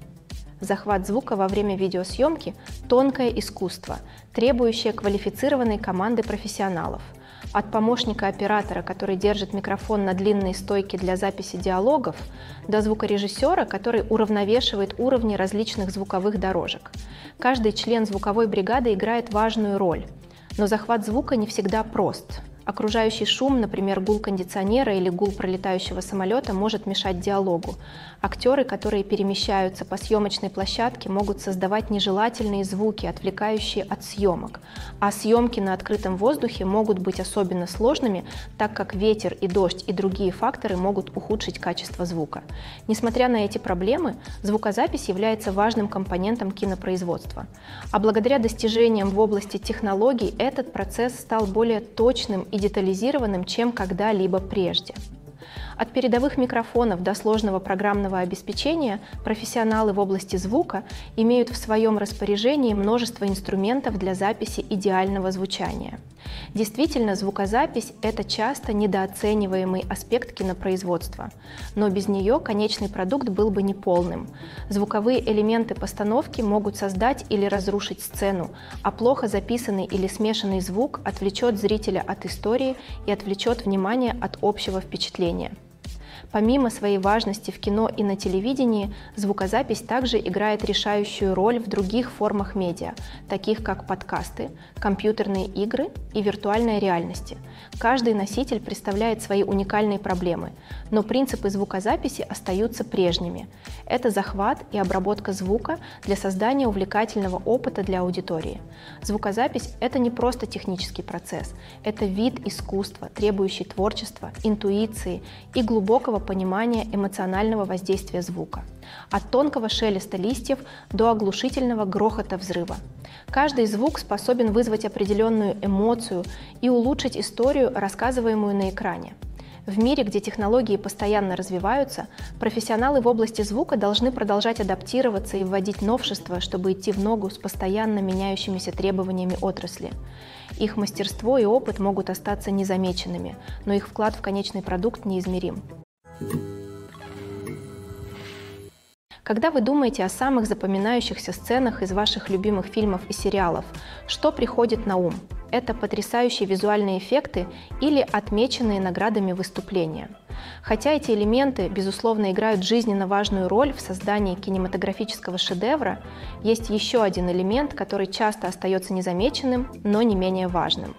Захват звука во время видеосъемки – тонкое искусство, требующее квалифицированной команды профессионалов. От помощника оператора, который держит микрофон на длинной стойке для записи диалогов, до звукорежиссера, который уравновешивает уровни различных звуковых дорожек. Каждый член звуковой бригады играет важную роль. Но захват звука не всегда прост. Окружающий шум, например, гул кондиционера или гул пролетающего самолета, может мешать диалогу. Актеры, которые перемещаются по съемочной площадке, могут создавать нежелательные звуки, отвлекающие от съемок. А съемки на открытом воздухе могут быть особенно сложными, так как ветер и дождь и другие факторы могут ухудшить качество звука. Несмотря на эти проблемы, звукозапись является важным компонентом кинопроизводства. А благодаря достижениям в области технологий этот процесс стал более точным и детализированным, чем когда-либо прежде. От передовых микрофонов до сложного программного обеспечения профессионалы в области звука имеют в своем распоряжении множество инструментов для записи идеального звучания. Действительно, звукозапись – это часто недооцениваемый аспект кинопроизводства, но без нее конечный продукт был бы неполным. Звуковые элементы постановки могут создать или разрушить сцену, а плохо записанный или смешанный звук отвлечет зрителя от истории и отвлечет внимание от общего впечатления. Помимо своей важности в кино и на телевидении, звукозапись также играет решающую роль в других формах медиа, таких как подкасты, компьютерные игры и виртуальная реальность. Каждый носитель представляет свои уникальные проблемы, но принципы звукозаписи остаются прежними. Это захват и обработка звука для создания увлекательного опыта для аудитории. Звукозапись – это не просто технический процесс, это вид искусства, требующий творчества, интуиции и глубокого понимания эмоционального воздействия звука, от тонкого шелеста листьев до оглушительного грохота взрыва. Каждый звук способен вызвать определенную эмоцию и улучшить историю, рассказываемую на экране. В мире, где технологии постоянно развиваются, профессионалы в области звука должны продолжать адаптироваться и вводить новшества, чтобы идти в ногу с постоянно меняющимися требованиями отрасли. Их мастерство и опыт могут остаться незамеченными, но их вклад в конечный продукт неизмерим. Когда вы думаете о самых запоминающихся сценах из ваших любимых фильмов и сериалов, что приходит на ум? Это потрясающие визуальные эффекты или отмеченные наградами выступления. Хотя эти элементы, безусловно, играют жизненно важную роль в создании кинематографического шедевра, есть еще один элемент, который часто остается незамеченным, но не менее важным.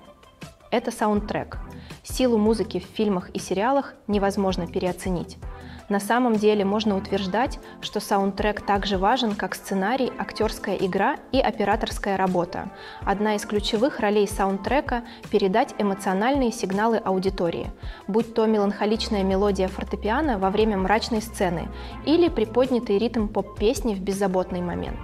Это саундтрек. Силу музыки в фильмах и сериалах невозможно переоценить. На самом деле можно утверждать, что саундтрек так же важен, как сценарий, актерская игра и операторская работа. Одна из ключевых ролей саундтрека – передать эмоциональные сигналы аудитории, будь то меланхоличная мелодия фортепиано во время мрачной сцены или приподнятый ритм поп-песни в беззаботный момент.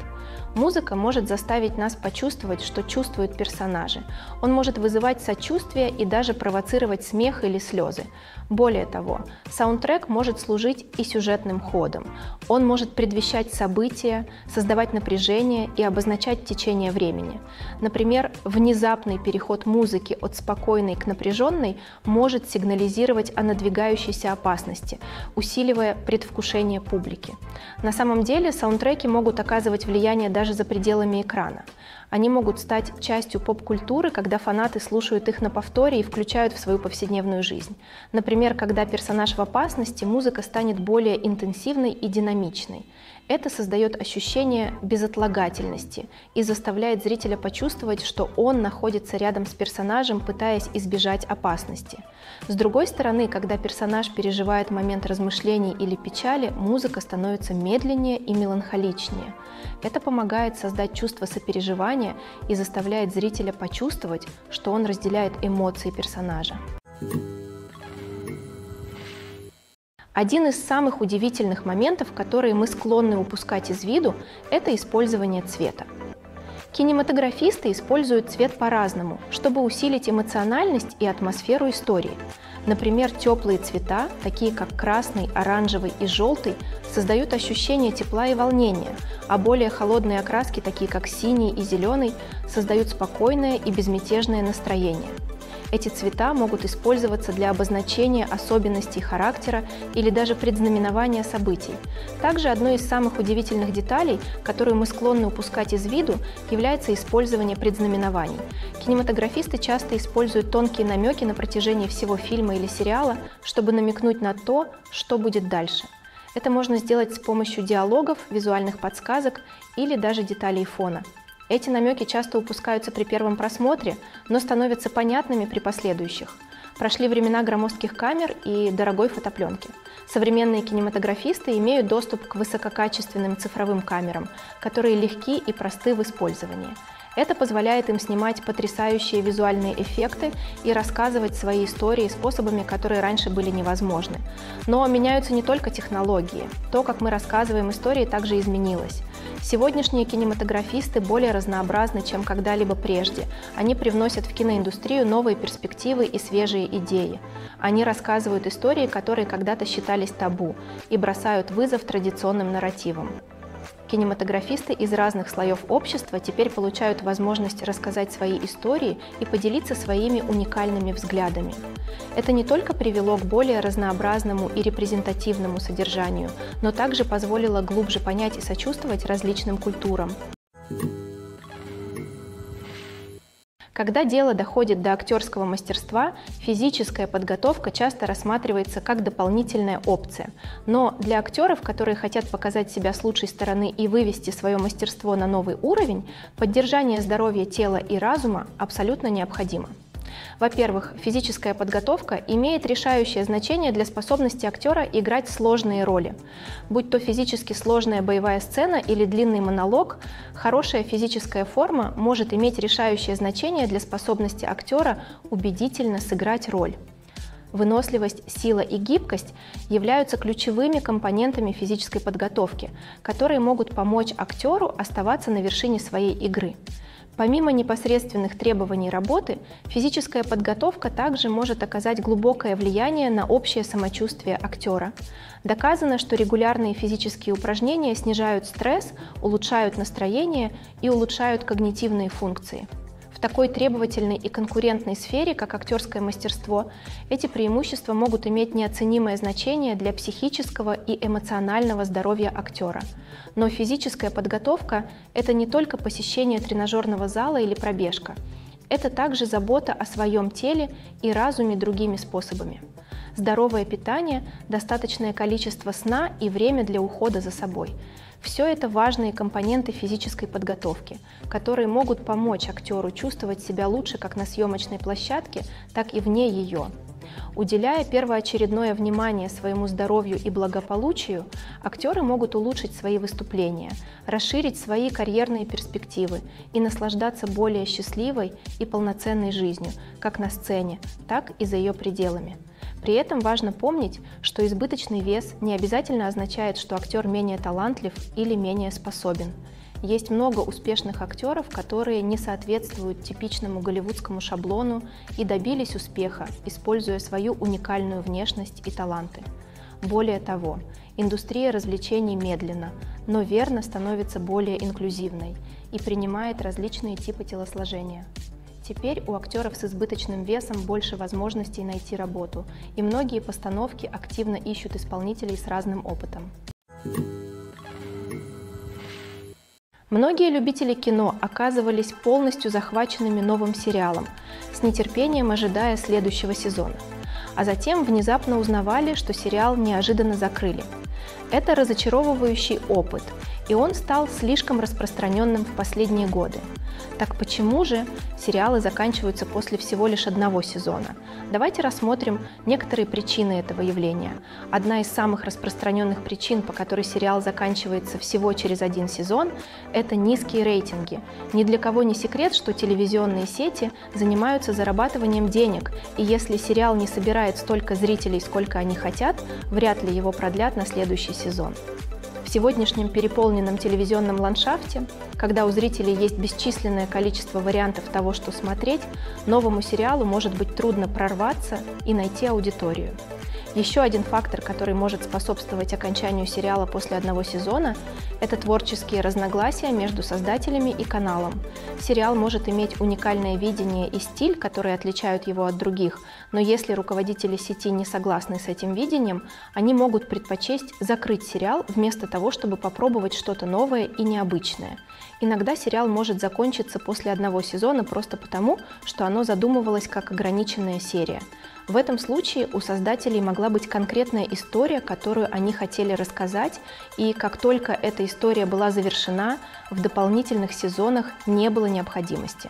Музыка может заставить нас почувствовать, что чувствуют персонажи. Он может вызывать сочувствие и даже провоцировать смех или слезы. Более того, саундтрек может служить и сюжетным ходом. Он может предвещать события, создавать напряжение и обозначать течение времени. Например, внезапный переход музыки от спокойной к напряженной может сигнализировать о надвигающейся опасности, усиливая предвкушение публики. На самом деле, саундтреки могут оказывать влияние даже за пределами экрана. Они могут стать частью поп-культуры, когда фанаты слушают их на повторе и включают в свою повседневную жизнь. Например, когда персонаж в опасности, музыка станет более интенсивной и динамичной. Это создает ощущение безотлагательности и заставляет зрителя почувствовать, что он находится рядом с персонажем, пытаясь избежать опасности. С другой стороны, когда персонаж переживает момент размышлений или печали, музыка становится медленнее и меланхоличнее. Это помогает создать чувство сопереживания и заставляет зрителя почувствовать, что он разделяет эмоции персонажа. Один из самых удивительных моментов, которые мы склонны упускать из виду, это использование цвета. Кинематографисты используют цвет по-разному, чтобы усилить эмоциональность и атмосферу истории. Например, теплые цвета, такие как красный, оранжевый и желтый, создают ощущение тепла и волнения, а более холодные окраски, такие как синий и зеленый, создают спокойное и безмятежное настроение. Эти цвета могут использоваться для обозначения особенностей характера или даже предзнаменования событий. Также одной из самых удивительных деталей, которую мы склонны упускать из виду, является использование предзнаменований. Кинематографисты часто используют тонкие намеки на протяжении всего фильма или сериала, чтобы намекнуть на то, что будет дальше. Это можно сделать с помощью диалогов, визуальных подсказок или даже деталей фона. Эти намеки часто упускаются при первом просмотре, но становятся понятными при последующих. Прошли времена громоздких камер и дорогой фотопленки. Современные кинематографисты имеют доступ к высококачественным цифровым камерам, которые легки и просты в использовании. Это позволяет им снимать потрясающие визуальные эффекты и рассказывать свои истории способами, которые раньше были невозможны. Но меняются не только технологии. То, как мы рассказываем истории, также изменилось. Сегодняшние кинематографисты более разнообразны, чем когда-либо прежде. Они привносят в киноиндустрию новые перспективы и свежие идеи. Они рассказывают истории, которые когда-то считались табу, и бросают вызов традиционным нарративам. Кинематографисты из разных слоев общества теперь получают возможность рассказать свои истории и поделиться своими уникальными взглядами. Это не только привело к более разнообразному и репрезентативному содержанию, но также позволило глубже понять и сочувствовать различным культурам. Когда дело доходит до актерского мастерства, физическая подготовка часто рассматривается как дополнительная опция. Но для актеров, которые хотят показать себя с лучшей стороны и вывести свое мастерство на новый уровень, поддержание здоровья тела и разума абсолютно необходимо. Во-первых, физическая подготовка имеет решающее значение для способности актера играть сложные роли. Будь то физически сложная боевая сцена или длинный монолог, хорошая физическая форма может иметь решающее значение для способности актера убедительно сыграть роль. Выносливость, сила и гибкость являются ключевыми компонентами физической подготовки, которые могут помочь актеру оставаться на вершине своей игры. Помимо непосредственных требований работы, физическая подготовка также может оказать глубокое влияние на общее самочувствие актера. Доказано, что регулярные физические упражнения снижают стресс, улучшают настроение и улучшают когнитивные функции. В такой требовательной и конкурентной сфере, как актерское мастерство, эти преимущества могут иметь неоценимое значение для психического и эмоционального здоровья актера. Но физическая подготовка – это не только посещение тренажерного зала или пробежка. Это также забота о своем теле и разуме другими способами. Здоровое питание, достаточное количество сна и время для ухода за собой. Все это важные компоненты физической подготовки, которые могут помочь актеру чувствовать себя лучше как на съемочной площадке, так и вне ее. Уделяя первоочередное внимание своему здоровью и благополучию, актеры могут улучшить свои выступления, расширить свои карьерные перспективы и наслаждаться более счастливой и полноценной жизнью, как на сцене, так и за ее пределами. При этом важно помнить, что избыточный вес не обязательно означает, что актер менее талантлив или менее способен. Есть много успешных актеров, которые не соответствуют типичному голливудскому шаблону и добились успеха, используя свою уникальную внешность и таланты. Более того, индустрия развлечений медленно, но верно становится более инклюзивной и принимает различные типы телосложения. Теперь у актеров с избыточным весом больше возможностей найти работу, и многие постановки активно ищут исполнителей с разным опытом. Многие любители кино оказывались полностью захваченными новым сериалом, с нетерпением ожидая следующего сезона, а затем внезапно узнавали, что сериал неожиданно закрыли. Это разочаровывающий опыт, и он стал слишком распространенным в последние годы. Так почему же сериалы заканчиваются после всего лишь одного сезона? Давайте рассмотрим некоторые причины этого явления. Одна из самых распространенных причин, по которой сериал заканчивается всего через один сезон, это низкие рейтинги. Ни для кого не секрет, что телевизионные сети занимаются зарабатыванием денег, и если сериал не собирает столько зрителей, сколько они хотят, вряд ли его продлят на следующий сезон. В сегодняшнем переполненном телевизионном ландшафте, когда у зрителей есть бесчисленное количество вариантов того, что смотреть, новому сериалу может быть трудно прорваться и найти аудиторию. Еще один фактор, который может способствовать окончанию сериала после одного сезона, это творческие разногласия между создателями и каналом. Сериал может иметь уникальное видение и стиль, которые отличают его от других, но если руководители сети не согласны с этим видением, они могут предпочесть закрыть сериал вместо того, чтобы попробовать что-то новое и необычное. Иногда сериал может закончиться после одного сезона просто потому, что оно задумывалось как ограниченная серия. В этом случае у создателей могла быть конкретная история, которую они хотели рассказать, и как только эта история была завершена, в дополнительных сезонах не было необходимости.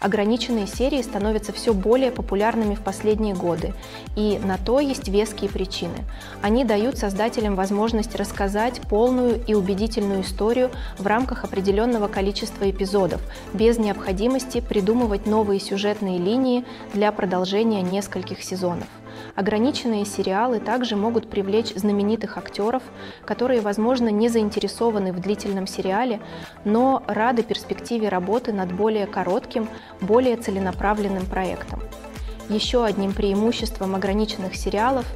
Ограниченные серии становятся все более популярными в последние годы, и на то есть веские причины. Они дают создателям возможность рассказать полную и убедительную историю в рамках определенного количества эпизодов, без необходимости придумывать новые сюжетные линии для продолжения нескольких сезонов. Ограниченные сериалы также могут привлечь знаменитых актеров, которые, возможно, не заинтересованы в длительном сериале, но рады перспективе работы над более коротким, более целенаправленным проектом. Еще одним преимуществом ограниченных сериалов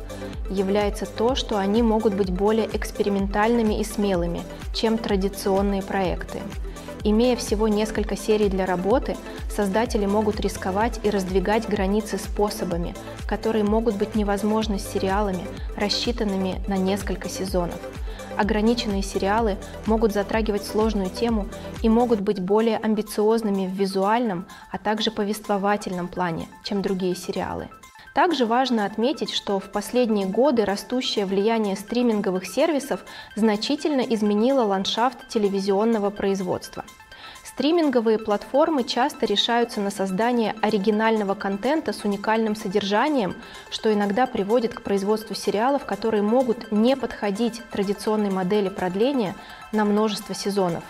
является то, что они могут быть более экспериментальными и смелыми, чем традиционные проекты. Имея всего несколько серий для работы, создатели могут рисковать и раздвигать границы способами, которые могут быть невозможны с сериалами, рассчитанными на несколько сезонов. Ограниченные сериалы могут затрагивать сложную тему и могут быть более амбициозными в визуальном, а также повествовательном плане, чем другие сериалы. Также важно отметить, что в последние годы растущее влияние стриминговых сервисов значительно изменило ландшафт телевизионного производства. Стриминговые платформы часто решаются на создание оригинального контента с уникальным содержанием, что иногда приводит к производству сериалов, которые могут не подходить традиционной модели продления на множество сезонов.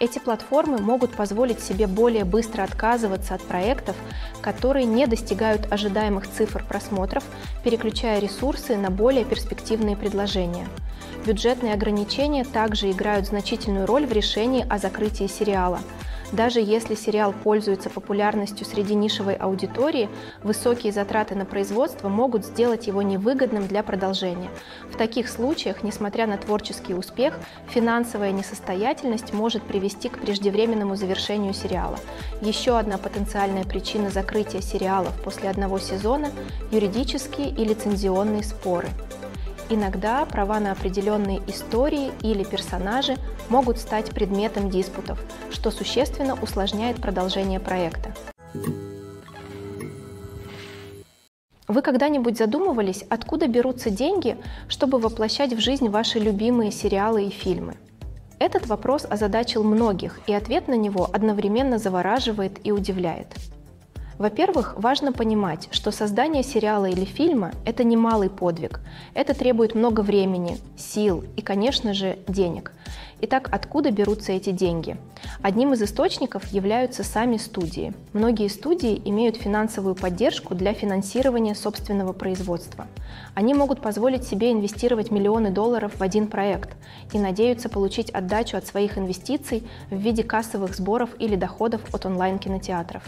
Эти платформы могут позволить себе более быстро отказываться от проектов, которые не достигают ожидаемых цифр просмотров, переключая ресурсы на более перспективные предложения. Бюджетные ограничения также играют значительную роль в решении о закрытии сериала. Даже если сериал пользуется популярностью среди нишевой аудитории, высокие затраты на производство могут сделать его невыгодным для продолжения. В таких случаях, несмотря на творческий успех, финансовая несостоятельность может привести к преждевременному завершению сериала. Еще одна потенциальная причина закрытия сериалов после одного сезона – юридические и лицензионные споры. Иногда права на определенные истории или персонажи могут стать предметом диспутов, что существенно усложняет продолжение проекта. Вы когда-нибудь задумывались, откуда берутся деньги, чтобы воплощать в жизнь ваши любимые сериалы и фильмы? Этот вопрос озадачил многих, и ответ на него одновременно завораживает и удивляет. Во-первых, важно понимать, что создание сериала или фильма – это немалый подвиг. Это требует много времени, сил и, конечно же, денег. Итак, откуда берутся эти деньги? Одним из источников являются сами студии. Многие студии имеют финансовую поддержку для финансирования собственного производства. Они могут позволить себе инвестировать миллионы долларов в один проект и надеются получить отдачу от своих инвестиций в виде кассовых сборов или доходов от онлайн-кинотеатров.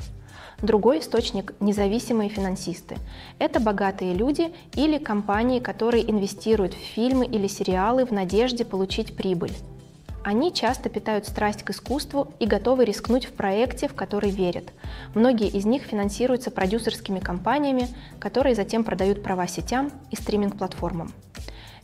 Другой источник – независимые финансисты. Это богатые люди или компании, которые инвестируют в фильмы или сериалы в надежде получить прибыль. Они часто питают страсть к искусству и готовы рискнуть в проекте, в который верят. Многие из них финансируются продюсерскими компаниями, которые затем продают права сетям и стриминг-платформам.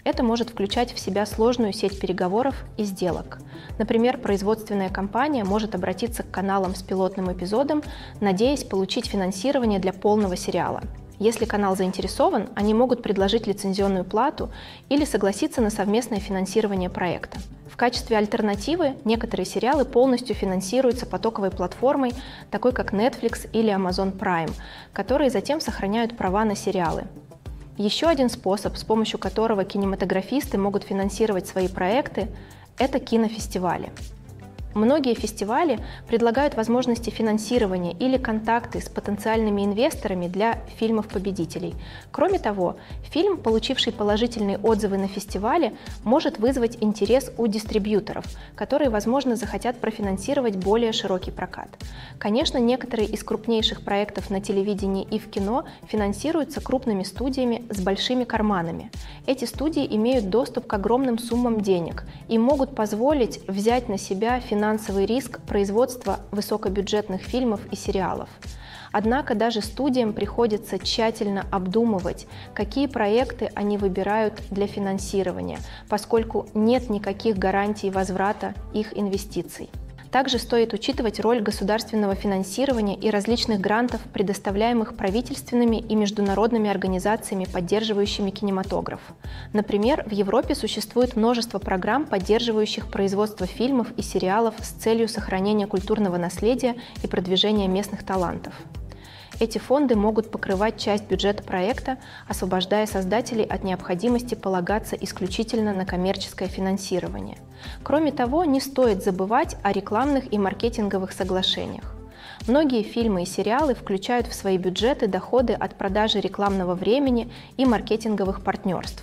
Это может включать в себя сложную сеть переговоров и сделок. Например, производственная компания может обратиться к каналам с пилотным эпизодом, надеясь получить финансирование для полного сериала. Если канал заинтересован, они могут предложить лицензионную плату или согласиться на совместное финансирование проекта. В качестве альтернативы некоторые сериалы полностью финансируются потоковой платформой, такой как Netflix или Amazon Prime, которые затем сохраняют права на сериалы. Еще один способ, с помощью которого кинематографисты могут финансировать свои проекты, это кинофестивали. Многие фестивали предлагают возможности финансирования или контакты с потенциальными инвесторами для фильмов-победителей. Кроме того, фильм, получивший положительные отзывы на фестивале, может вызвать интерес у дистрибьюторов, которые, возможно, захотят профинансировать более широкий прокат. Конечно, некоторые из крупнейших проектов на телевидении и в кино финансируются крупными студиями с большими карманами. Эти студии имеют доступ к огромным суммам денег и могут позволить взять на себя финансирование финансовый риск производства высокобюджетных фильмов и сериалов. Однако даже студиям приходится тщательно обдумывать, какие проекты они выбирают для финансирования, поскольку нет никаких гарантий возврата их инвестиций. Также стоит учитывать роль государственного финансирования и различных грантов, предоставляемых правительственными и международными организациями, поддерживающими кинематограф. Например, в Европе существует множество программ, поддерживающих производство фильмов и сериалов с целью сохранения культурного наследия и продвижения местных талантов. Эти фонды могут покрывать часть бюджета проекта, освобождая создателей от необходимости полагаться исключительно на коммерческое финансирование. Кроме того, не стоит забывать о рекламных и маркетинговых соглашениях. Многие фильмы и сериалы включают в свои бюджеты доходы от продажи рекламного времени и маркетинговых партнерств.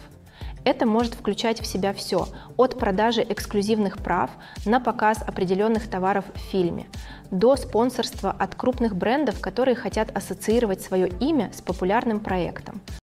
Это может включать в себя все, от продажи эксклюзивных прав на показ определенных товаров в фильме, до спонсорства от крупных брендов, которые хотят ассоциировать свое имя с популярным проектом.